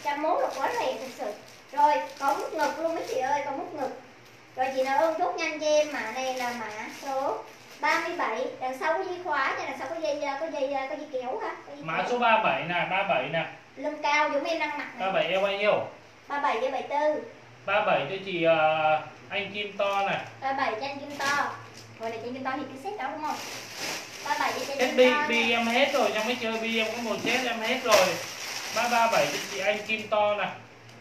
trăm mốt là quá rẻ thật sự. Rồi có mút ngực luôn mấy chị ơi, có mút ngực. Rồi chị nào ơn chốt nhanh cho em, mã này là mã số ba mươi bảy, đằng sau có dây khóa nha, đằng sau có dây có dây có dây kéo ha. Mã số ba mươi bảy nè, ba mươi bảy nè. Lưng cao giống em đang mặc này. ba mươi bảy em bao nhiêu? ba mươi bảy với bảy mươi tư. ba mươi bảy cho chị uh, anh Kim To nè. ba mươi bảy cho anh Kim To. Rồi này chị Kim To thì cái set đó đúng không? ba mươi bảy cho chị Kim To. Bi em hết rồi, em mới chơi bi em có một set em hết rồi. ba ba bảy cho chị anh Kim To nè.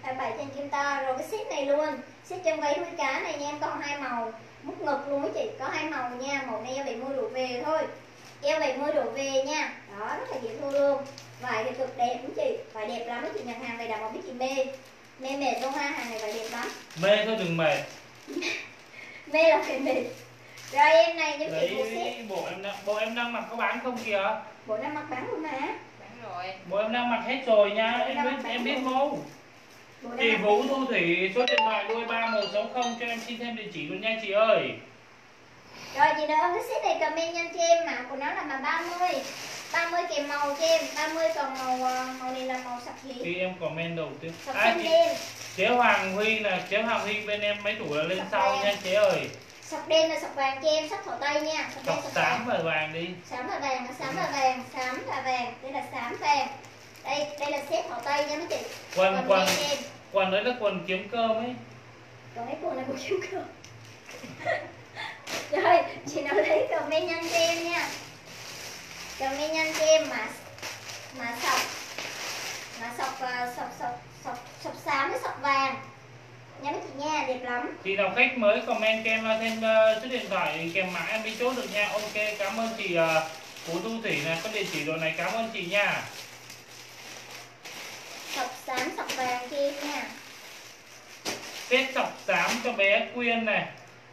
ba mươi bảy cho anh Kim To rồi cái set này luôn. Set trong váy đuôi cá này nha, em còn hai màu. Mút ngực luôn á chị, có hai màu nha, màu này em bảy mươi đổ về thôi. Em bảy mươi đổ về nha. Đó, rất là dễ thương luôn. Vải thì cực đẹp đúng chị, vải đẹp lắm chị, nhận hàng này đảm bảo biết chị mê. Mê mệt luôn ha, hàng này vải đẹp lắm. Mê thôi đừng mệt. Mê là phải mệt. Rồi em này giống chị mua set. Bộ em đang bộ em đang mặc có bán không kìa? Bộ đang mặc bán luôn mà. Bán rồi. Bộ em đang mặc hết rồi nha, em biết em biết không? Chị Vũ Thu Thủy số điện thoại đuôi ba một sáu không cho em xin thêm địa chỉ luôn nha chị ơi. Rồi chị đỡ cái set này comment nhanh cho em, mã của nó là mã ba mươi. ba mươi kèm màu cho em, ba mươi còn màu màu này là màu sọc gì? Khi em comment đầu tiên. Sọc à, chị, đen. Chế Hoàng Huy là chế Hoàng Huy bên em mấy tuổi là lên sọc sau đen. Nha chế ơi. Sọc đen là sọc vàng cho em, sọc thỏ tây nha. Sọc, sọc, đen, sọc xám và vàng đi. Xám và vàng, xám và vàng, xám và vàng, đây là xám vàng. Đây, đây là set thỏ tây nha mấy chị. Quần quần. Quần đen. Quần đấy là quần kiếm cơm ấy. Còn cái quần là quần kiếm cơm. Rồi, chị nào lấy comment nhanh cho em nha. Comment nhanh cho em mà mà sọc. Mà sọc sọc sọc sọc sọc xám với sọc vàng. Nha mấy chị nha, đẹp lắm. Chị nào khách mới comment cho em thêm số điện thoại kèm mã em đi chốt được nha. Ok, cảm ơn chị Vũ Thu Thủy nè, có địa chỉ đồ này cảm ơn chị nha. Sọc xám sọc vàng kia nha. Set sọc xám cho bé Quyên này.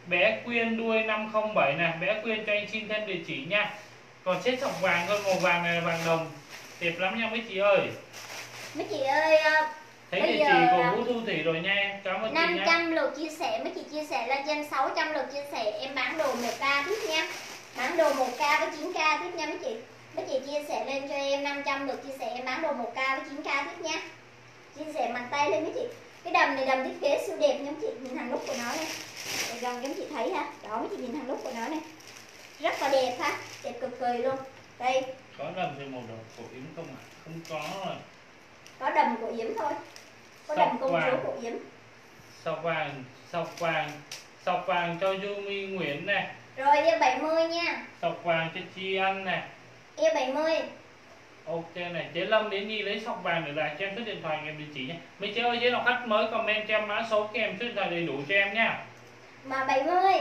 Bé Quyên đuôi năm không bảy này, bé Quyên cho anh xin thêm địa chỉ nha. Còn set sọc vàng thôi, màu vàng này là vàng đồng. Đẹp lắm nha mấy chị ơi. Mấy chị ơi, thấy địa chỉ của Vũ Thu Thủy rồi nha. Cảm ơn năm trăm chị nha. năm trăm lượt chia sẻ, mấy chị chia sẻ lên trên sáu trăm lượt chia sẻ em bán đồ một k tiếp nha. Bán đồ một k với chín k tiếp nha mấy chị. Mấy chị chia sẻ lên cho em năm trăm lượt chia sẻ em bán đồ một k với chín k tiếp nha. Chia sẻ bằng tay lên mấy chị. Cái đầm này đầm thiết kế siêu đẹp nha mấy chị, nhìn hàng nút của nó này. Để gần cho mấy chị thấy ha. Đó mấy chị nhìn hàng nút của nó này. Rất là đẹp ha, đẹp cực kỳ luôn. Đây. Có đầm thì màu đỏ của Yếm không ạ? À? Không có rồi. Có đầm của Yếm thôi. Có sọc đầm công chúa của Yếm. Sọc vàng, sọc vàng, sọc vàng cho Yumi Nguyễn nè. Rồi em bảy mươi nha. Sọc vàng cho Chi Anh nè. E bảy mươi. Ok này, Chế Lâm đến đi lấy sóc vàng để lại cho em số điện thoại em địa chỉ nhé. Mấy chế ơi, chế nào khách mới comment cho em mã số cho em số điện thoại đầy đủ cho em nha. Mà bảy mươi.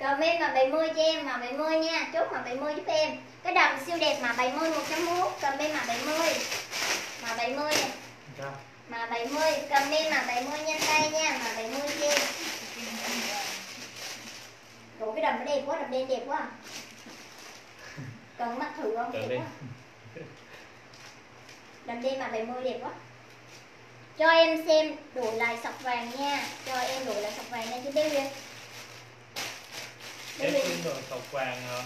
Comment mà bảy mươi cho em, mà bảy mươi nha. Chốt mà bảy mươi giúp em. Cái đầm siêu đẹp mà bảy mươi một trăm bốn mươi. Comment mà bảy mươi. Mà bảy mươi này. Mà bảy mươi, comment mà bảy mươi nhanh tay nha, mà bảy mươi cho em. Ủa cái đầm nó đẹp quá, đầm đen đẹp quá à. Cần mắt thử không? Đẹp quá. Đầm đen mà bảy mươi đẹp quá. Cho em xem đổi lại sọc vàng nha. Cho em đổi lại sọc vàng nha chứ bé Huyền. Em xin đổi sọc vàng hả?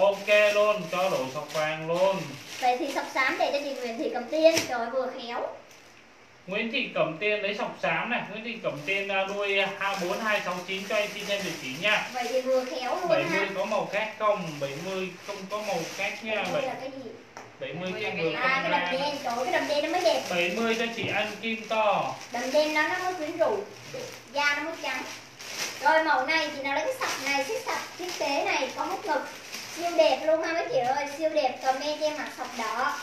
Ok luôn, cho đổi sọc vàng luôn. Vậy thì sọc xám để cho chị Nguyễn Thị Cẩm Tiên. Trời ơi, vừa khéo. Nguyễn Thị Cẩm Tiên lấy sọc xám này, Nguyễn Thị Cẩm Tiên nuôi hai bốn hai sáu chín cho em xin thêm địa chỉ nha. Vậy thì vừa khéo luôn. bảy mươi ha. Có màu khác không? bảy mươi không có màu khác nha. bảy mươi là cái gì? bảy mươi cho người công an. À, cái đầm đen, trời ơi, cái đầm đen nó mới đẹp. bảy mươi cho chị Ăn Kim To. Đầm đen đó nó mới quyến rũ, da nó mới trắng. Rồi màu này chị nào lấy cái sọc này, cái sọc thiết kế này có hút ngực. Siêu đẹp luôn ha mấy chị ơi, siêu đẹp. Comment cho em mặc sọc đỏ.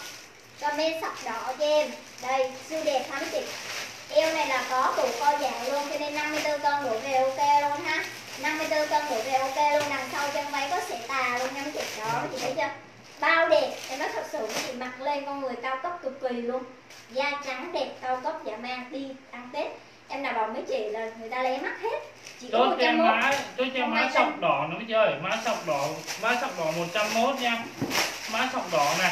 Comment sọc đỏ cho em. Đây, siêu đẹp ha mấy chị. Eo này là có đủ co dạng luôn, cho nên năm mươi tư cân đủ về ok luôn ha. năm mươi tư cân đủ về ok luôn, đằng sau chân váy có xẻ tà luôn nha mấy chị. Đó, mấy chị thấy chưa? Bao đẹp, em nói thật sự mấy chị mặc lên con người cao cấp cực kỳ luôn. Da trắng đẹp, cao cấp dạ mang đi ăn Tết. Em nào bảo mấy chị là người ta lé mắt hết. Chốt cho má, chốt cho má sọc đỏ nó mới chơi, má sọc đỏ, má sọc đỏ một trăm mốt nha. Má sọc đỏ này.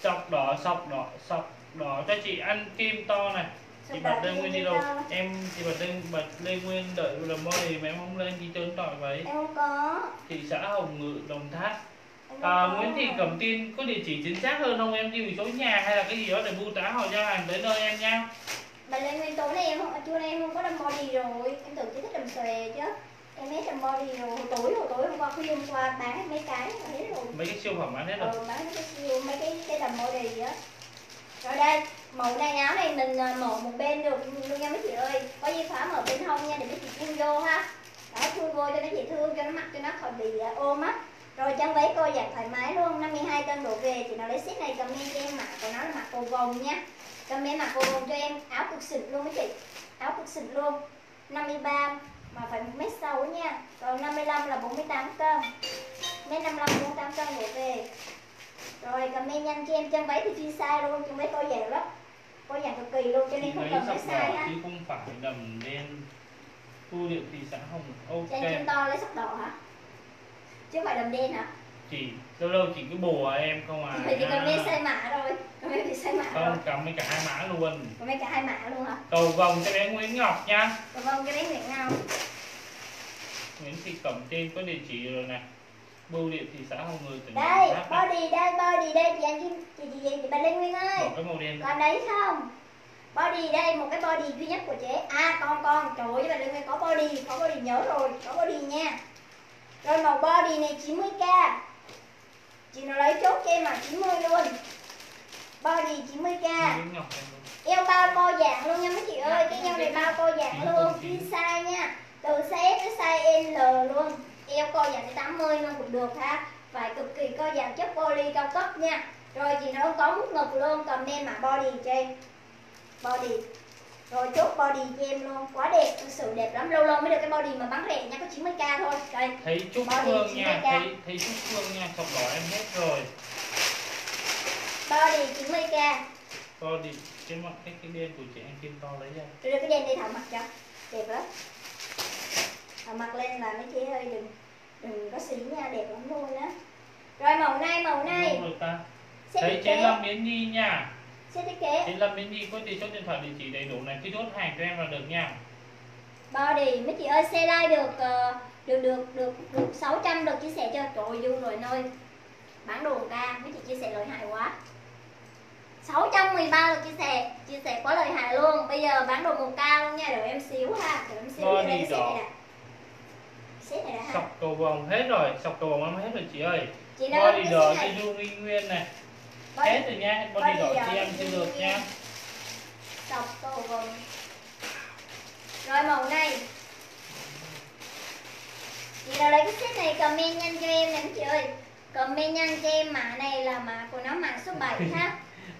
Sọc đỏ, sọc đỏ, sọc đỏ cho chị Ăn Kim To này. Chị bật lên nguyên đi đâu. Em chị bật lên bật lên nguyên đợi là môi thì em không lên đi trốn tỏi vậy. Em không có. Thị xã Hồng Ngự, Đồng Tháp. À, Nguyễn Thị Cẩm Tiên có địa chỉ chính xác hơn không em? Đi về số nhà hay là cái gì đó để bưu tá họ giao hàng tới nơi em nha. Bà lên nguyên tố này em không, trưa nay em không có đầm body rồi, em tưởng chị thích đầm xòe chứ. Em hết đầm body rồi, hồi tối hồi tối hôm qua khuya hôm qua bán hết mấy cái hết rồi. Mấy cái siêu phẩm bán hết rồi. Ừ, bán mấy cái siêu mấy cái cái đầm body gì á. Rồi đây, mẫu này áo này mình mở một bên được luôn nha mấy chị ơi. Có dây khóa mở bên hông nha để mấy chị chui vô ha. Đó, chui vô cho mấy chị thương cho nó mặc cho nó khỏi bị ôm á. Rồi chân váy cô dạng thoải mái luôn, năm mươi hai cân đổ về, chị nào lấy set này comment cho em mặc, còn nó là mặc cầu vồng nha. Comment mặc cầu vồng cho em, áo cực xịn luôn mấy chị. Áo cực xịn luôn. năm mươi ba mà phải một mét sáu nha. Rồi năm mươi lăm là bốn mươi tám cân. một mét năm mươi lăm bốn mươi tám cân đổ về. Rồi comment nhanh cho em, chân váy thì chuyên size luôn, chân váy cô dạng lắm. Cô dạng cực kỳ luôn cho nên không cần phải size ha. Chứ không phải đầm đen. Thu liệu thì xã Hồng. Ok. Cho em to lấy sắc đỏ hả? Chứ không phải đầm đen hả? Chị, lâu lâu chị cứ bùa em không à. Thì comment sai mã rồi. Comment thì sai mã không, rồi. Không, cầm mấy cả hai mã luôn. Comment cả hai mã luôn hả? Cầu vồng cho bé Nguyễn Ngọc nha. Cầu vồng cho bé Nguyễn Ngọc. Nguyễn Thị Cẩm Tiên có địa chỉ rồi nè. Bưu điện thị xã Hồng Ngự tỉnh Đây, body đây, body đây chị Anh Kim, chị chị chị bà Lê Nguyên ơi. Một cái màu đen. Còn đấy không? Body đây, một cái body duy nhất của chị. À con con, trời ơi bà Lê Nguyên có body, có body nhớ rồi, có body nha. Rồi màu body này chín mươi k. Chị nào lấy chốt cho em mà chín mươi luôn. Body chín mươi k. Eo bao co dạng luôn nha mấy chị ơi. Cái eo này bao co dạng luôn, full size nha. Từ size S tới size L luôn. Eo co dạng tới tám mươi luôn cũng được ha. Phải cực kỳ co dạng chất poly cao cấp nha. Rồi chị nào có mút ngực luôn, comment mã body cho em. Body. Rồi chốt body cho em luôn, quá đẹp, thực sự đẹp lắm. Lâu lâu mới được cái body mà bán rẻ nha, có chín mươi k thôi. Đây, thấy Trúc Phương nha, thấy, thấy Trúc Phương nha, sọc đỏ em hết rồi. Body chín mươi k. Body, cái mặt cái, cái đen của chị Ăn Kim To lấy ra. Đưa cái đen đi thảo mặt cho, đẹp lắm. Thảo mặt lên là mấy chị hơi đừng, đừng có xí nha, đẹp lắm luôn á. Rồi màu này, màu này. Thấy Chế Lâm Yến Nhi nha. Chị Lâm Yến Nhi có thì số điện thoại địa chỉ đầy đủ này, cứ chốt hàng cho em là được nha. Body mấy chị ơi, xe like được được được được được sáu trăm được chia sẻ cho trội vui rồi nơi. Bán đồ ca mấy chị chia sẻ lợi hại quá. sáu trăm mười ba được chia sẻ, chia sẻ quá lợi hại luôn. Bây giờ bán đồ một ca luôn nha, đợi em xíu ha, đợi em xíu body đây đỏ. Set này đã ha. Sọc cầu vồng hết rồi, sọc cầu vồng em hết rồi chị ơi. Chị body đỏ cho Du Nguyên này. Hết rồi nha, body đỏ cho em chưa được nha. Sọc cầu vồng. Rồi màu này. Chị nào lấy cái set này comment nhanh cho em nè chị ơi. Comment nhanh cho em mã này là mã của nó, mã số bảy ha.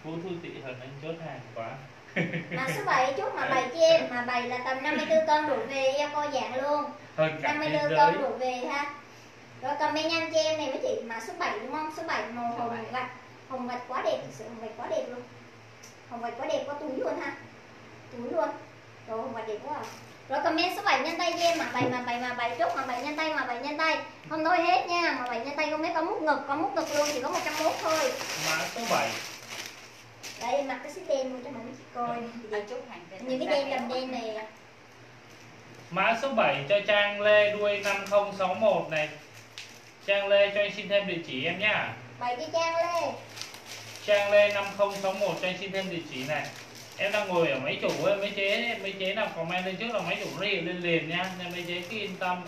Vũ Thu Thị Hận anh chốt hàng quá. Mã số bảy chốt mã bảy cho em, mã bảy là tầm năm mươi tư cân đủ về em coi dạng luôn. năm mươi tư cân đủ về ha. Rồi comment nhanh cho em này mấy chị, mã số bảy đúng không? Số bảy màu hồng gạch. Hồng gạch quá đẹp, thực sự hồng gạch quá đẹp luôn. Hồng gạch quá đẹp, có túi luôn ha. Túi luôn. Rồi hồng gạch đẹp quá à. Rồi comment số bảy nhân tay cho em, mà bảy mà bảy mà bảy chốt mà bảy nhân tay mà bảy nhân tay. Không thôi hết nha, mà bảy nhân tay không biết có mút ngực, có mút ngực luôn, chỉ có một trăm mốt thôi. Mã số bảy. Đây mặc cái xí đen luôn cho mọi người coi. Ừ. Chốt hàng về. Những cái đen đầm đen này. Mã số bảy cho Trang Lê đuôi năm không sáu một này. Trang Lê cho anh xin thêm địa chỉ em nhá. bảy cho Trang Lê. Trang Lê năm không sáu một cho anh xin thêm địa chỉ này. Em đang ngồi ở máy chủ, máy chế máy chế nào comment lên trước là máy chủ nó hiện lên liền nha, nên máy chế cứ yên tâm.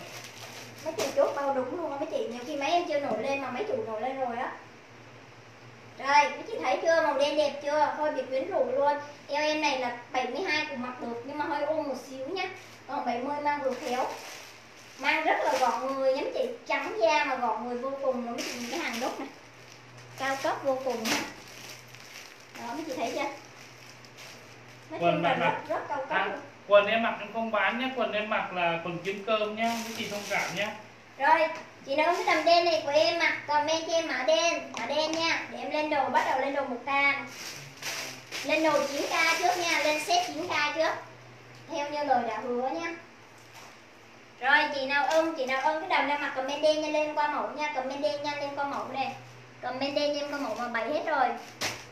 Máy chủ chốt bao đúng luôn á mấy chị, nhiều khi máy em chưa nổi lên mà máy chủ nổi lên rồi á. Rồi mấy chị thấy chưa, màu đen đẹp chưa, hơi bị quyến rũ luôn. Eo em này là bảy mươi hai cũng mặc được nhưng mà hơi ôm một xíu nhá, còn bảy mươi mang vừa khéo, mang rất là gọn người nhá mấy chị, trắng da mà gọn người vô cùng. Mấy chị nhìn cái hàng đúc này cao cấp vô cùng ha. Đó mấy chị thấy chưa, quần bạn mặc rất, rất cao cấp. À, quần em mặc em không bán nhé, quần em mặc là quần kiếm cơm nhé, cái chị thông cảm nhé. Rồi chị nói cái đầm đen này của em mặc, comment cho em mã đen, mã đen nha, để em lên đồ, bắt đầu lên đồ một k, lên đồ chín k trước nha, lên set chín k trước theo như lời đã hứa nha. Rồi chị nào ưng, chị nào ưng cái đầm đang mặc comment đen nhanh lên qua mẫu nha, comment đen nhanh lên qua mẫu nè, comment đen em qua mẫu mà bày hết rồi.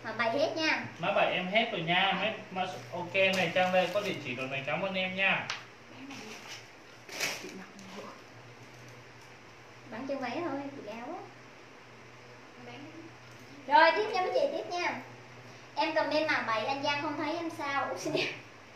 Mà bảy hết nha. Má bảy em hết rồi nha. Má, má, ok này Trang Lê có địa chỉ rồi này, cảm ơn em nha. Bán chân váy thôi, chị áo á. Rồi tiếp nha mấy chị, tiếp nha. Em comment mà bảy anh Giang không thấy em sao? Ủa xinh đẹp.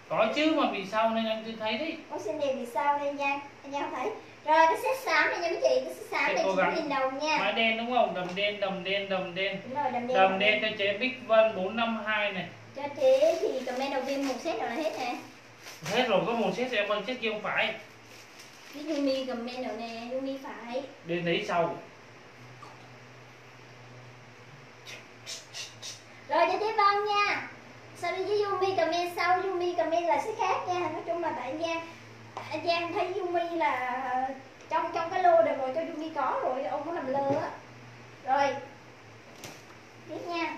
Có chứ mà vì sao nên anh chưa thấy đấy. Ủa xinh đẹp vì sao nên anh Giang, anh Giang không thấy. Rồi cái set xám này nha mấy chị, cái set xám này chín nghìn đồng nha. Má đen đúng không? Đầm đen, đầm đen, đầm đen. Đúng rồi, đầm đen. Đầm đen cho chế Bích Vân bốn năm hai này. Cho chế thì comment đầu tiên một set rồi là hết nè. Hết rồi, có một set em ơi, set kia không phải. Cái Yumi comment đầu nè, Yumi phải. Đến đấy sau. Rồi cho chế Vân nha. Sau đi với Yumi comment sau, Yumi comment là set khác nha, nói chung là tại nha. Anh Giang thấy Yumi là trong trong cái lô đợt rồi cho Yumi có rồi, ông cũng làm lơ á. Rồi tiếp nha.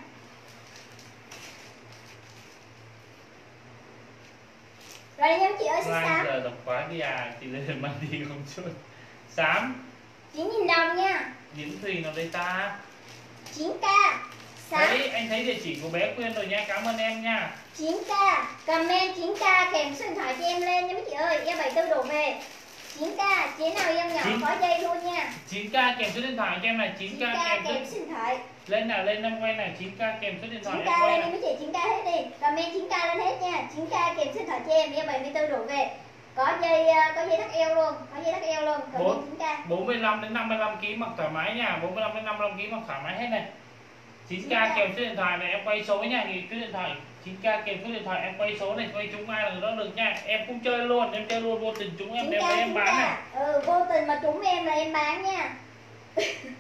Rồi nhóm chị ơi, xám xám giờ đọc quá đi à, chị lên mang đi không chút. Xám chín nghìn đồng nha. Nhín Thùy nào đây ta, chín k. Đấy, anh thấy địa chỉ của bé Quyên rồi nha, cảm ơn em nha. chín k, comment chín k kèm số điện thoại cho em lên nha mấy chị ơi, em bảy tư đổ về. chín k, chế nào em nhỏ chín... có dây luôn nha. chín k kèm số điện thoại cho em là chín k, chín k kèm số điện thoại. Lên nào, lên năm quay nào, chín k kèm số điện thoại. chín k lên đi mấy chị, chín k hết đi. Comment chín k lên hết nha. chín k kèm số điện thoại cho em, em bảy tư đổ về. Có dây, có dây thắt eo luôn, có dây thắt eo luôn. Comment chín k. bốn mươi lăm đến năm mươi lăm ki lô gam mặc thoải mái nha, bốn mươi lăm đến năm mươi lăm ki lô gam mặc thoải mái hết này. chín k kèm số điện thoại này em quay số nha, thì số điện thoại chín k kèm số điện thoại em quay số này, quay chúng ai là đó được nha. Em cũng chơi luôn, em chơi luôn vô tình chúng em đem em bán này. Ừ, vô tình mà chúng em là em bán nha.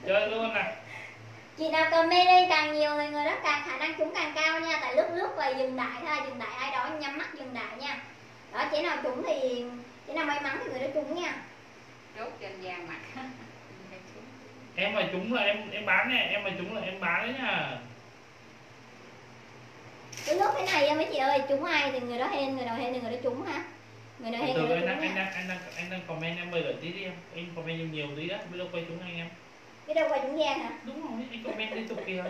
Chơi luôn này. Chị nào comment lên càng nhiều người người đó càng khả năng chúng càng cao nha, tại lướt lướt và dừng đại thôi, dừng đại ai đó nhắm mắt dừng đại nha. Đó chị nào chúng thì chị nào may mắn thì người đó chúng nha. Chốt trên da mặt. Em mà chúng là em em bán nè, em mà chúng là em bán đấy nha. Cái lúc cái này mấy chị ơi, chúng ai thì người đó hên, người nào hên thì người đó chúng ha. Người nào hên người đó chúng. Anh đang anh đang anh đang comment em mời gửi tí đi em, em comment nhiều nhiều tí đó, biết đâu quay chúng anh em. Biết đâu quay chúng Giang hả? Đúng rồi, anh comment liên tục kìa.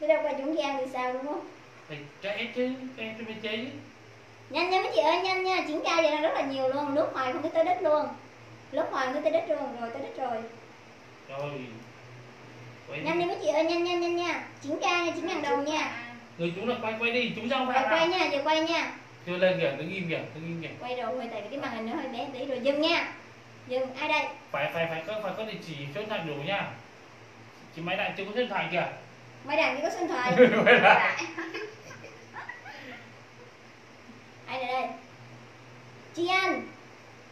Biết đâu quay chúng Giang thì sao đúng không? Thì trái chứ, em cho mình chế chứ. Nhanh nha mấy chị ơi, nhanh nha, chín k vậy là rất là nhiều luôn, nước ngoài không có tới đích luôn. Nước ngoài không có tới đích luôn, rồi tới đích rồi. Rồi. Nhanh đi mấy chị ơi, nhanh nhanh nhanh nha. chín k nha, chín nghìn đồng nha. Người chúng là quay quay đi, chúng sao quay. Quay nha, giờ quay nha. Chưa lên kìa, đứng im kìa, đứng im kìa. Quay rồi, quay tại vì cái màn hình nó hơi bé tí rồi dừng nha. Dừng, ai đây? Phải phải phải có phải có địa chỉ số điện thoại đủ nha. Chị máy đạn chưa có số điện thoại kìa. Máy đạn chưa có số điện thoại. Ai đây đây? Chị Anh.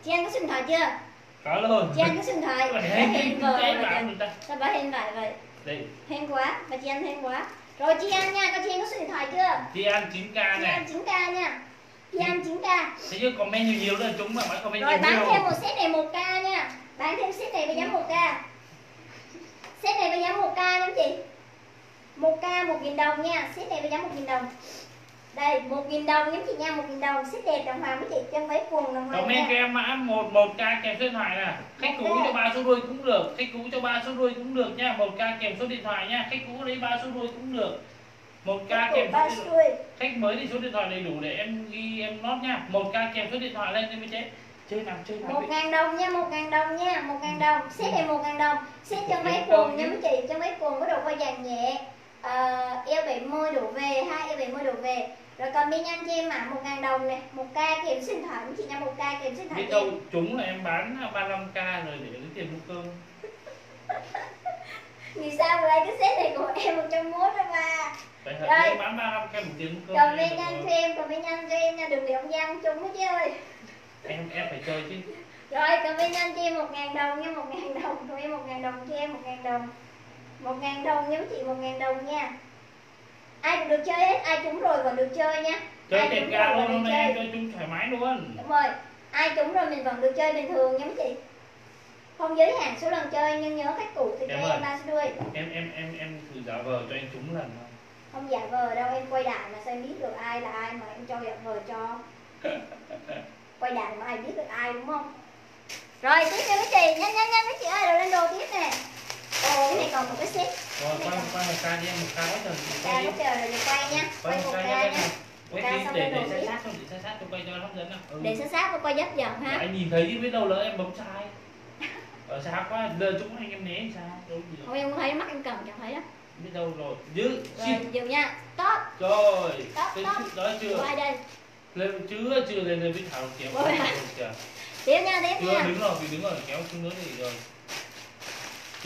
Chị Anh có số điện thoại chưa? Có luôn. Chị ăn cái sinh thời. Sao bà hên vậy vậy? Đi. Hên quá, bà chị ăn hên quá. Rồi chị ăn nha, có chị ăn cái số điện thoại chưa? Chị ăn chín k nè. Chị ăn chín k nha. Chị ăn chín k. Thế chứ comment nhiều nhiều nữa là chúng mà mấy comment nhiều nhiều. Rồi bán thêm một set này một k nha. Bán thêm set này với giá một k. Set này với giá một k nha chị. một k một nghìn đồng nha, set này với giá một nghìn đồng. Đây, một nghìn đồng nhắm chị nha, một nghìn đồng, xếp đẹp đồng hoàng với chị, chân váy quần đồng hoàng. Comment cho em mã một một k kèm số điện thoại nè. Khách cũ cho ba số đuôi cũng được, khách cũ cho ba số đuôi cũng được nha, một k kèm số điện thoại nha, khách cũ lấy ba số đuôi cũng được. một k kèm ba số đuôi. Khách mới thì số điện thoại đầy đủ để em ghi em note nha. một k kèm số điện thoại lên cho mấy chế. Chơi nào chơi nào. một nghìn đồng nha, một nghìn đồng nha, một nghìn đồng, xếp đẹp một nghìn đồng, xếp chân váy quần nhắm chị, chân váy quần có độ vai vàng nhẹ. Uh, eo bảy mươi đổ về, hai eo bảy mươi đổ về. Rồi comment nhanh cho em mã một nghìn đồng này, một k kèm sinh thoại chị nha, một k kèm sinh thoại em. Chúng là em bán ba mươi lăm k rồi để lấy tiền mua cơm. Vì sao bữa nay cái set này của em một trăm mốt rồi mà. Tại thật em bán ba mươi lăm k một tiền mua cơm. Comment nhanh cho em, comment nhanh cho em nha, đừng để ông Giang trúng hết chứ ơi. Em em phải chơi chứ. Rồi comment nhanh cho em một nghìn đồng nha, một nghìn đồng, rồi em một nghìn đồng cho em một nghìn đồng. một nghìn đồng nhóm chị một nghìn đồng nha. Ai cũng được chơi hết, ai trúng rồi còn được chơi nha. Chơi tiền ca luôn hôm nay, chơi chung thoải mái luôn. Đúng rồi, ai trúng rồi mình vẫn được chơi bình thường nhóm chị. Không giới hạn số lần chơi nhưng nhớ khách cũ thì cho em ba số đuôi. Em em em em thử giả vờ cho anh trúng lần không? Không giả vờ đâu, em quay đạn mà sao em biết được ai là ai mà em cho giả vờ cho. Quay đạn mà ai biết được ai đúng không? Rồi tiếp nha mấy chị, nhanh nhanh nhanh mấy chị ơi, đồ lên đồ tiếp nè. Ồ, cái này còn một cái xếp. Rồi, quay một ca đi em, một ca quá trời. Ca quá trời rồi, mình quay nha. Quay một ca nha. Quay ca xong lên đồ tiếp. Để sát sát không, để sát sát tôi quay cho hấp dẫn nào. Để sát sát tôi quay hấp dẫn ha. Anh nhìn thấy biết đâu lỡ em bấm sai. Ở xa quá, lỡ chúng anh em né em sai. Không, em không thấy, mắt em cầm chẳng thấy đó. Biết đâu rồi, giữ. Rồi, dừng nha. Top. Rồi, cái chút đó chưa. Quay đây. Lên chưa, chưa lên lên với Thảo kéo. Tiếp nha, tiếp nha. Chưa, đứng rồi, đứng rồi, kéo xuống nữa thì rồi.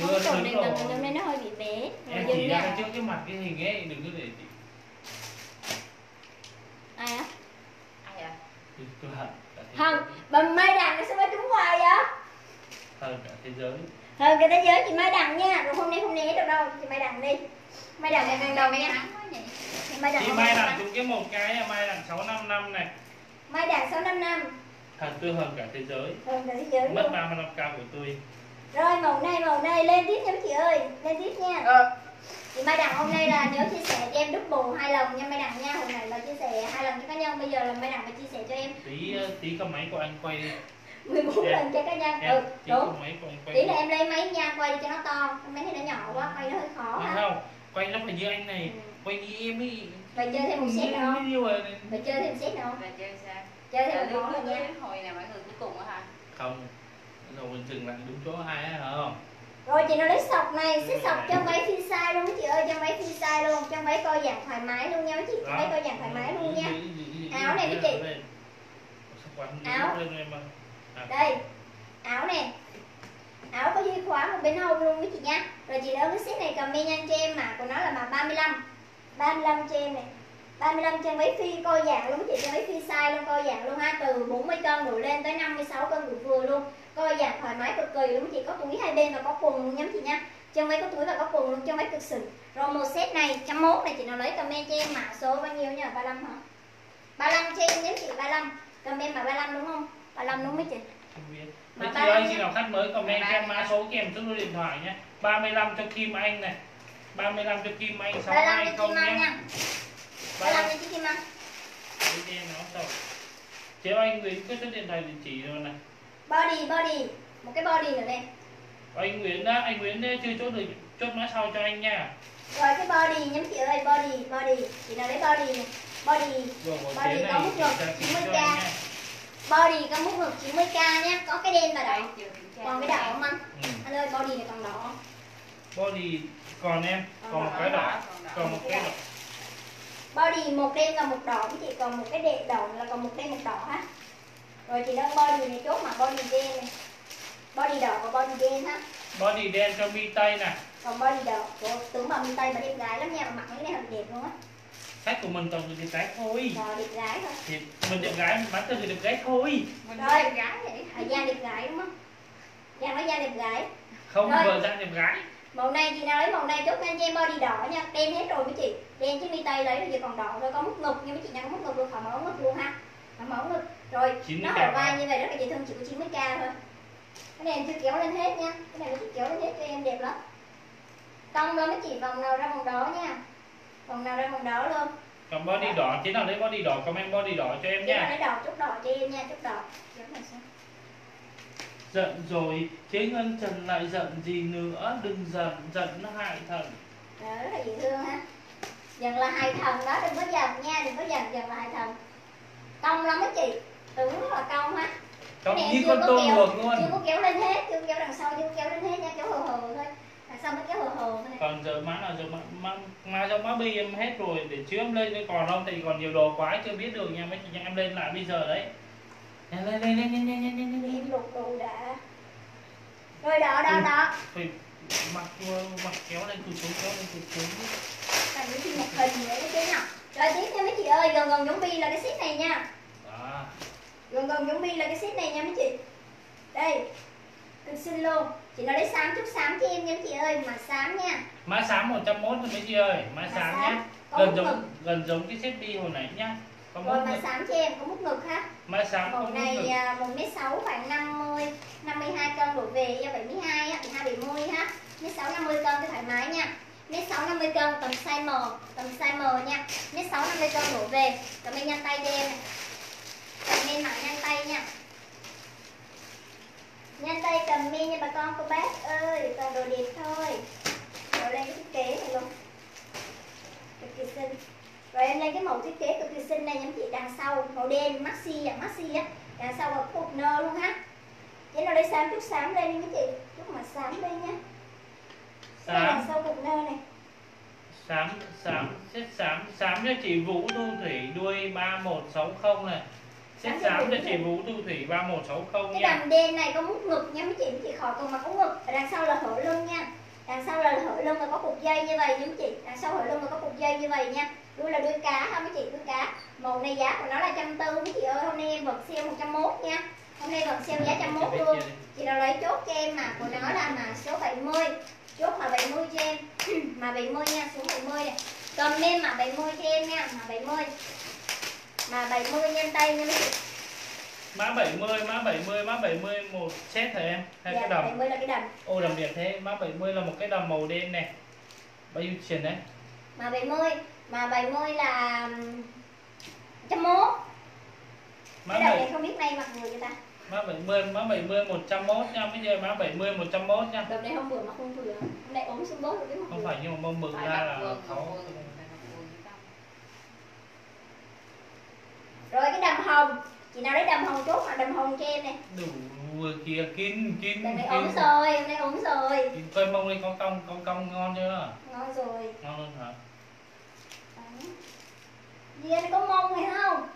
Không, cái tổn này gần hôm nay nó hơi bị bé. Em chỉ ra trước cái mặt cái hình ấy, đừng có để chị. Ai á? Ai ạ? Hằng, bà Mai Đằng sao mới trúng hoài vậy? Hơn cả thế giới. Hơn cả thế giới chị Mai Đằng nha. Rồi hôm nay không né được đâu, chị Mai Đằng đi. Mai Đằng này càng đầu nha. Chị Mai Đằng chị Mai Đằng trúng cái một cái, Mai Đằng sáu năm năm này. Mai Đằng sáu năm năm. Thật tôi hơn cả thế giới. Hơn cả thế giới. Mất ba mươi lăm k của tôi. Rồi màu này màu này lên tiếp nha mấy chị ơi, lên tiếp nha. Ờ. Chị Mai Đằng hôm nay là nhớ chia sẻ cho em double hai lần nha Mai Đằng nha, hồi nãy là chia sẻ hai lần cho cá nhân, bây giờ là Mai Đằng phải chia sẻ cho em. Tí tí cầm máy của anh quay đi. mười bốn lần cho cá nhân. Em, ừ, đúng. Tí là em lấy máy nha, quay đi cho nó to, máy này nó nhỏ quá, quay nó hơi khó ha. Không, quay nó phải như anh này, quay như em ấy. Phải chơi thêm một set nữa không? Phải chơi thêm một set nữa không? Phải chơi sao? Chơi thêm một món nha. Hồi nào mọi người cuối cùng hả? Không. Rồi mình dừng lại đúng chỗ hai á hả không? Rồi chị nói lấy sọc này, xếp sọc cho váy phi sai luôn chị ơi, cho váy phi sai luôn, cho váy co giãn thoải mái luôn nha mấy chị, cho váy co giãn thoải mái luôn nha. Áo này mấy chị. Áo. Đây. Áo nè. Áo có dây khóa một bên hông luôn mấy chị nha. Rồi chị lấy cái set này comment nhanh cho em, mã của nó là mã ba mươi lăm. ba mươi lăm cho em này. ba mươi lăm chân váy phi co giãn luôn mấy chị, chân váy phi size luôn, co giãn luôn ha, từ bốn mươi cân đủ lên tới năm mươi sáu cân đủ vừa luôn. Co giãn thoải mái cực kỳ luôn mấy chị, có túi hai bên và có quần luôn nhắm chị nha. Chân váy có túi và có quần luôn, chân váy cực xịn. Rồi một set này một trăm mốt này chị nào lấy comment cho em mã số bao nhiêu nhỉ? ba mươi lăm hả? ba mươi lăm cho em nhắm chị, ba mươi lăm. Comment mã ba mươi lăm đúng không? ba mươi lăm đúng mấy chị? Mã ba mươi lăm. Chị nào khách mới comment cho em mã số kèm số điện thoại nhé. ba mươi lăm cho Kim Anh này. ba mươi lăm cho Kim Anh sáu hai không nha. ba mươi lăm cho chị Kim Anh. Đi em nó xong. Chị Anh Nguyễn có số điện thoại địa chỉ rồi này. Body body, một cái body nữa nè. Anh Nguyễn đó, anh Nguyễn đấy chưa chốt được, chốt mã sau cho anh nha. Rồi cái body nhắm chị ơi, body body, chị nào lấy body này. Body. Rồi, body có mức ngực chín mươi k. Body có mức ngực chín mươi k nhé, có cái đen và đỏ. Còn cái đỏ không anh? Ừ. Anh ơi body này còn đỏ. Body còn em, còn, còn một cái đỏ, đỏ. Còn, còn một cái đỏ. Body một đen và một đỏ với chị, còn một cái đệ đỏ là còn một đen một đỏ ha. Rồi chị đang body này chốt mà body đen này. Body đỏ và body đen ha. Body đen cho mi tây nè. Còn body đỏ, của tướng mà mi tây mà đẹp gái lắm nha, mặc cái này thật đẹp luôn á. Khách của mình toàn người đẹp gái thôi. Rồi đẹp gái thôi. Thì mình đẹp gái, mình bán cho người đẹp gái thôi. Mình rồi, đẹp gái vậy. Thời gian đẹp gái đúng không? Dạ mới da đẹp gái. Không, rồi. Vừa da đẹp gái. Màu này chị nào lấy màu này chốt anh chị em ơi, đi đỏ nha, đen hết rồi mấy chị. Đen chứ mi tay lấy rồi giờ còn đỏ rồi, có mút ngực nhưng mấy chị nhắn mút ngực luôn, khỏi mẫu ngực luôn ha. Khỏi mẫu ngực. Rồi, nó hở vai như vậy rất là dễ thương, chỉ có chín mươi k thôi. Cái này em chưa kéo lên hết nha. Cái này em chưa kéo lên hết cho em đẹp lắm. Cong lên mấy chị, vòng nào ra vòng đó nha. Vòng nào ra vòng đó luôn. Còn body đỏ, chị nào lấy body đỏ comment body đỏ cho em nha. Chị nào lấy đỏ chút đỏ cho em nha, chút đỏ. Giống này sao? Giận rồi, chế Ngân Trần lại giận gì nữa, đừng giận, giận nó hại thần. Đó, rất là dễ thương ha. Giận là hại thần đó, đừng có giận nha, đừng có giận, giận là hại thần. Cong lắm á chị, tưởng rất là cong ha. Cong như con tôm luộc luôn. Chưa có kéo lên hết, chưa kéo đằng sau, chưa kéo lên hết nha, kéo hờ hờ thôi. Đằng sau mới kéo hờ hờ thôi. Còn giờ má nào, giờ má, má, má cho má bi em hết rồi, để chứ em lên cái còn không, thì còn nhiều đồ quá, em chưa biết được nha, mấy chị em lên lại bây giờ đấy. Lên lên lên lên lên lên lên lên lục đồ đã. Rồi đó đó đó. Phải mặc mặc kéo lên từ xuống kéo lên từ xuống. Cần cái một hình để cái nào. Rồi tiếp theo mấy chị ơi, gần gần giống bi là cái set này nha. Đó. Gần gần giống bi là cái set này nha mấy chị. Đây. Cực xinh luôn. Chị nó lấy xám chút xám cho em nha mấy chị ơi, mà xám nha. Má xám một trăm mốt thôi mấy chị ơi, má xám nhá. Gần giống gần giống cái set bi hồi nãy nhá. Rồi má xám cho em có mút ngực ha. Má xám màu này một mét sáu khoảng năm mươi, năm mươi hai cân đổ về cho bảy mươi hai á, hai bảy mươi ha. một mét sáu năm mươi cân cho thoải mái nha. một mét sáu năm mươi cân tầm size M, tầm size M nha. một mét sáu năm mươi cân đổ về. Comment nhanh tay cho em này. Comment mặc nhanh tay nha. Nhanh tay comment nha bà con cô bác ơi, toàn đồ đẹp thôi. Đồ lên cái thiết kế này luôn. Cực kỳ xinh. Rồi em lên cái màu thiết kế cực kỳ xinh này nhắm chị, đằng sau màu đen maxi dạng maxi á, đằng sau là cục nơ luôn ha. Chị nào lấy xám chút xám lên đi mấy chị, chút mà xám lên nha. Xám đằng sau cục nơ này. Xám xám xếp xám xám cho chị Vũ Du Thủy đuôi ba một sáu không này. Xếp xám cho chị Vũ Du Thủy ba một sáu không nha. Cái đầm đen này có mút ngực nha mấy chị, chị khỏi cần mặc áo ngực, ở đằng sau là hở lưng nha. Đằng sau là hở lưng và có cục dây như vậy nha mấy chị, đằng sau hở lưng và có cục dây như vậy nha. Đuôi là đuôi cá ha mấy chị, đuôi cá. Màu này giá của nó là một trăm bốn mươi mấy chị ơi, hôm nay em vẫn sale một trăm mốt nha. Hôm nay vẫn sale giá một trăm mốt luôn. Chị nào lấy chốt cho em mà của nó là mà số bảy mươi. Chốt mà bảy mươi cho em. Mà bảy mươi nha, số bảy mươi này. Comment mà bảy mươi cho em nha, mà bảy mươi. Mà bảy mươi nhanh tay nha mấy chị. Má bảy mươi, má bảy mươi, má bảy mươi một set hả em? Hay dạ, cái đầm. bảy mươi là cái đầm. Ô đầm đẹp thế, má bảy mươi là một cái đầm màu đen này. Bao nhiêu tiền đấy? Mà bảy mươi, mà bảy mươi là một trăm mốt. Cái đầu này không biết nay mặc người người ta. Má bảy mươi, má bảy mươi một trăm mốt nha, bây giờ má bảy mươi một trăm mốt nha. Đợt này không vừa mặc không vừa. Hôm nay ốm xuống bốt rồi biết không? Không phải nhưng mà mông mực ra là khó. Rồi cái đầm hồng, chị nào lấy đầm hồng chốt mà đầm hồng cho em này. Đủ vừa kìa kín kín. Đợt này ốm rồi, hôm nay ốm rồi. Coi mông đi con cong con cong ngon chưa? Ngon rồi. Ngon luôn hả? Dìa nó có mông này không?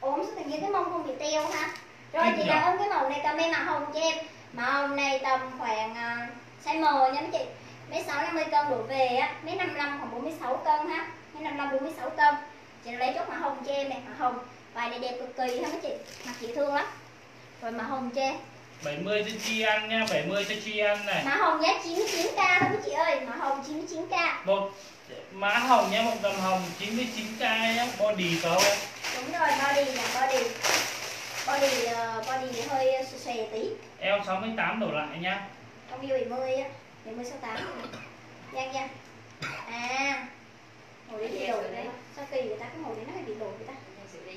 Ốm sao tự nhiên cái mông không bị teo ha. Rồi chị cảm ơn cái màu này comment màu hồng cho em. Màu hồng này tầm khoảng uh, size M nha mấy chị. Mấy sáu năm mươi cân đổ về á, mấy năm mươi lăm khoảng bốn mươi sáu cân ha. Mấy năm mươi lăm bốn mươi sáu cân. Chị lấy chốt màu hồng cho em này, màu hồng. Vài này đẹp cực kỳ ha mấy chị, mặt chị thương lắm. Rồi màu hồng cho em. bảy mươi cho chị ăn nha, bảy mươi cho chị ăn này. Màu hồng giá chín mươi chín k thôi mấy chị ơi, màu hồng chín mươi chín k. Một má hồng nhé, một đầm hồng chín mươi chín k nhé, body có không? Đúng rồi, body là body. Body uh, body hơi xòe xòe tí. Eo sáu mươi tám đổ lại nhá. Không yêu bảy mươi á, bảy mươi sáu tám. Nhanh nha. À. Hồi đấy điều rồi đấy. Sao kỳ người ta cái hồi đấy nó hay bị lột người ta. Xử lý.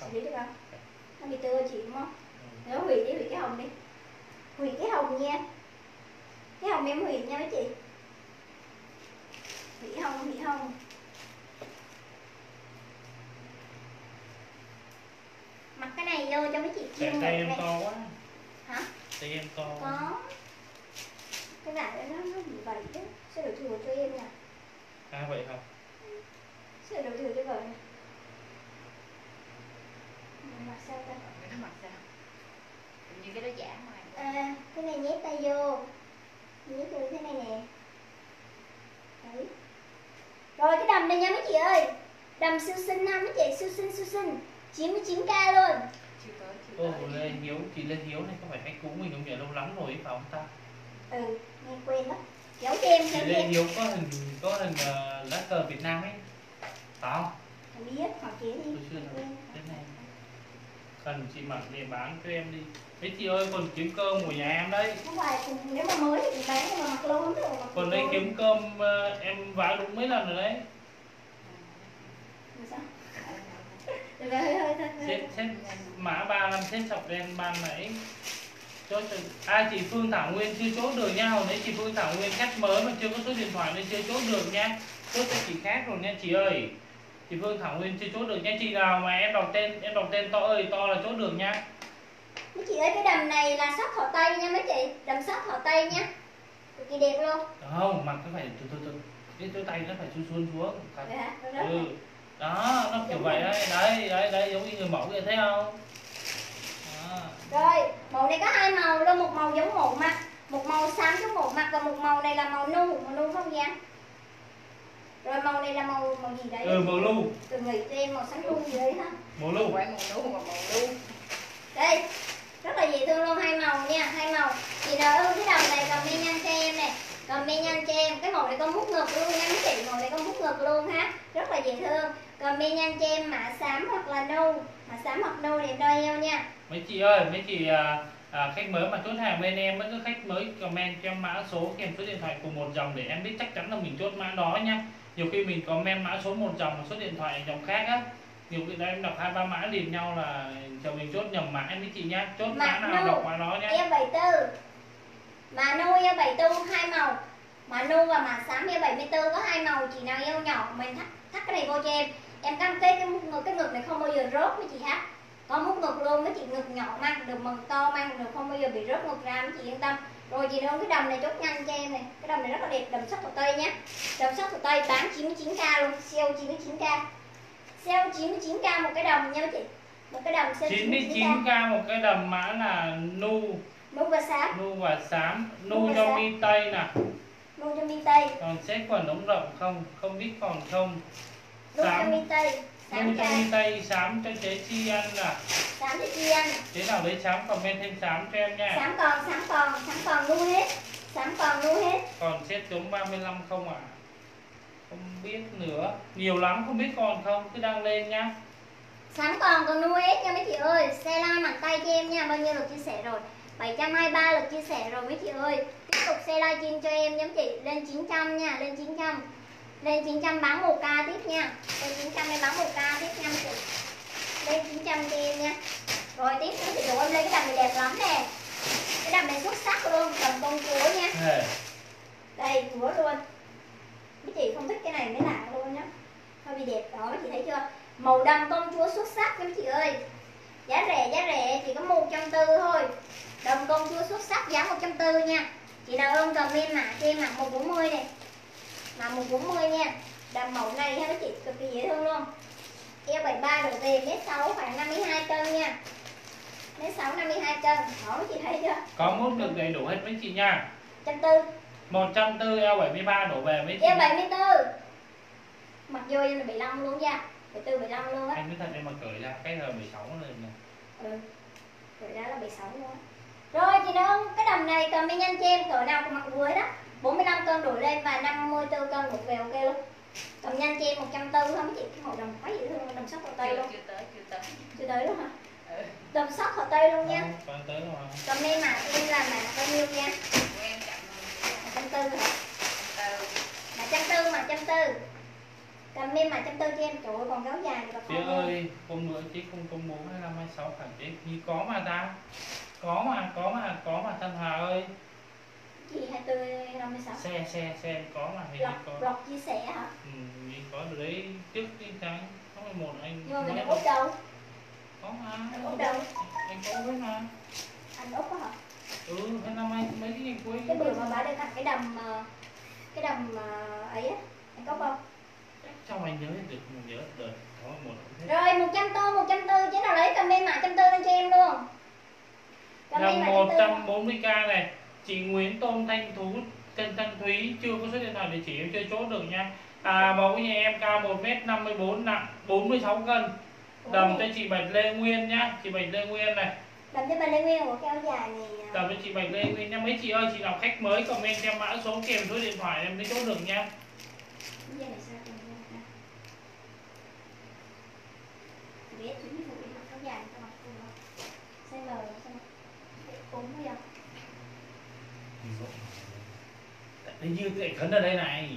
Xử lý được không? Nó bị tươi chị đúng không? Ừ. Nó hủy đi, hủy cái hồng đi. Hủy cái hồng nha. Cái hồng em hủy nha mấy chị. Hủy hồng, hủy hồng. Mặc cái này vô cho mấy chị chiên tay em to quá. Hả? Tay em to. Có. Cái vải nó nó bị vậy chứ. Sẽ đổi thừa cho em nè. À vậy hả? Sẽ đổi thừa cho vợ nè. Mặc sao ta? Cái nó mặc sao? Như cái đó giả ngoài. À, cái này nhét tay vô. Nhét vô thế này nè. Đấy. Rồi cái đầm này nha mấy chị ơi. Đầm siêu xinh ha mấy chị, siêu xinh siêu xinh. chín mươi chín k luôn. Ô, Lê Hiếu thì Lê Hiếu này có phải khách cũ mình không nhỉ, lâu lắm rồi phải không ta? Ừ, nghe quên lắm. Kéo thêm kéo thêm. Lê Hiếu có hình có hình uh, lá cờ Việt Nam ấy, phải không? Không biết, hỏi chế đi. Tôi chưa nói. Cái này cần chị mặc để bán cho em đi. Mấy chị ơi, còn kiếm cơm của nhà em đấy. Không phải, nếu mà mới thì bán nhưng mà mặc lâu lắm rồi. Còn đây kiếm cơm uh, em vá đúng mấy lần rồi đấy. Sao? Xếp mã ba mươi lăm xếp sọc đen ban nãy cho ai. Chị Phương Thảo Nguyên chưa chốt được nha, hồi nãy chị Phương Thảo Nguyên khách mới mà chưa có số điện thoại nên chưa chốt được nha, chốt cho chị khác rồi nha chị ơi. Chị Phương Thảo Nguyên chưa chốt được nha, chị nào mà em đọc tên em đọc tên to ơi to là chốt được nha mấy chị ơi. Cái đầm này là sắt thỏ tay nha mấy chị, đầm sắt thỏ tay nha, cực kỳ đẹp luôn. Không mặc nó phải từ từ từ cái chỗ tay nó phải xuống xuống xuống ừ. Đó, nó kiểu vậy đấy, đấy, đấy, đấy, giống như người mẫu kia thấy không? Đó. Rồi, mẫu này có hai màu luôn, một màu giống một mặt, một màu xám giống một mặt, và một màu này là màu nu, màu nu không nha? Rồi màu này là màu màu gì đấy? Ừ, màu lu. Từ người cho em màu xám lu gì đấy ha? Màu lu. Màu nu màu lu. Đây, rất là dễ thương luôn, hai màu nha, hai màu. Chị nào ưng cái đồng này comment nhanh cho em này. Comment nhanh cho em, cái màu này con mút ngực luôn nha mấy chị, màu này con mút ngực luôn ha, rất là dễ thương. Comment nhanh cho em mã xám hoặc là nâu, mã xám hoặc nâu đẹp đôi eo nha. Mấy chị ơi, mấy chị à, à, khách mới mà chốt hàng bên em, mấy khách mới comment cho em mã số kèm số điện thoại của một dòng để em biết chắc chắn là mình chốt mã đó nha. Nhiều khi mình comment mã số một dòng và số điện thoại dòng khác á, nhiều khi đó em đọc hai ba mã liền nhau là chờ mình chốt nhầm mã em mấy chị nha. Chốt mã nào đọc mã đó nha. Em bảy tư. Mà nâu yêu bảy tư hai màu, mà nâu và mà xám yêu bảy tư có hai màu. Chị nào yêu nhỏ mình thắt thắt cái này vô cho em, em cam kết cái ngực cái ngực này không bao giờ rớt mấy chị ha. Có mút ngực luôn mấy chị, ngực nhỏ mang được, mừng to mang được, không bao giờ bị rớt ngực ra mấy chị yên tâm. Rồi chị đơn cái đầm này chốt nhanh cho em này, cái đầm này rất là đẹp, đầm sắt của Tây nhé, đầm sắt của Tây bán chín mươi chín k luôn, sale chín mươi chín k, sale chín mươi chín k một cái đầm nha mấy chị, một cái đầm sale chín mươi chín k một cái đầm, mã là nu. Nu và xám. Nu và xám. Nu cho mi tây nè. Nu cho mi tây. Còn xét quần ống rộng không? Không biết còn không. Nu cho mi tây. Nu cho mi tây xám cho chế Chi Ăn nè. Xám cho Chi Ăn. Chế nào lấy xám comment thêm xám cho em nha. Xám còn, xám còn, xám còn nu hết. Xám còn nu hết. Còn xét chống ba mươi lăm không ạ? À? Không biết nữa. Nhiều lắm không biết còn không? Cứ đăng lên nha. Xám còn còn nu hết nha mấy chị ơi. Xe like bằng tay cho em nha. Bao nhiêu lượt chia sẻ rồi? bảy trăm hai mươi ba lượt chia sẻ rồi mấy chị ơi. Tiếp tục share live stream cho em nhóm chị. Lên chín trăm nha, lên chín trăm. Lên chín trăm bán một k tiếp nha. Lên chín trăm em bán một k tiếp nha chị. Lên chín trăm cho em nha. Rồi tiếp nữa chị đủ em lên cái đầm này đẹp lắm nè. Cái đầm này xuất sắc luôn, đầm con cúa nha. Đây, cúa luôn. Mấy chị không thích cái này mới lạ luôn nhá. Thôi bị đẹp đó mấy chị thấy chưa? Màu đầm công chúa xuất sắc mấy chị ơi. Giá rẻ, giá rẻ chỉ có một trăm bốn mươi thôi. Đồng công chúa xuất sắc giá một trăm bốn mươi nha. Chị nào ưng comment mã cho em mã một trăm bốn mươi này. Mã một trăm bốn mươi nha. Đầm mẫu này ha mấy chị, cực kỳ dễ thương luôn. Eo bảy ba đầu tiền, mét sáu khoảng năm mươi hai cân nha. mét sáu năm mươi hai cân. Đó mấy chị thấy chưa? Có mốt cực đầy đủ hết mấy chị nha. một trăm bốn mươi. một trăm bốn mươi eo bảy ba đổ về mấy chị. Eo bảy tư. Mặc vô em là bảy lăm luôn nha. bảy tư bảy lăm luôn á. Anh nói thật em mà cười ra cái là mười sáu lên nè. Ừ. Cười ra là mười sáu luôn á. Rồi chị nào ưng cái đầm này comment nhanh cho em, cỡ nào cũng mặc vừa đó. bốn mươi lăm cân đổ lên và năm mươi tư cân một về ok luôn. Cầm nhanh cho em một trăm bốn mươi thôi mấy chị, cái hội đồng quá dễ thương, đầm sóc hồ Tây luôn. Chưa tới, chưa tới. Chưa tới luôn hả? Ừ. Đầm sóc hồ Tây luôn nha. Còn tới luôn hả? Comment mã cho em là mã bao nhiêu nha? Em chậm. một trăm bốn mươi hả? Mã một trăm bốn mươi, mã một trăm bốn mươi. Comment mã một trăm bốn mươi cho em, trời ơi còn gáo dài rồi. Chị ơi, hôm nữa chị không công bố hai mươi lăm hai mươi sáu phải chị, như có mà ta. Có mà, có mà, có mà Thanh Hòa ơi. Chị hai mươi tư năm mươi sáu. Xe, xe, xe có mà thì có. Block chia sẻ hả? Ừ, thì có được đấy trước cái tháng tháng mười một anh. Nhưng mà mình đang úp đâu? Có mà. Úp đâu? Anh có biết mà. Anh úp hả? Ừ, cái năm anh mấy cái ngày cuối. Cái bữa mà bà đang đặt cái đầm cái đầm ấy á, anh có không? Sao anh nhớ được, mình nhớ được một hết. Rồi một trăm bốn mươi, một trăm bốn mươi chứ nào lấy comment mã một trăm bốn mươi lên cho em luôn. một trăm bốn mươi k này. Chị Nguyễn Tôn Thanh Thú tên Thanh Thúy chưa có số điện thoại để chị em chưa chốt được nha. À, mẫu nhà em cao một mét năm mươi bốn nặng bốn mươi sáu cân. Đầm cho chị Bạch Lê Nguyên nhá, chị Bạch Lê Nguyên này. Đầm cho Bạch Lê Nguyên của cái áo dài này. Đầm cho chị Bạch Lê Nguyên nhá. Mấy chị ơi, chị nào khách mới comment cho em mã số kèm số điện thoại em lấy chỗ được nha. Đấy như cái khấn ở đây này.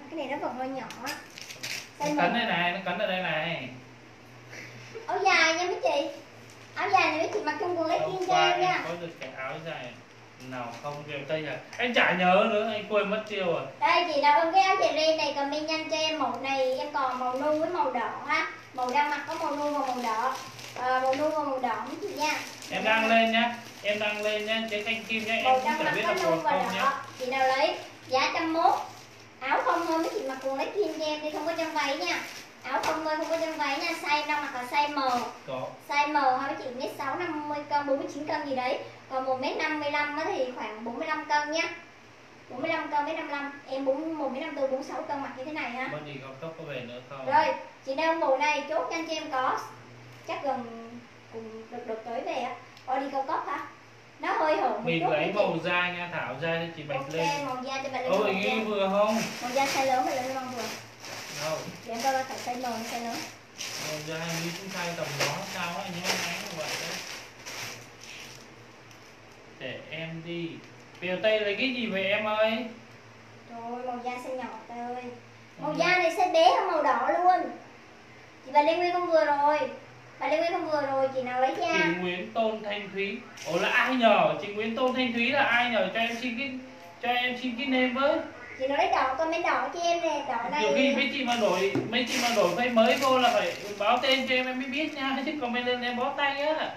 Cái này nó còn hơi nhỏ. Nó cắn đây này, nó cắn ở đây này. Áo dài nha mấy chị. Áo dài này mấy chị mặc trong quần lấy kiên trang nha. Có được cái áo dài nào không kêu tay à? Em chả nhớ nữa, anh quên mất tiêu rồi. Đây chị đọc ơn cái áo dài ren này comment nhanh cho em màu này, em còn màu nu với màu đỏ ha. Màu đang mặc có màu nu và màu đỏ. À, màu nu và màu đỏ mấy chị nha. Em đang lên nhá. Em đang lên nhá, cái canh kim nhá, em cũng chẳng biết là màu không nhá. Chị nào lấy giá một trăm mốt. Áo không thôi mấy chị mặc quần lấy kim cho em đi, không có trong váy nha. Áo không thôi, không có trong váy nha. Size đang mặc là size M. Có. Size M thôi mấy chị, mét sáu năm mươi cân, bốn mươi chín cân gì đấy. Còn một mét năm mươi lăm thì khoảng bốn mươi lăm cân nhá. bốn mươi lăm cân đến năm mươi lăm. Em một mét năm mươi tư, bốn mươi sáu cân mặc như thế này ha. Có gì không tóc có về nữa không? Rồi, chị đang mùa này chốt nhanh cho em có. Chắc gần cùng được được tới về á. Body cao cấp hả? Nó hơi hổng một chút. Mình màu da nha, thảo da cho chị Bạch okay, lên. Màu da cho Bạch lên. Ôi nghe vừa không? Màu da size lớn Bạch lên không vừa. Đâu? Để em coi là phải size lớn, size lớn. Màu da như chúng ta tầm đó sao á, như anh ấy như vậy đấy. Để em đi. Bèo Tây lấy cái gì về em ơi? Trời ơi, màu da size nhỏ Tây ơi. Màu ừ. da này size bé hơn màu đỏ luôn. Chị Bạch Lê Nguyên không vừa rồi. Bà Lê Nguyễn không vừa rồi, chị nào lấy nha. Chị Nguyễn Tôn Thanh Thúy. Ủa là ai nhờ? Chị Nguyễn Tôn Thanh Thúy là ai nhờ? Cho em xin cái cho em xin cái name với. Chị nói đỏ, comment đỏ cho em nè, đỏ này. Nhiều khi mấy chị mà đổi, mấy chị mà đổi cái mới vô là phải báo tên cho em em mới biết nha, chứ comment lên em bó tay á.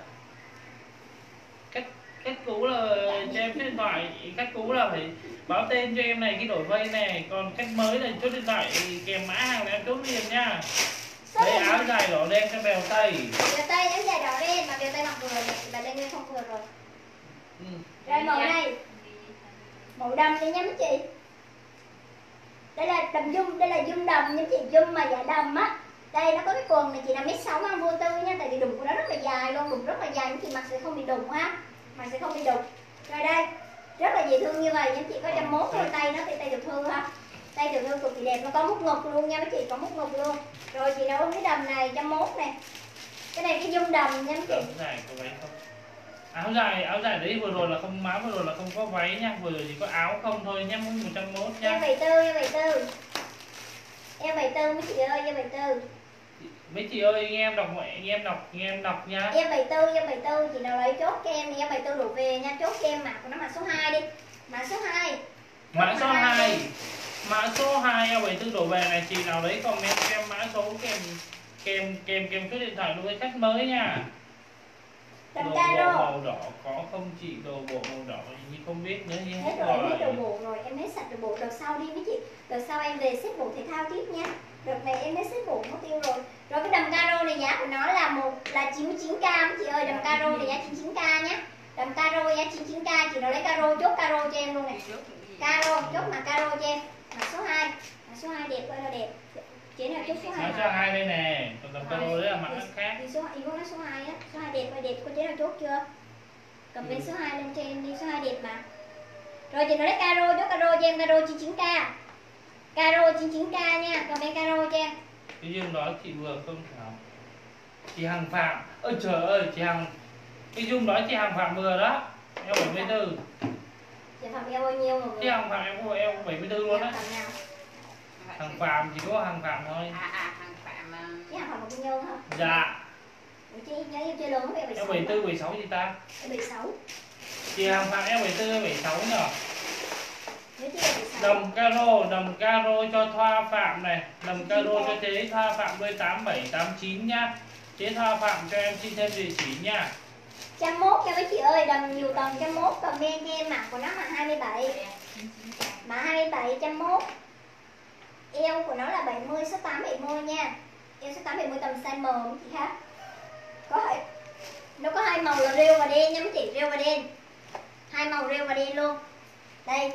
Cách cách cũ là cho em số điện thoại, cách cũ là phải báo tên cho em này cái đổi vây này, còn cách mới là chốt điện thoại kèm mã hàng là em chốt liền nha. Lấy áo dài đỏ đen cho Bèo Tây. Bèo Tây áo dài đỏ đen mà Bèo Tây mặc vừa này, Bèo Tây Nguyên không vừa rồi. Ừ. Rồi màu này, màu đầm đi nha mấy chị. Đây là đầm dung, đây là dung đầm nha chị, dung mà dạ đầm á. Đây nó có cái quần này chị là mét sáu ăn vô tư nha, tại vì đùm của nó rất là dài luôn, đùm rất là dài, chị mặc sẽ không bị đụng ha, mặc sẽ không bị đụng. Rồi đây rất là dễ thương như vậy nha chị, có trăm mốt thôi tay nó thì tay được thương ha. Đây được luôn cực kỳ đẹp, nó có mút ngực luôn nha mấy chị, có mút ngực luôn. Rồi chị đâu cái đầm này một trăm mốt này. Cái này cái dung đầm nha mấy chị. Dài, có váy không? Áo dài, áo dài đấy vừa rồi là không má, vừa rồi là không có váy nha, vừa rồi chỉ có áo không thôi nha, một trăm mốt nha. Em bảy tư, em bảy tư. Em bảy tư mấy chị ơi, em bảy tư. Mấy chị ơi, nghe em đọc mẹ, nghe em đọc, nghe em đọc nha. Em bảy tư, em bảy tư, chị nào lấy chốt cho em thì em bảy tư đổ về nha, chốt cho em mã của nó mã số hai đi. Mã số hai. Mã số hai. Đi. Mã số hai bảy tư đổ về này, chị nào đấy comment xem mã số kèm kèm kèm kèm số điện thoại đối với khách mới nha. Đồ bộ màu đỏ có không chị? Đồ bộ màu đỏ như không biết nữa nhưng hết rồi. Em hết đồ bộ rồi, em hết sạch đồ bộ. Đợt sau đi mấy chị, đợt sau em về xếp bộ thể thao tiếp nha. Đợt này em hết xếp bộ mất tiêu rồi. Rồi cái đầm caro này giá của nó là một là chín mươi chín k mấy chị ơi, đầm caro này giá chín mươi chín k nhé. Đầm caro giá chín mươi chín k, chị nào lấy caro chốt caro cho em luôn này. Caro chốt mà caro cho em. Mã số hai, mã số hai đẹp ơi là đẹp. Chị nào chốt số hai. Mã số hai đây nè, còn tầm caro đấy là mã khác. Thì số ý của nó số hai á, số hai đẹp ơi đẹp, cô chế nào chốt chưa? Comment số hai lên cho em đi, số hai đẹp mà. Rồi chị nói đấy caro, chốt caro cho em caro chín mươi chín k. Caro chín mươi chín k nha, comment caro cho em. Cái dung đó chị vừa không thảo. Chị Hằng Phạm, ôi trời ơi chị Hằng. Cái dung đó chị Hằng Phạm vừa đó. Em bảy mươi tư. Chị Phạm eo bao nhiêu mọi người? Chị Hằng Phạm em có eo bảy mươi tư luôn á. Hằng Phạm chỉ có Hằng Phạm thôi. À à Hằng Phạm. Chị Hằng Phạm bao nhiêu hả? Dạ. Ủa chị nhớ em chơi lớn không em bảy mươi tư bảy mươi sáu gì ta? bảy mươi sáu. Chị Hằng Phạm em bảy mươi tư bảy mươi sáu nhờ. Đầm caro, đầm caro cho Thoa Phạm này, đầm caro cho chế Thoa Phạm tám bảy tám chín nhá. Chế Thoa Phạm cho em xin thêm địa chỉ nha. một trăm mốt cho mấy chị ơi, đầm nhiều tầng một trăm mốt, comment cho em mặc của nó mã hai mươi bảy. Mã hai mươi bảy một trăm mốt. Eo của nó là bảy mươi, số tám bảy mươi nha. Eo số tám bảy mươi tầm size M không chị khác. Có thể nó có hai màu là rêu và đen nha mấy chị, rêu và đen. Hai màu rêu và đen luôn. Đây,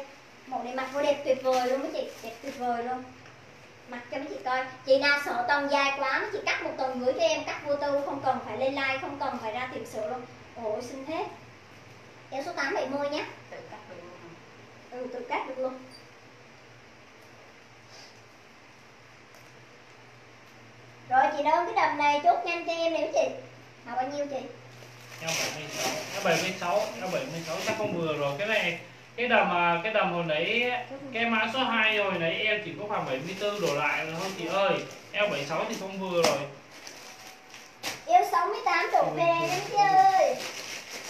Mẫu này mặc vô đẹp tuyệt vời luôn mấy chị, đẹp tuyệt vời luôn. Mặc cho mấy chị coi. Chị nào sợ tông dài quá mấy chị cắt một tầng dưới cho em, cắt vô tư, không cần phải lên like, không cần phải ra tìm sửa luôn. Ôi xinh thế. Eo số tám bảy mươi nhé. Tự cắt được luôn. Ừ, tự cắt được luôn. Rồi chị đơn cái đầm này chốt nhanh cho em nè mấy chị. Màu bao nhiêu chị? Eo bảy mươi sáu, eo bảy mươi sáu, eo bảy mươi sáu chắc không vừa rồi cái này. Cái đầm cái đầm hồi nãy cái mã số hai hồi nãy em chỉ có khoảng bảy mươi tư đổ lại rồi thôi chị ơi. Eo bảy mươi sáu thì không vừa rồi. Eo sáu mươi tám đổ về đấy chị ơi.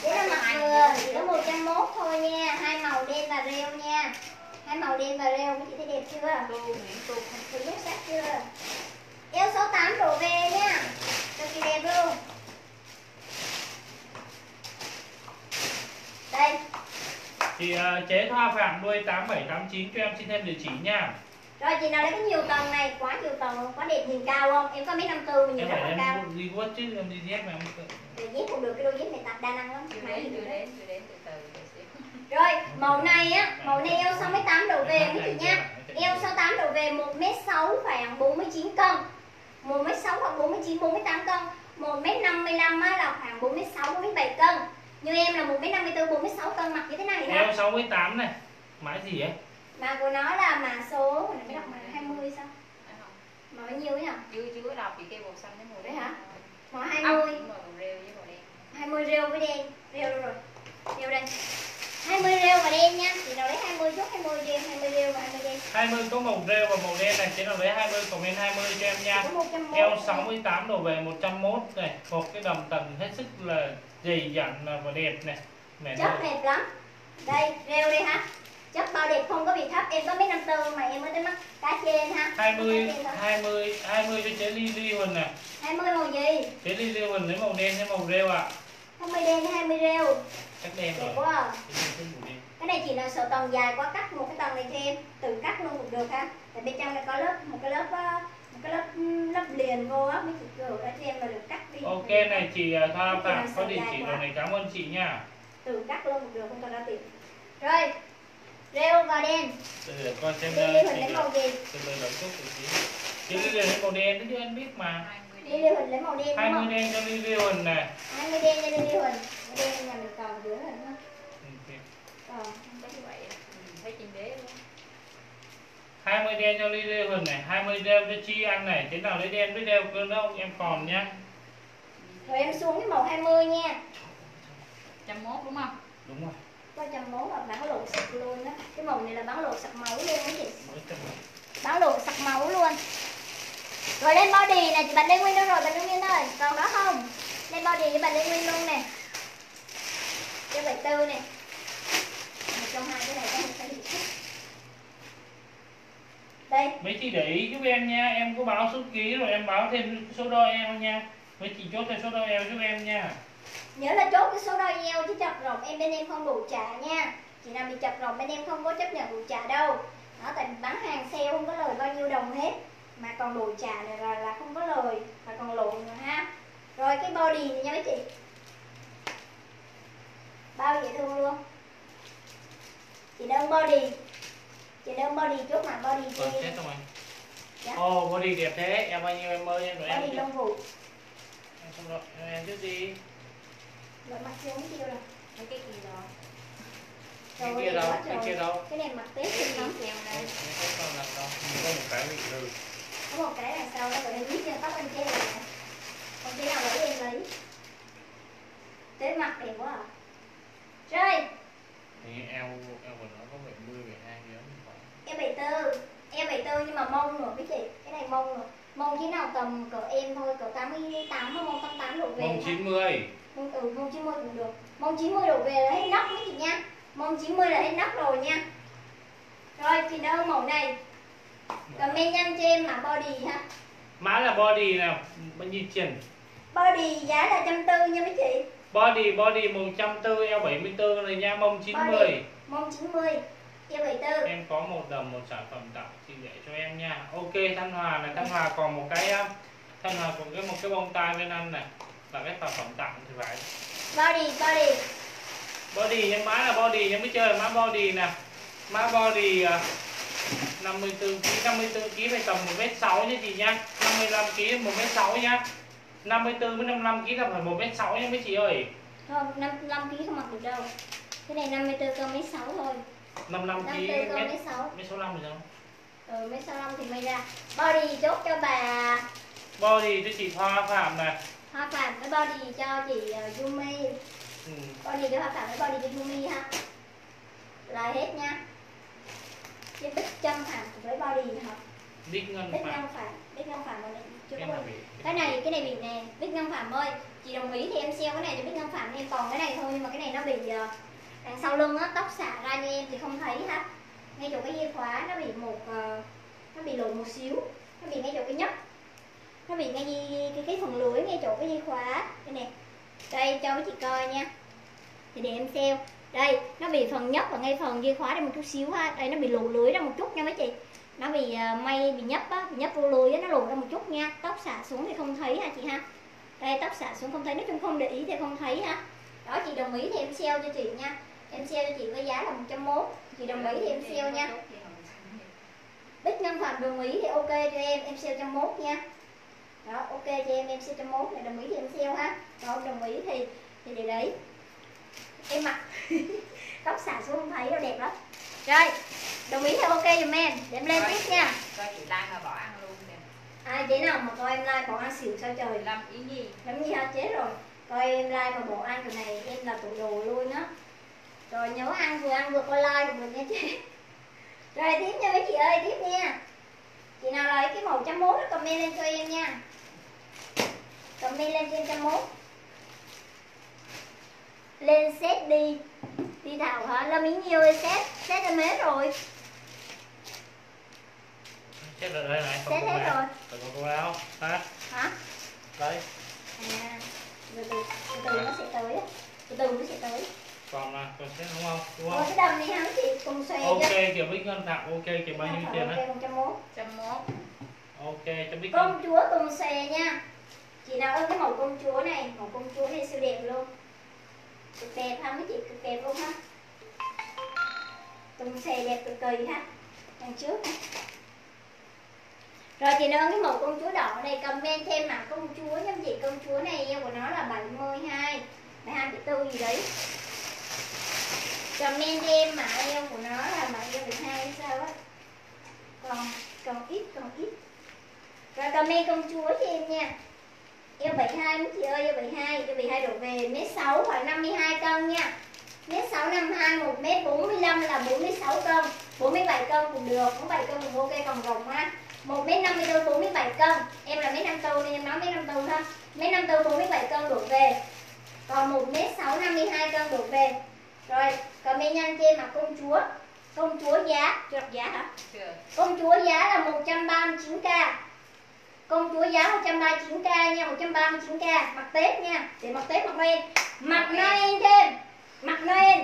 Đấy là mặt vừa, chỉ có một trăm mốt thôi nha, hai màu đen và rêu nha. Hai màu đen và rêu các chị thấy đẹp chưa? Tôi biết sắc chưa? Eo sáu mươi tám đổ về nha. Cực kỳ đẹp luôn. Đây. Thì uh, chế Thoa Phạm đuôi tám bảy tám chín cho em xin thêm địa chỉ nha. Rồi chị nào lấy cái nhiều tầng này, quá nhiều tầng, quá đẹp nhìn cao không? Em có mấy năm tư mình nhìn rất là cao. Em đi vớt chứ em đi dép mà em không tự. Dép cũng được, cái đôi dép này tập đa năng lắm. Từ đến, từ đến, từ đến, từ từ. Rồi màu này á, màu này eo sáu mươi tám đổ về quý chị nha. Eo sáu mươi tám đổ về một mét sáu khoảng bốn mươi chín cân. một mét sáu hoặc bốn mươi chín, bốn mươi tám cân. một mét năm mươi lăm á là khoảng bốn mươi sáu, bốn mươi bảy cân. Như em là một mét năm mươi tư, bốn mươi sáu cân, mặc như thế này thì em sáu mươi tám này, mã gì ấy? Mã của nó là mã số, mình mới đọc mã hai mươi sao? Mã bao nhiêu ấy nhỉ? Chưa, chưa có đọc, chị kêu màu xanh với màu đấy hả? Mã hai mươi. Màu rêu với màu đen. hai mươi rêu với đen, rêu đâu rồi? Rêu đây. hai mươi rêu và đen nha, chị nào lấy hai mươi chốt hai mươi cho em, hai mươi rêu và hai mươi đen. hai mươi có màu rêu và màu đen này, chị nào lấy hai mươi comment hai mươi cho em nha. Eo sáu mươi tám đổ về một trăm mốt này, một cái đầm tần hết sức là dày dặn và đẹp này. Mẹ chất đẹp lắm. Đây, rêu đây ha. Chất bao đẹp không có bị thấp, em có một mét năm mươi tư mà em mới tới mắt cá trên ha. hai mươi hai mươi hai mươi cho chế Lily Huỳnh nè. hai mươi màu gì? Chế Lily Huỳnh lấy màu đen hay màu rêu ạ? À? hai mươi đen hai mươi rêu. Chắc đen đẹp rồi. Quá à. Cái này chỉ là sợi tầng dài quá, cắt một cái tầng này cho em, tự cắt luôn cũng được ha. Tại bên trong này có lớp một cái lớp một cái lớp lớp liền vô á, mấy chị gửi ra cho em mà được cắt đi. Ok này chị Thoa Phạm có địa chỉ rồi này, cảm ơn chị nha. Tự cắt luôn cũng được, không cần ra tiền. Rồi. Rêu và đen. Để con xem đây. Đi lấy màu gì? Từ từ đợi chút một tí. Chị đi lấy màu đen đấy chứ em biết mà. Đi Lê Huỳnh lấy màu đen đúng không? hai mươi đen cho Lê Huỳnh này. hai mươi đen cho Lê Huỳnh. Màu đen nhà mình còn dưới rồi đúng không? Ừ. Còn cái như vậy. Thấy trên đế luôn. hai mươi đen cho Lê Huỳnh này, hai mươi đen cho Chi Anh này, thế nào lấy đen với đen cơ đâu em còn nhá. Rồi em xuống cái màu hai mươi nha. một trăm mốt đúng không? Đúng rồi. Có một trăm mốt là bán lộn sặc luôn á. Cái màu này là bán lộn sặc máu luôn mấy chị. Bán lộn sặc máu luôn. Rồi lên body này chị, bạn Lê Nguyên đâu rồi, bạn Lê Nguyên ơi, còn đó không? Lên body với bạn Lê Nguyên luôn nè. Cho bảy tư nè. Một trong hai cái này có một cái gì khác. Đây. Mấy chị để ý giúp em nha, em có báo số ký rồi em báo thêm số đo eo nha. Mấy chị chốt thêm số đo eo giúp em nha. Nhớ là chốt cái số đo eo chứ chập rộng em bên em không đủ trả nha. Chị nào bị chập rộng bên em không có chấp nhận đủ trả đâu. Đó, tại bán hàng sale không có lời bao nhiêu đồng hết. Mà còn đồ trà này là, là không có lời, mà còn lộn rồi ha. Rồi cái body này nha mấy chị, bao dễ thương luôn. Chị đơn body, chị đơn body chốt mặt body cho em. Dạ. Ồ, body đẹp thế, em bao nhiêu em ơi, em đổi em body lông vũ. Em không đổi, em trước đi. Đổi mặt chưa mấy chị đâu rồi, cái kia rồi. Cái kia đâu, cái kia đâu. Cái này mặc tết xinh lắm. Có một cái bị rơi. Có một cái đằng sau đó rồi em biết cho tóc anh che lại. Còn cái nào lấy em lấy. Tết mặc đẹp quá à. Rồi. Thì eo eo của nó có bảy mươi bảy hai gì đó. Em bảy tư, em bảy tư nhưng mà mông nữa cái chị, cái này mông nữa. Mông chỉ nào tầm cỡ em thôi, cỡ tám mươi tám mông tám mươi tám độ về. Mông chín mươi. Mông ừ, mông chín mươi cũng được. Mông chín mươi độ về là hết nóc mấy chị nha. Mông chín mươi là hết nắp rồi nha. Rồi chị đơn mẫu này. Comment nhanh cho em mã body ha. Mã là body nào? Bao nhiêu tiền? Body giá là một trăm bốn mươi nha mấy chị. Body body một trăm bốn mươi, eo bảy mươi tư rồi nha, mông chín mươi. Body, mông chín mươi, eo bảy tư. Em có một đầm một sản phẩm tặng chị để cho em nha. Ok, Thanh Hòa này, Thanh Hòa còn một cái Thanh Hòa còn cái một cái bông tai bên anh này. Là cái sản phẩm tặng thì phải. Body body. Body, mã là body, em mới chơi mã body nè. Má body năm mươi tư ki lô gam, năm mươi tư ki lô gam phải tầm một mét sáu chứ gì nhá, năm mươi lăm ki lô gam một mét sáu nhá. năm mươi tư với năm mươi lăm ki lô gam là phải một mét sáu nhá mấy chị ơi. Không, năm mươi lăm ki lô gam không mặc được đâu. Cái này năm mươi tư ki lô gam một mét sáu thôi. năm mươi lăm ki lô gam một mét sáu. một mét sáu mươi lăm được không? Ừ, một mét sáu mươi lăm thì may ra. Body chốt cho bà. Body cho chị Hoa Phạm này. Hoa Phạm cái body cho chị Yumi. Ừ. Body cho Hoa Phạm cái body cho Yumi ha. Là hết nha. Cái bích chân hẳn với body hả? Bích ngân phạm. Bích ngân phạm cái này, cái này bị nè, bích ngân phạm ơi. Chị đồng ý thì em sale cái này cho bích ngân phạm, em còn cái này thôi, nhưng mà cái này nó bị đằng sau lưng á, tóc xả ra như em thì không thấy ha. Ngay chỗ cái dây khóa nó bị một nó bị lộ một xíu, nó bị ngay chỗ cái nhấp. Nó bị ngay cái cái, cái phần lưới ngay chỗ cái dây khóa. Đây nè. Đây cho các chị coi nha. Thì để em sale. Đây, nó bị phần nhấp và ngay phần dây khóa đây một chút xíu ha. Đây nó bị lộ lưới ra một chút nha mấy chị. Nó bị may bị nhấp á, bị nhấp vô lưới á, nó lộ ra một chút nha. Tóc xả xuống thì không thấy ha chị ha. Đây tóc xả xuống không thấy, nói chung không để ý thì không thấy ha. Đó chị đồng ý thì em sale cho chị nha. Em sale cho chị với giá là một trăm mốt. Chị đồng ý thì em sale nha. Bích Ngân Phạm đồng ý thì ok cho em, em sale một trăm mốt nha. Đó, ok cho em, em sale một trăm mốt, này đồng ý thì em sale ha. Còn đồng ý thì thì để đấy. Em mặc tóc xả xuống không thấy đâu, đẹp lắm. Rồi, đồng ý thì ok dùm em, để em lên rồi, tiếp nha. Cho chị like mà bỏ ăn luôn nè. Ai chế nào mà coi em like bỏ ăn xỉu sao trời. Làm ý gì? Làm gì hả chế rồi. Coi em like mà bỏ ăn cái này em là tủ đồ luôn á. Rồi nhớ ăn vừa ăn vừa coi like được nha chị. Rồi tiếp nha mấy chị ơi, tiếp nha. Chị nào lấy cái màu một trăm mốt comment lên cho em nha. Comment lên cho em một trăm mốt. Lên set đi. Đi Thảo hả? Là miếng nhiều ơi, set set là mấy rồi. Set rồi đây này. Set hết rồi. Còn cô nào? Hả? Hả? Đấy. À, từ từ từ nó sẽ tới. Từ từ nó sẽ tới. Còn là còn set đúng không? Đúng không? Cái đầm này hả chị? Cùng xoay. Ok kìa Bích Ngân Thảo, ok kìa bao nhiêu tiền á? một trăm mốt. một trăm mốt. Ok cho Bích. Công chúa cùng xoay nha. Chị nào ơi cái màu công chúa này, màu công chúa này siêu đẹp luôn. Cực đẹp ha mấy chị, cực đẹp luôn ha. Tùng xè đẹp cực kỳ ha. Đằng trước ha. Rồi chị nâng cái màu công chúa đỏ này, comment thêm màu công chúa nha chị. Công chúa này của nó là bảy mươi hai, bảy mươi hai phẩy bốn gì đấy. Comment thêm màu em của nó là bảy mươi hai sao á. Còn còn ít, còn ít. Rồi comment công chúa cho em nha. Yêu bảy mươi hai mấy chị ơi, yêu bảy mươi hai, yêu bảy mươi hai đổ về một mét sáu khoảng năm mươi hai cân nha. một mét sáu năm mươi hai, một mét bốn mươi lăm là bốn mươi sáu cân, bốn mươi bảy cân cũng được, bốn mươi bảy cân cũng ok còn rộng ha. một mét năm mươi tư bốn mươi bảy cân, em là một mét năm mươi tư nên em nói một mét năm mươi tư ha. một mét năm mươi tư bốn mươi bảy cân đổ về. Còn một mét sáu năm mươi hai cân đổ về. Rồi, comment nhanh cho em mặc công chúa. Công chúa giá, chưa đọc giá hả? Chưa. Công chúa giá là một trăm ba mươi chín k. Công chúa giá một trăm ba mươi chín k nha, một trăm ba mươi chín k mặc Tết nha, để mặc Tết mặc Noel, mặc Noel thêm, mặc Noel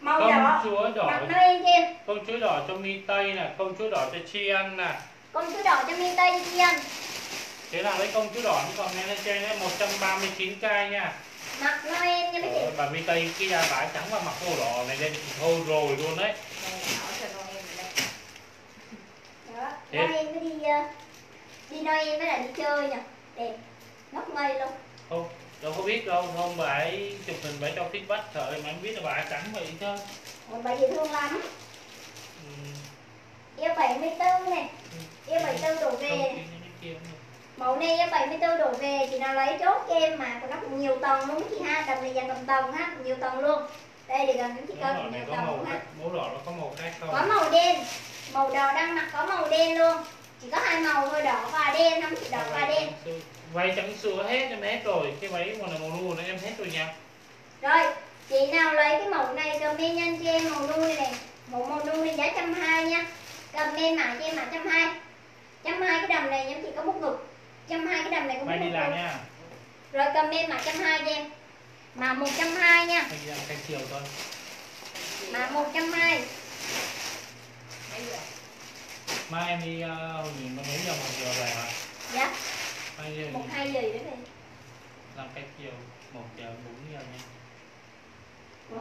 màu công đỏ, chúa đỏ, mặc Noel thêm. Công chúa đỏ cho Mi Tây nè, công chúa đỏ cho Chi Ăn nè, công chúa đỏ cho Mi Tây Chi Ăn. Thế là lấy công chúa đỏ còn nghe lên trên đấy một trăm ba mươi chín k nha. Mặc Noel nha mấy chị. Bà Mi Tây cái da vải trắng và mặc màu đỏ này lên thôi rồi luôn đấy. Đó, Noel mới đi. Đi nơi em mới là đi chơi nha. Đẹp, ngất ngây luôn. Không, đâu có biết đâu, không bà ấy chụp hình bà ấy cho feedback thôi mà em biết là bà ấy cắn vậy chứ. Ủa bà dễ thương lắm. Yêu ừ. bảy mươi tư nè. Yêu ừ. bảy mươi tư đổ về nè. Mẫu này yêu bảy mươi tư đổ về, chị nào lấy chốt cho em mà. Còn nó cũng nhiều tầng đúng chị ha, đầm này dàn tầm tầng ha, nhiều tầng luôn. Đây để gần chúng chị coi nhiều tầng luôn ha. Mẫu đỏ nó có màu khác không? Có màu đen, màu đỏ đang mặc có màu đen luôn. Chỉ có hai màu thôi, đỏ và đen, không chỉ đỏ và đen. Váy trắng sữa hết em hết rồi, cái váy còn là màu nu nữa em hết rồi nha. Rồi, chị nào lấy cái màu này comment nhanh cho em màu nu này nè. Màu màu nu này giá một trăm hai mươi nha. Comment mã cho em mã một trăm hai mươi. một trăm hai mươi cái đầm này nha, chị có bút ngực. một trăm hai mươi cái đầm này cũng bút ngực nha. Rồi comment mã một trăm hai mươi cho em. Mã một trăm hai mươi nha. Cái chiều thôi. Mã một trăm hai mươi. Mai em đi hồi nhìn con núi vào một giờ về hả? Dạ. Một hai gì đấy này. Làm cách chiều một giờ bốn giờ nha. Ủa?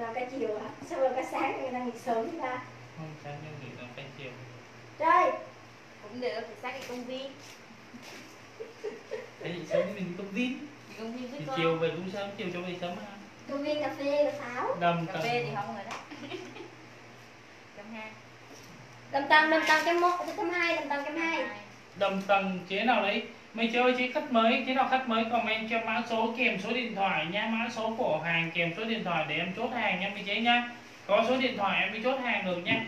Rồi cái chiều hả? Sao rồi cái sáng người ta nghỉ sớm chứ ta? Không, sáng nhưng nghỉ sớm cái chiều. Trời! Cũng được, thì sáng nghỉ công viên. Thế nghỉ sớm mình công viên. Thì công viên với thì con. Chiều về cũng sớm, chiều cho mình sớm hả? Công viên cà phê, cà pháo. Đâm cà phê thì không rồi đó. Đâm hai. Đâm tăng, đâm tăng cái một, đâm hai, đâm tăng cái hai. Đâm tăng chế nào đấy? Mấy chị ơi, chị khách mới, chị nào khách mới comment cho mã số kèm số điện thoại nha, mã số của hàng kèm số điện thoại để em chốt hàng nha mấy chị nha. Có số điện thoại em mới chốt hàng được nha.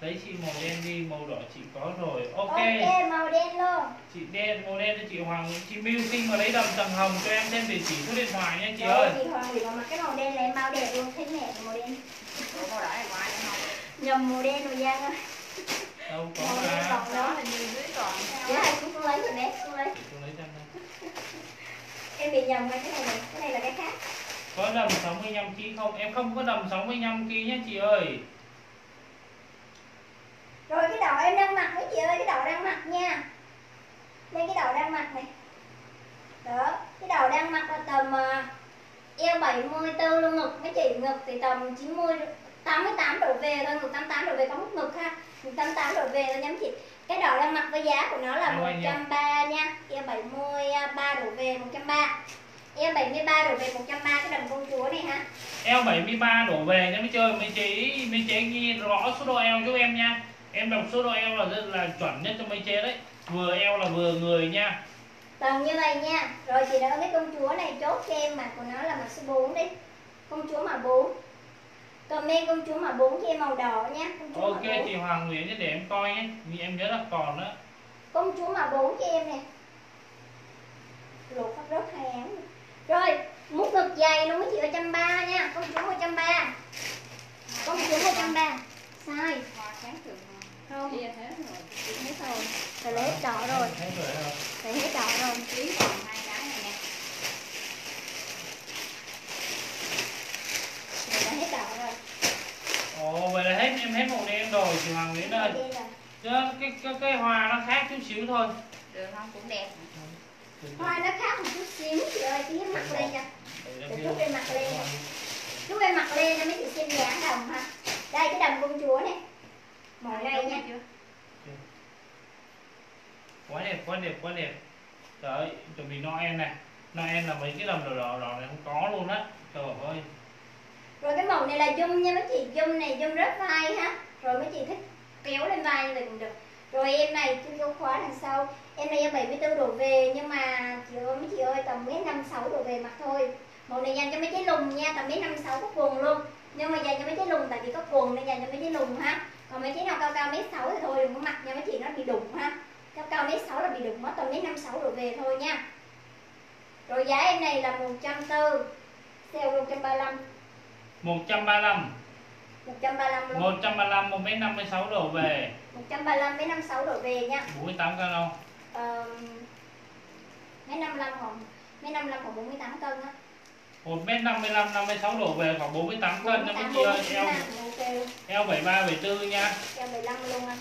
Đấy chị màu đen đi, màu đỏ chị có rồi. Ok. Ok, màu đen luôn. Chị đen, màu đen cho chị Hoàng, chị Miu Sinh mà lấy đầm tầng hồng cho em xem địa chỉ số điện thoại nha chị đấy, ơi. Chị Hoàng thì có mặc cái màu đen là em bao đẹp luôn, thích mẹ màu đen. Ủa, màu đỏ này ngoài em không? Nhầm màu đen rồi Giang ơi. Đâu có màu đen còn đó là nhiều dưới còn. Dạ anh cũng không lấy rồi đấy, không lấy. Không lấy xem đâu. Em bị nhầm cái này này, cái này là cái khác. Có đầm sáu mươi lăm ki lô gam không? Em không có đầm sáu mươi lăm ki lô gam nhé chị ơi. Rồi cái đậu em đang mặc đấy chị ơi, cái đậu đang mặc nha. Đây cái đậu đang mặc này. Đó, cái đậu đang mặc là tầm eo bảy mươi tư luôn, ngực mấy chị, ngực thì tầm chín mươi tám mươi tám đổ về thôi, ngực tám mươi tám đổ về có mức ngực ha. Ngực tám mươi tám đổ về thôi nhắm chị. Cái đậu đang mặc với giá của nó là một trăm ba mươi nha. Eo bảy mươi ba đổ về một trăm ba mươi. Eo bảy mươi ba đổ về một trăm ba mươi cái đầm công chúa này ha. Eo bảy mươi ba đổ về nha mấy chơi, mấy chị, mấy chị ghi rõ số đo eo giúp em nha. Em đọc số đo eo là rất là chuẩn nhất cho mấy chế đấy. Vừa eo là vừa người nha. Tầm như vậy nha. Rồi chị đã có cái công chúa này chốt cho em, mặt của nó là mặt số bốn đi. Công chúa màu bốn. Comment công chúa màu bốn cho em màu đỏ nha. Ok chị Hoàng Nguyễn để em coi nhé. Vì em nhớ là còn đó. Công chúa màu bốn cho em nè. Lột phát rớt hai án. Rồi mút ngực dày luôn với chị một trăm ba mươi nha. Công chúa một trăm ba mươi. Công chúa một trăm ba mươi. Sai. Không. Thì hết rồi, hết rồi. Rồi lấy hết trọ rồi. Hết rồi hả? Rồi hết trọ rồi, tí còn hai cái này nè. Rồi đã hết trọ rồi. Ồ, vậy là hết, em hết màu đen rồi chị Hoàng Nguyễn ơi. Chứ cái cái cái hoa nó khác chút xíu thôi. Được không? Cũng đẹp. Hoa nó khác một chút xíu chị ơi, tí mặc lên nha. Để chút em mặc lên nha. Lúc em mặc lên nó mới chị xem dáng đồng ha. Đây cái đầm công chúa này. Mọi ngày nha. Quá đẹp, quá đẹp, quá đẹp. Trời ơi, chuẩn bị Noel này. Noel là mấy cái đầm đỏ đỏ đỏ này không có luôn á. Trời ơi. Rồi cái màu này là zoom nha mấy chị, zoom này zoom rất vai ha. Rồi mấy chị thích kéo lên vai như vậy cũng được. Rồi em này trên cái khóa đằng sau, em này bảy mươi tư độ về nhưng mà chị ơi mấy chị ơi tầm mét năm mươi sáu độ về mặt thôi. Màu này dành cho mấy cái lùng nha, tầm mét năm mươi sáu có quần luôn. Nhưng mà dành cho mấy cái lùng tại vì có quần nên dành cho mấy cái lùng ha. Còn mấy chị nào cao cao mét sáu thì thôi đừng có mặc nha mấy chị, nó bị đụng ha. Cao cao mét sáu là bị đụng mất, tầm mét năm mươi sáu đổ về thôi nha. Rồi giá em này là một trăm bốn mươi, sale một trăm ba mươi lăm. một trăm ba mươi lăm. một trăm ba mươi lăm luôn. một trăm ba mươi lăm một mét năm mươi sáu đổ về. một trăm ba mươi lăm một mét năm mươi sáu đổ về nha. bốn mươi tám cân không? Ờ một mét năm mươi lăm khoảng một mét năm mươi lăm khoảng bốn mươi tám cân á. một mét năm mươi lăm năm mươi sáu đổ về khoảng bốn mươi tám cân nha mấy chị ơi. Eo bảy ba bảy tư nha. Eo mười lăm luôn anh.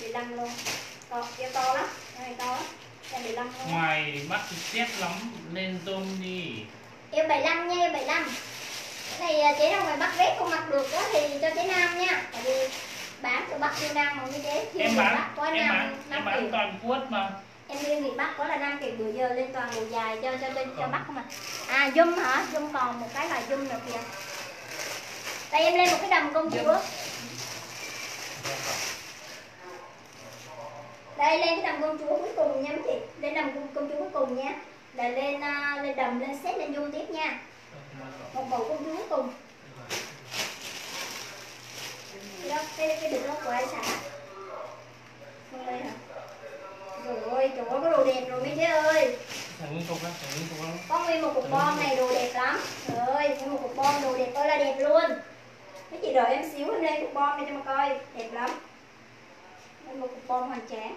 mười lăm luôn. To, eo to lắm, eo này to lắm. Eo mười lăm luôn. Ngoài mắt xét lắm lên zoom đi. Eo bảy lăm nha, eo bảy lăm. Cái này chế nào ngoài Bắc vét không mặc được đó thì cho chế Nam nha. Tại vì bán từ Bắc đi Nam mà như thế thì em bán, Bắc em Nam, bán, Nam em bán toàn quốc mà. Em đi nghỉ Bắc có là năm kiểu bữa giờ lên toàn đồ dài cho cho bên cho Bắc không à. À zoom hả? Zoom còn một cái là zoom được kìa. Đây em lên một cái đầm công chúa. Đây lên cái đầm công chúa cuối cùng nha mấy chị. Lên đầm công chúa cuối cùng nha. Là lên uh, lên đầm lên set lên dung tiếp nha. Một bộ công chúa cuối cùng. Đó, cái cái đường đó của ai xả. Không đây hả? Rồi, trời ơi, có đồ đẹp rồi mấy chị ơi. Có nguyên một cục bom này đồ đẹp lắm. Trời ơi, nguyên một cục bom đồ đẹp ơi là đẹp luôn. Mấy chị đợi em xíu em lên cục bom này cho mà coi. Đẹp lắm. Một cục bom hoành tráng.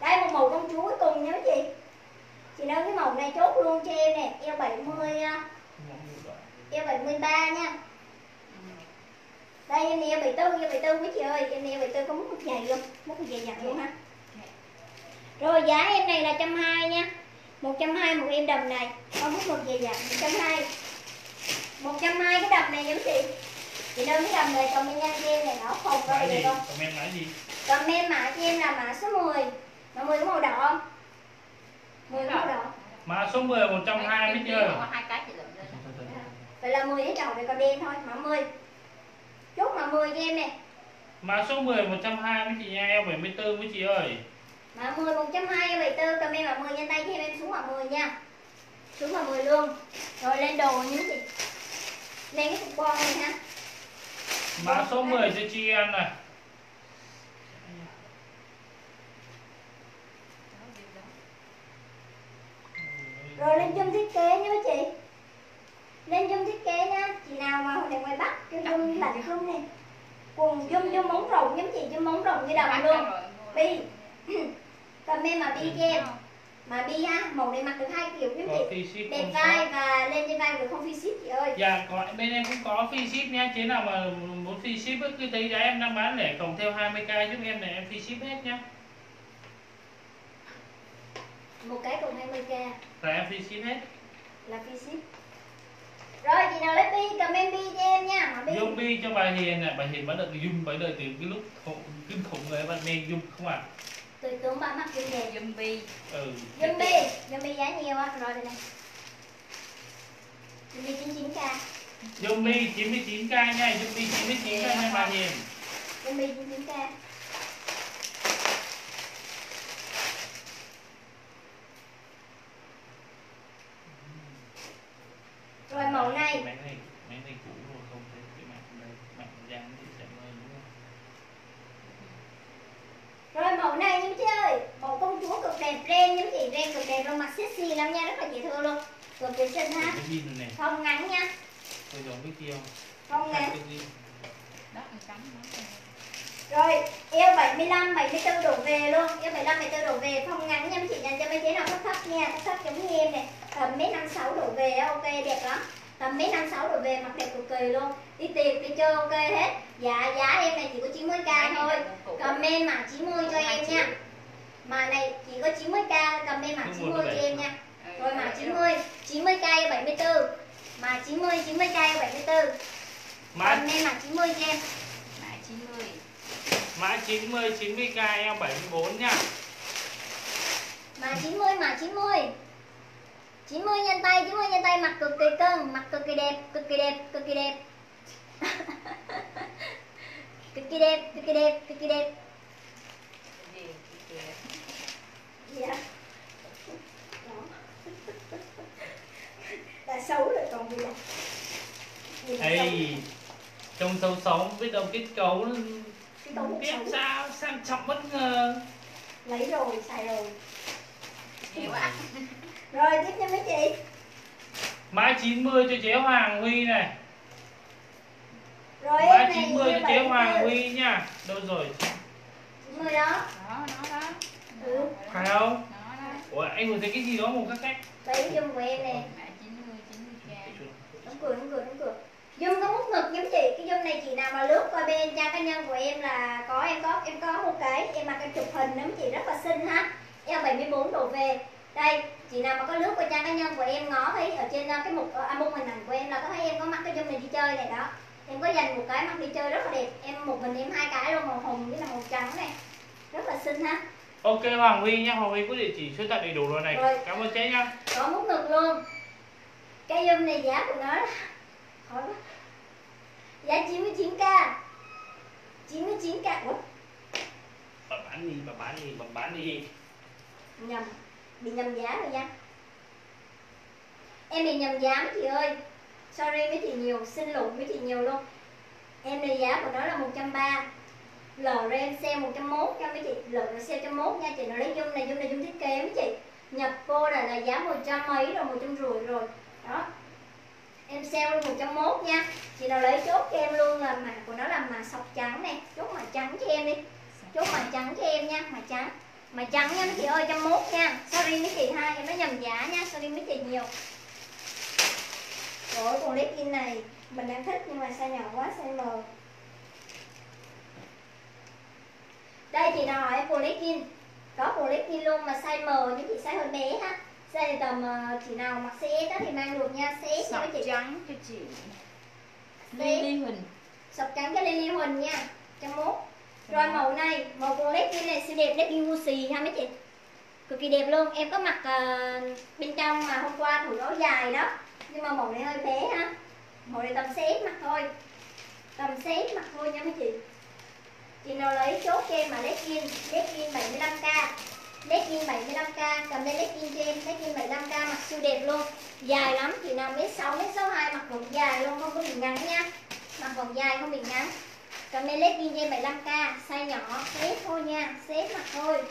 Đây một màu công chúa cuối cùng nha mấy chị. Chị nâng cái màu này chốt luôn cho em nè. Eo bảy mươi. Eo bảy mươi ba nha. Đây em này eo bảy tư, eo bảy tư mấy chị ơi. Em này eo bảy tư có mút dày luôn. Mút dày dặn luôn ha. Rồi giá em này là một trăm hai mươi nha. một trăm hai mươi một em đầm này. Có mút một dày dặn một trăm hai mươi. một trăm hai mươi cái đầm này giống chị. Chị đơn cái đầm này comment nhanh cho em này nó không có gì không? Comment mã gì? Comment mã cho em là mã số mười. Mã mười có màu đỏ không? mười màu đỏ. Mã số mười một trăm hai mươi chưa? Hai cái chị lượm lên. Vậy là mười cái trầu này còn đen thôi, mã mười. Chốt mã mười cho em nè. Mã số mười một trăm hai mươi chị nha, em bảy mươi tư quý chị ơi. Mã mười một trăm hai mươi bảy mươi tư comment mã mười nhanh tay cho em em xuống mã mười nha. Xuống mã mười luôn. Rồi lên đồ nhé chị. Lên cái cục bông này ha. Mã số mười cho chị em này. Rồi lên chung thiết kế nha chị. Lên chung thiết kế nha. Chị nào mà hồi này ngoài Bắc cho chung lạnh không nè. Quần chung chung móng rộng giống chị, chung móng rộng như đầm luôn. Bi. Comment mà bi cho em. Mà bi ha, màu này mặc được hai kiểu giống chị. Đẹp vai và lên trên vai được không phi ship chị ơi. Dạ, có, bên em cũng có phi ship nha. Chứ nào mà muốn phi ship cứ thấy giá em đang bán lẻ cộng theo hai mươi k giúp em này em phi ship hết nha. Một cái cùng hai mươi k. Là em phi ship hết. Là phi ship. Rồi chị nào lấy bi comment bi cho em nha. Mà bi. Dùng bi cho bà Hiền nè, bà Hiền bán được dùng bảy đời từ cái lúc khủng kinh khủng người bạn nên dùng không ạ? À? Tôi tưởng bà mắc dùng nè dùng bi. Ừ. Dùng bi, dùng bi giá nhiều á, rồi đây này. Dùng bi chín mươi chín k. Dùng bi chín mươi chín k nha, dùng bi chín mươi chín k nha bà Hiền. Dùng bi chín mươi chín k. Rồi màu này. Máy này, máy này cũ rồi không thấy cái mặt đây, mặt dán thì sẽ mờ đúng không? Rồi màu này nhá chị ơi, màu công chúa cực đẹp ren nhá chị, ren cực đẹp luôn, mặt sexy lắm nha, rất là dễ thương luôn. Cực dễ xinh ha. Không ngắn nha. Tôi giống cái kia không? Không ngắn. Đó cắm nó. Rồi, eo bảy mươi lăm, bảy mươi tư đổ về luôn, eo bảy mươi lăm, bảy mươi tư đổ về, không ngắn nha chị, dành cho mấy chế nào thấp thấp nha, thấp thấp giống như em này, tầm một mét năm mươi sáu đổ về, ok đẹp lắm, tầm một mét năm mươi sáu đổ về, mặc đẹp cực kỳ luôn, đi tìm đi chơi ok hết, dạ giá em này chỉ có chín mươi k thôi, comment mã chín mươi cho em nha, mà này chỉ có chín mươi k, comment mã chín mươi cho em nha, rồi mã chín mươi, chín mươi k bảy mươi tư, mà chín mươi, chín mươi k bảy mươi tư, comment mã chín mươi cho em, mã chín mươi. Mã chín mươi, chín mươi k em bảy mươi tư nha. Mã chín mươi, mã chín mươi. chín mươi nhân tay, chín mươi nhân tay mặc cực kỳ cân, mặc cực kỳ đẹp, cực kỳ đẹp, cực kỳ đẹp. Cực kỳ đẹp, cực kỳ đẹp, cực kỳ đẹp. Dạ. Đã xấu rồi còn gì nữa. Ê, trông xấu xấu biết đâu kết cấu không biết sao sang trọng bất ngờ. Lấy rồi, xài rồi. Nhiều quá. Rồi tiếp nha mấy chị. Mã chín mươi cho chế Hoàng Huy này. Rồi mã chín mươi cho chế Hoàng Huy nha. Đâu rồi? chín mươi đó. Đó, đó đó. Ừ. Phải không? Đó đó. Ủa anh vừa thấy cái gì đó một các cách. Đấy giùm của em nè. Mã chín mươi, chín mươi k. Đóng cửa, đóng cửa, đóng cửa. Dùm có mút ngực giống chị, cái dùm này chị nào mà lướt qua bên trang cá nhân của em là có em có em có một cái em mặc em chụp hình lắm chị rất là xinh ha. Eo bảy mươi tư đổ về. Đây, chị nào mà có lướt qua trang cá nhân của em ngó thấy ở trên cái mục album hình ảnh của em là có thấy em có mặc cái dùm này đi chơi này đó. Em có dành một cái mặc đi chơi rất là đẹp. Em một mình em hai cái luôn màu hồng với là màu trắng này. Rất là xinh ha. Ok Hoàng Huy nha, Hoàng Huy có địa chỉ số tặng đầy đủ rồi này. Rồi. Cảm ơn chế nha. Có mút ngực luôn. Cái dùm này giá của nó khó quá. Giá chín mươi chín k. chín mươi chín k. Ủa? Bà bán đi, bà bán đi, bà bán đi. Nhầm. Bị nhầm giá rồi nha. Em bị nhầm giá mấy chị ơi. Sorry mấy chị nhiều, xin lỗi mấy chị nhiều luôn. Em này giá của nó là một trăm ba mươi. Lờ em sale một trăm mốt nha mấy chị. Lờ em sale một trăm mốt nha chị. Nó lấy dung này, dung này dung thiết kế mấy chị. Nhập vô là, là giá một trăm mấy rồi, một trăm rưỡi rồi. Đó. Em sale luôn một trăm mốt nha. Chị nào lấy chốt cho em luôn là mà của nó là mà sọc trắng này. Chốt mà trắng cho em đi. Chốt mà trắng cho em nha. Mà trắng. Mà trắng nha mấy chị ơi, một trăm mốt nha. Sorry mấy chị hai em nó nhầm giá nha. Sorry mấy chị nhiều. Rồi còn lấy in này mình đang thích nhưng mà size nhỏ quá, size M. Đây chị nào hỏi quần legging. Có quần legging luôn mà size M nhưng chị size hơi bé ha. Giờ thì tầm chị nào mặc xê ét thì mang được nha. xê ét cho chị trắng cho chị Lily Huỳnh, sọc trắng cho Lily Huỳnh nha, một trăm mốt. Rồi màu này, màu collect như này xinh đẹp, đẹp như xì ha mấy chị, cực kỳ đẹp luôn. Em có mặc uh, bên trong mà hôm qua thủ áo dài đó, nhưng mà màu này hơi bé ha. Màu này tầm xê ét mặc thôi, tầm xê ét mặc thôi nha mấy chị. Chị nào lấy chốt cho em mà legging, legging bảy mươi lăm k, legging bảy mươi lăm k, cầm lên legging cho em, legging bảy mươi lăm k mặc siêu đẹp luôn, dài lắm. Chị nào mét sáu, mét sáu mươi hai mặc vòng dài luôn, không có bị ngắn nha, mặc vòng dài không bị ngắn. Cầm lên legging cho em bảy mươi lăm k, size nhỏ, xếp thôi nha, xếp mặc thôi,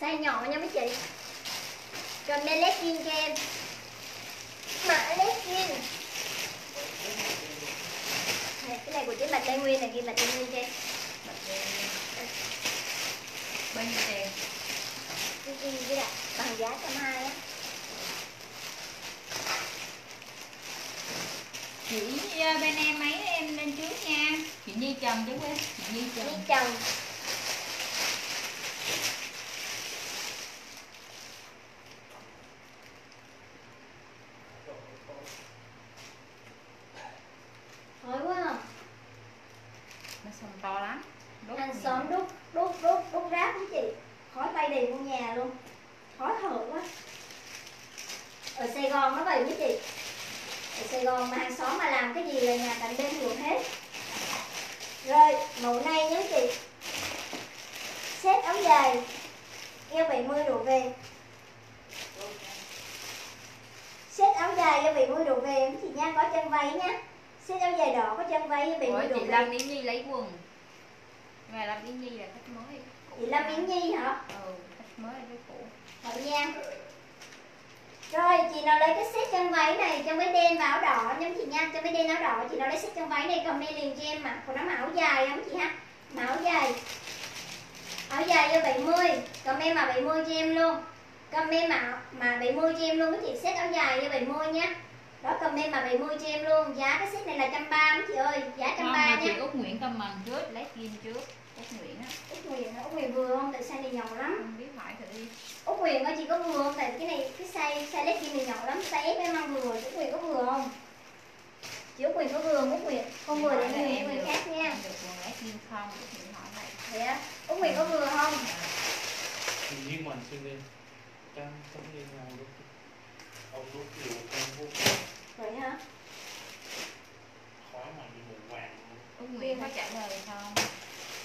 size nhỏ nha mấy chị. Cầm lên legging cho em, mã legging. Này, cái này của chị Bạch Tây Nguyên này, ghi Bạch Tây Nguyên cho em. Bạch Tây Nguyên. Bao nhiêu tiền? Cái gì vậy? Bằng giá một trăm hai mươi á. Chị bên em mấy em lên trước nha. Chị Nhi Trần chứ quên. Chị Nhi Trần. Nhi Trần. Khói quá không? Nó sầm to lắm. Đốt hàng xóm đốt đốt đốt đốt rác với chị, khói bay đầy ngôi nhà luôn, khó thở quá. Ở Sài Gòn nó vậy với chị. Ở Sài Gòn mà hàng xóm mà làm cái gì là nhà cạnh bên ruộng hết. Rồi mẫu này nhớ chị, xếp ống dài eo bảy mươi đổ về, xếp áo dài eo bảy mươi đổ về em chị nha, có chân váy nha, xếp áo dài đỏ có chân váy eo bảy mươi đổ về. Chị Lâm Yến Nhi lấy quần, mà Lâm Yến Nhi là khách mới. Chị Lâm Yến Nhi hả? Ừ, khách mới với cũ. Hậu Giang. Rồi chị nào lấy cái set chân váy này, chân váy đen và áo đỏ nhóm chị nha, chân váy đen áo đỏ, chị nào lấy set chân váy này cầm đi liền cho em mặc, còn nó màu dài lắm chị ha, màu dài, áo dài vô bảy mươi, cầm em mà bảy mươi cho em luôn, cầm em mà mà bảy mươi cho em luôn các chị, set áo dài vô bảy mươi nhá, đó cầm em mà bảy mươi cho em luôn, giá cái set này là một trăm ba mươi chị ơi, giá một trăm ba mươi nha. Chị Út Nguyễn cầm màn trước, lấy kim trước, Út Nguyễn á, Út Nguyễn á, Út Nguyễn vừa không, tại size này nhỏ lắm, không biết phải thử đi. Út Quyền ơi chị có vừa không? Tại cái này cái size size legging này nhỏ lắm, size ép em ăn vừa. Út Quyền có vừa không? Chị Út Quyền có vừa không? Út Quyền không vừa thì người người khác nha. Được quần legging không? Chị hỏi vậy. Thế á? Út Quyền có vừa không? Chị Duy Mạnh xin đi. Trang sống như nào luôn. Ông lúc dù con vô. Vậy hả? Khói mà như mù vàng. Út Quyền có trả lời không?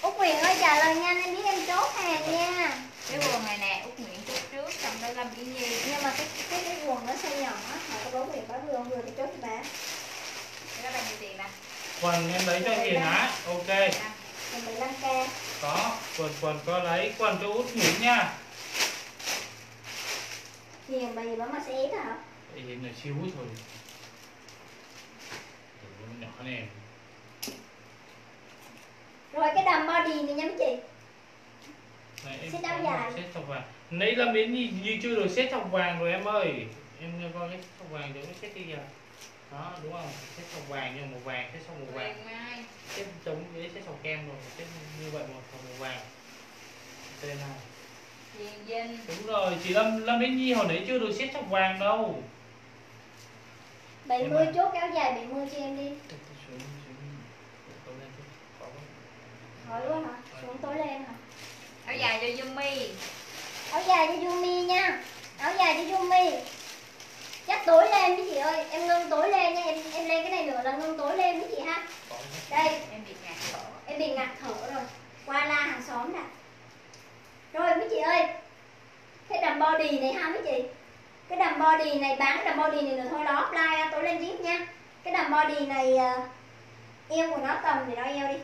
Út Quyền ơi trả lời nhanh, em biết em chốt hàng nha. Cái quần này nè, Út Nguyễn chốt trước, xong đó Lâm Yến Nhi. Nhưng mà cái cái cái quần nó size nhỏ á, mà có bốn Nguyễn có vừa không vừa thì chốt cho bà. Cái đó bao nhiêu tiền bà? Quần em lấy cho tiền á, ok. Quần mười lăm k. Có, quần quần có lấy quần cho Út Nguyễn nha. Tiền bà gì bà mà sẽ ít hả? Hiện là siêu hút thôi. Quần nhỏ nè. Rồi cái đầm body này nhắm chị. Xét áo dài. Xét tóc vàng. Nãy Lâm Yến Nhi như chưa được xét tóc vàng rồi em ơi. Em nghe coi cái tóc vàng rồi cái xét đi giờ. Đó đúng không? Xét tóc vàng nhưng màu vàng, xét xong màu vàng. Xét trống với xét sọc kem rồi, xét như vậy một màu, màu vàng. Tên nào? Dinh. Đúng rồi, chị Lâm Lâm Yến Nhi hồi nãy chưa được xét tóc vàng đâu. bảy mươi chốt áo dài bảy mươi cho em đi. Hỏi luôn hả? Xuống tối lên hả? Áo dài cho Yumi, áo dài cho Yumi nha, áo dài cho Yumi. Chắc tối lên với chị ơi, em ngưng tối lên nha, em em lên cái này nữa là ngưng tối lên với chị ha. Đây em bị ngạt thở, em bị ngạt thở rồi, qua la hàng xóm nè. Rồi mấy chị ơi, cái đầm body này ha mấy chị, cái đầm body này bán đầm body này nữa thôi đó, offline tối lên tiếp nha. Cái đầm body này eo của nó tầm để đó eo đi.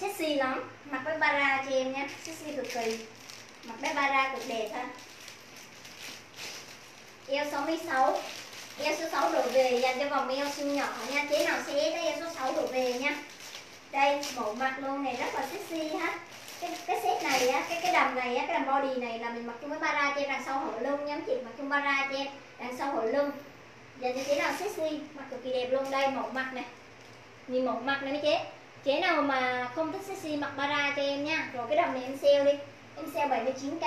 Sexy lắm, mặc với bara cho em nha, sexy cực kỳ, mặc với bara cực đẹp ha. Eo sáu mươi sáu, eo số sáu đổ về dành cho vòng eo siêu nhỏ nha, chế nào sẽ tới eo số sáu đổ về nha. Đây mẫu mặc luôn này rất là sexy ha. Cái cái set này á, cái cái đầm này á, cái đầm body này là mình mặc chung với bara cho em đằng sau hở lưng nha chị, mặc chung bara cho em đằng sau hở lưng, dành cho chế nào sexy, mặc cực kỳ đẹp luôn. Đây mẫu mặc này, nhìn mẫu mặc này mấy chế. Chế nào mà không thích sexy mặc bara cho em nha. Rồi cái đầm này em sale đi, em sale bảy mươi chín k,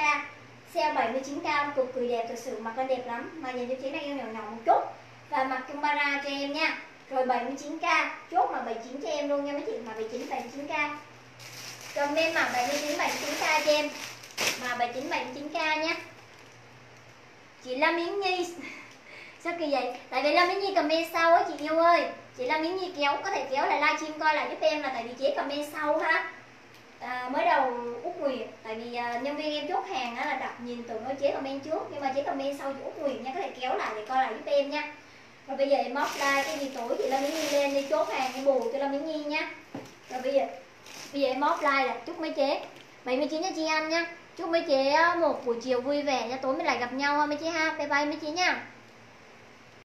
Xe bảy mươi chín ca cục cười đẹp thật sự, mặc lên đẹp lắm. Mà dành cho chị này yêu nhỏ nhỏ một chút. Và mặc Kumbara cho em nha. Rồi bảy mươi chín ca, chốt mà bảy mươi chín cho em luôn nha mấy chị. Mà bảy mươi chín, bảy mươi chín ca. Cầm em mặc bảy mươi chín, bảy mươi chín ca cho em. Mà bảy mươi chín, bảy mươi chín ca nhé. Chị Lâm Yến Nhi sao kỳ vậy? Tại vì Lâm Yến Nhi comment sau á chị yêu ơi. Chị Lâm Yến Nhi kéo, có thể kéo lại livestream coi là giúp em, là tại vì chị comment sau ha. À, mới đầu Út Nguyệt, tại vì à, nhân viên em chốt hàng á, là đặt nhìn từ nó chế comment trước, nhưng mà chế comment sau cho Út Nguyệt nha, có thể kéo lại để coi lại giúp em nha. Rồi bây giờ em móc like cái gì tuổi chị Lâm Yến Nhi lên đi, chốt hàng em bù cho Lâm Yến Nhi nha. Rồi bây giờ bây giờ em móc like là chúc mấy chế bảy mươi chín nha chị Anh nha. Chúc mấy chế một buổi chiều vui vẻ nha, tối mới lại gặp nhau ha mấy chế ha. Bye bye mấy chế nha.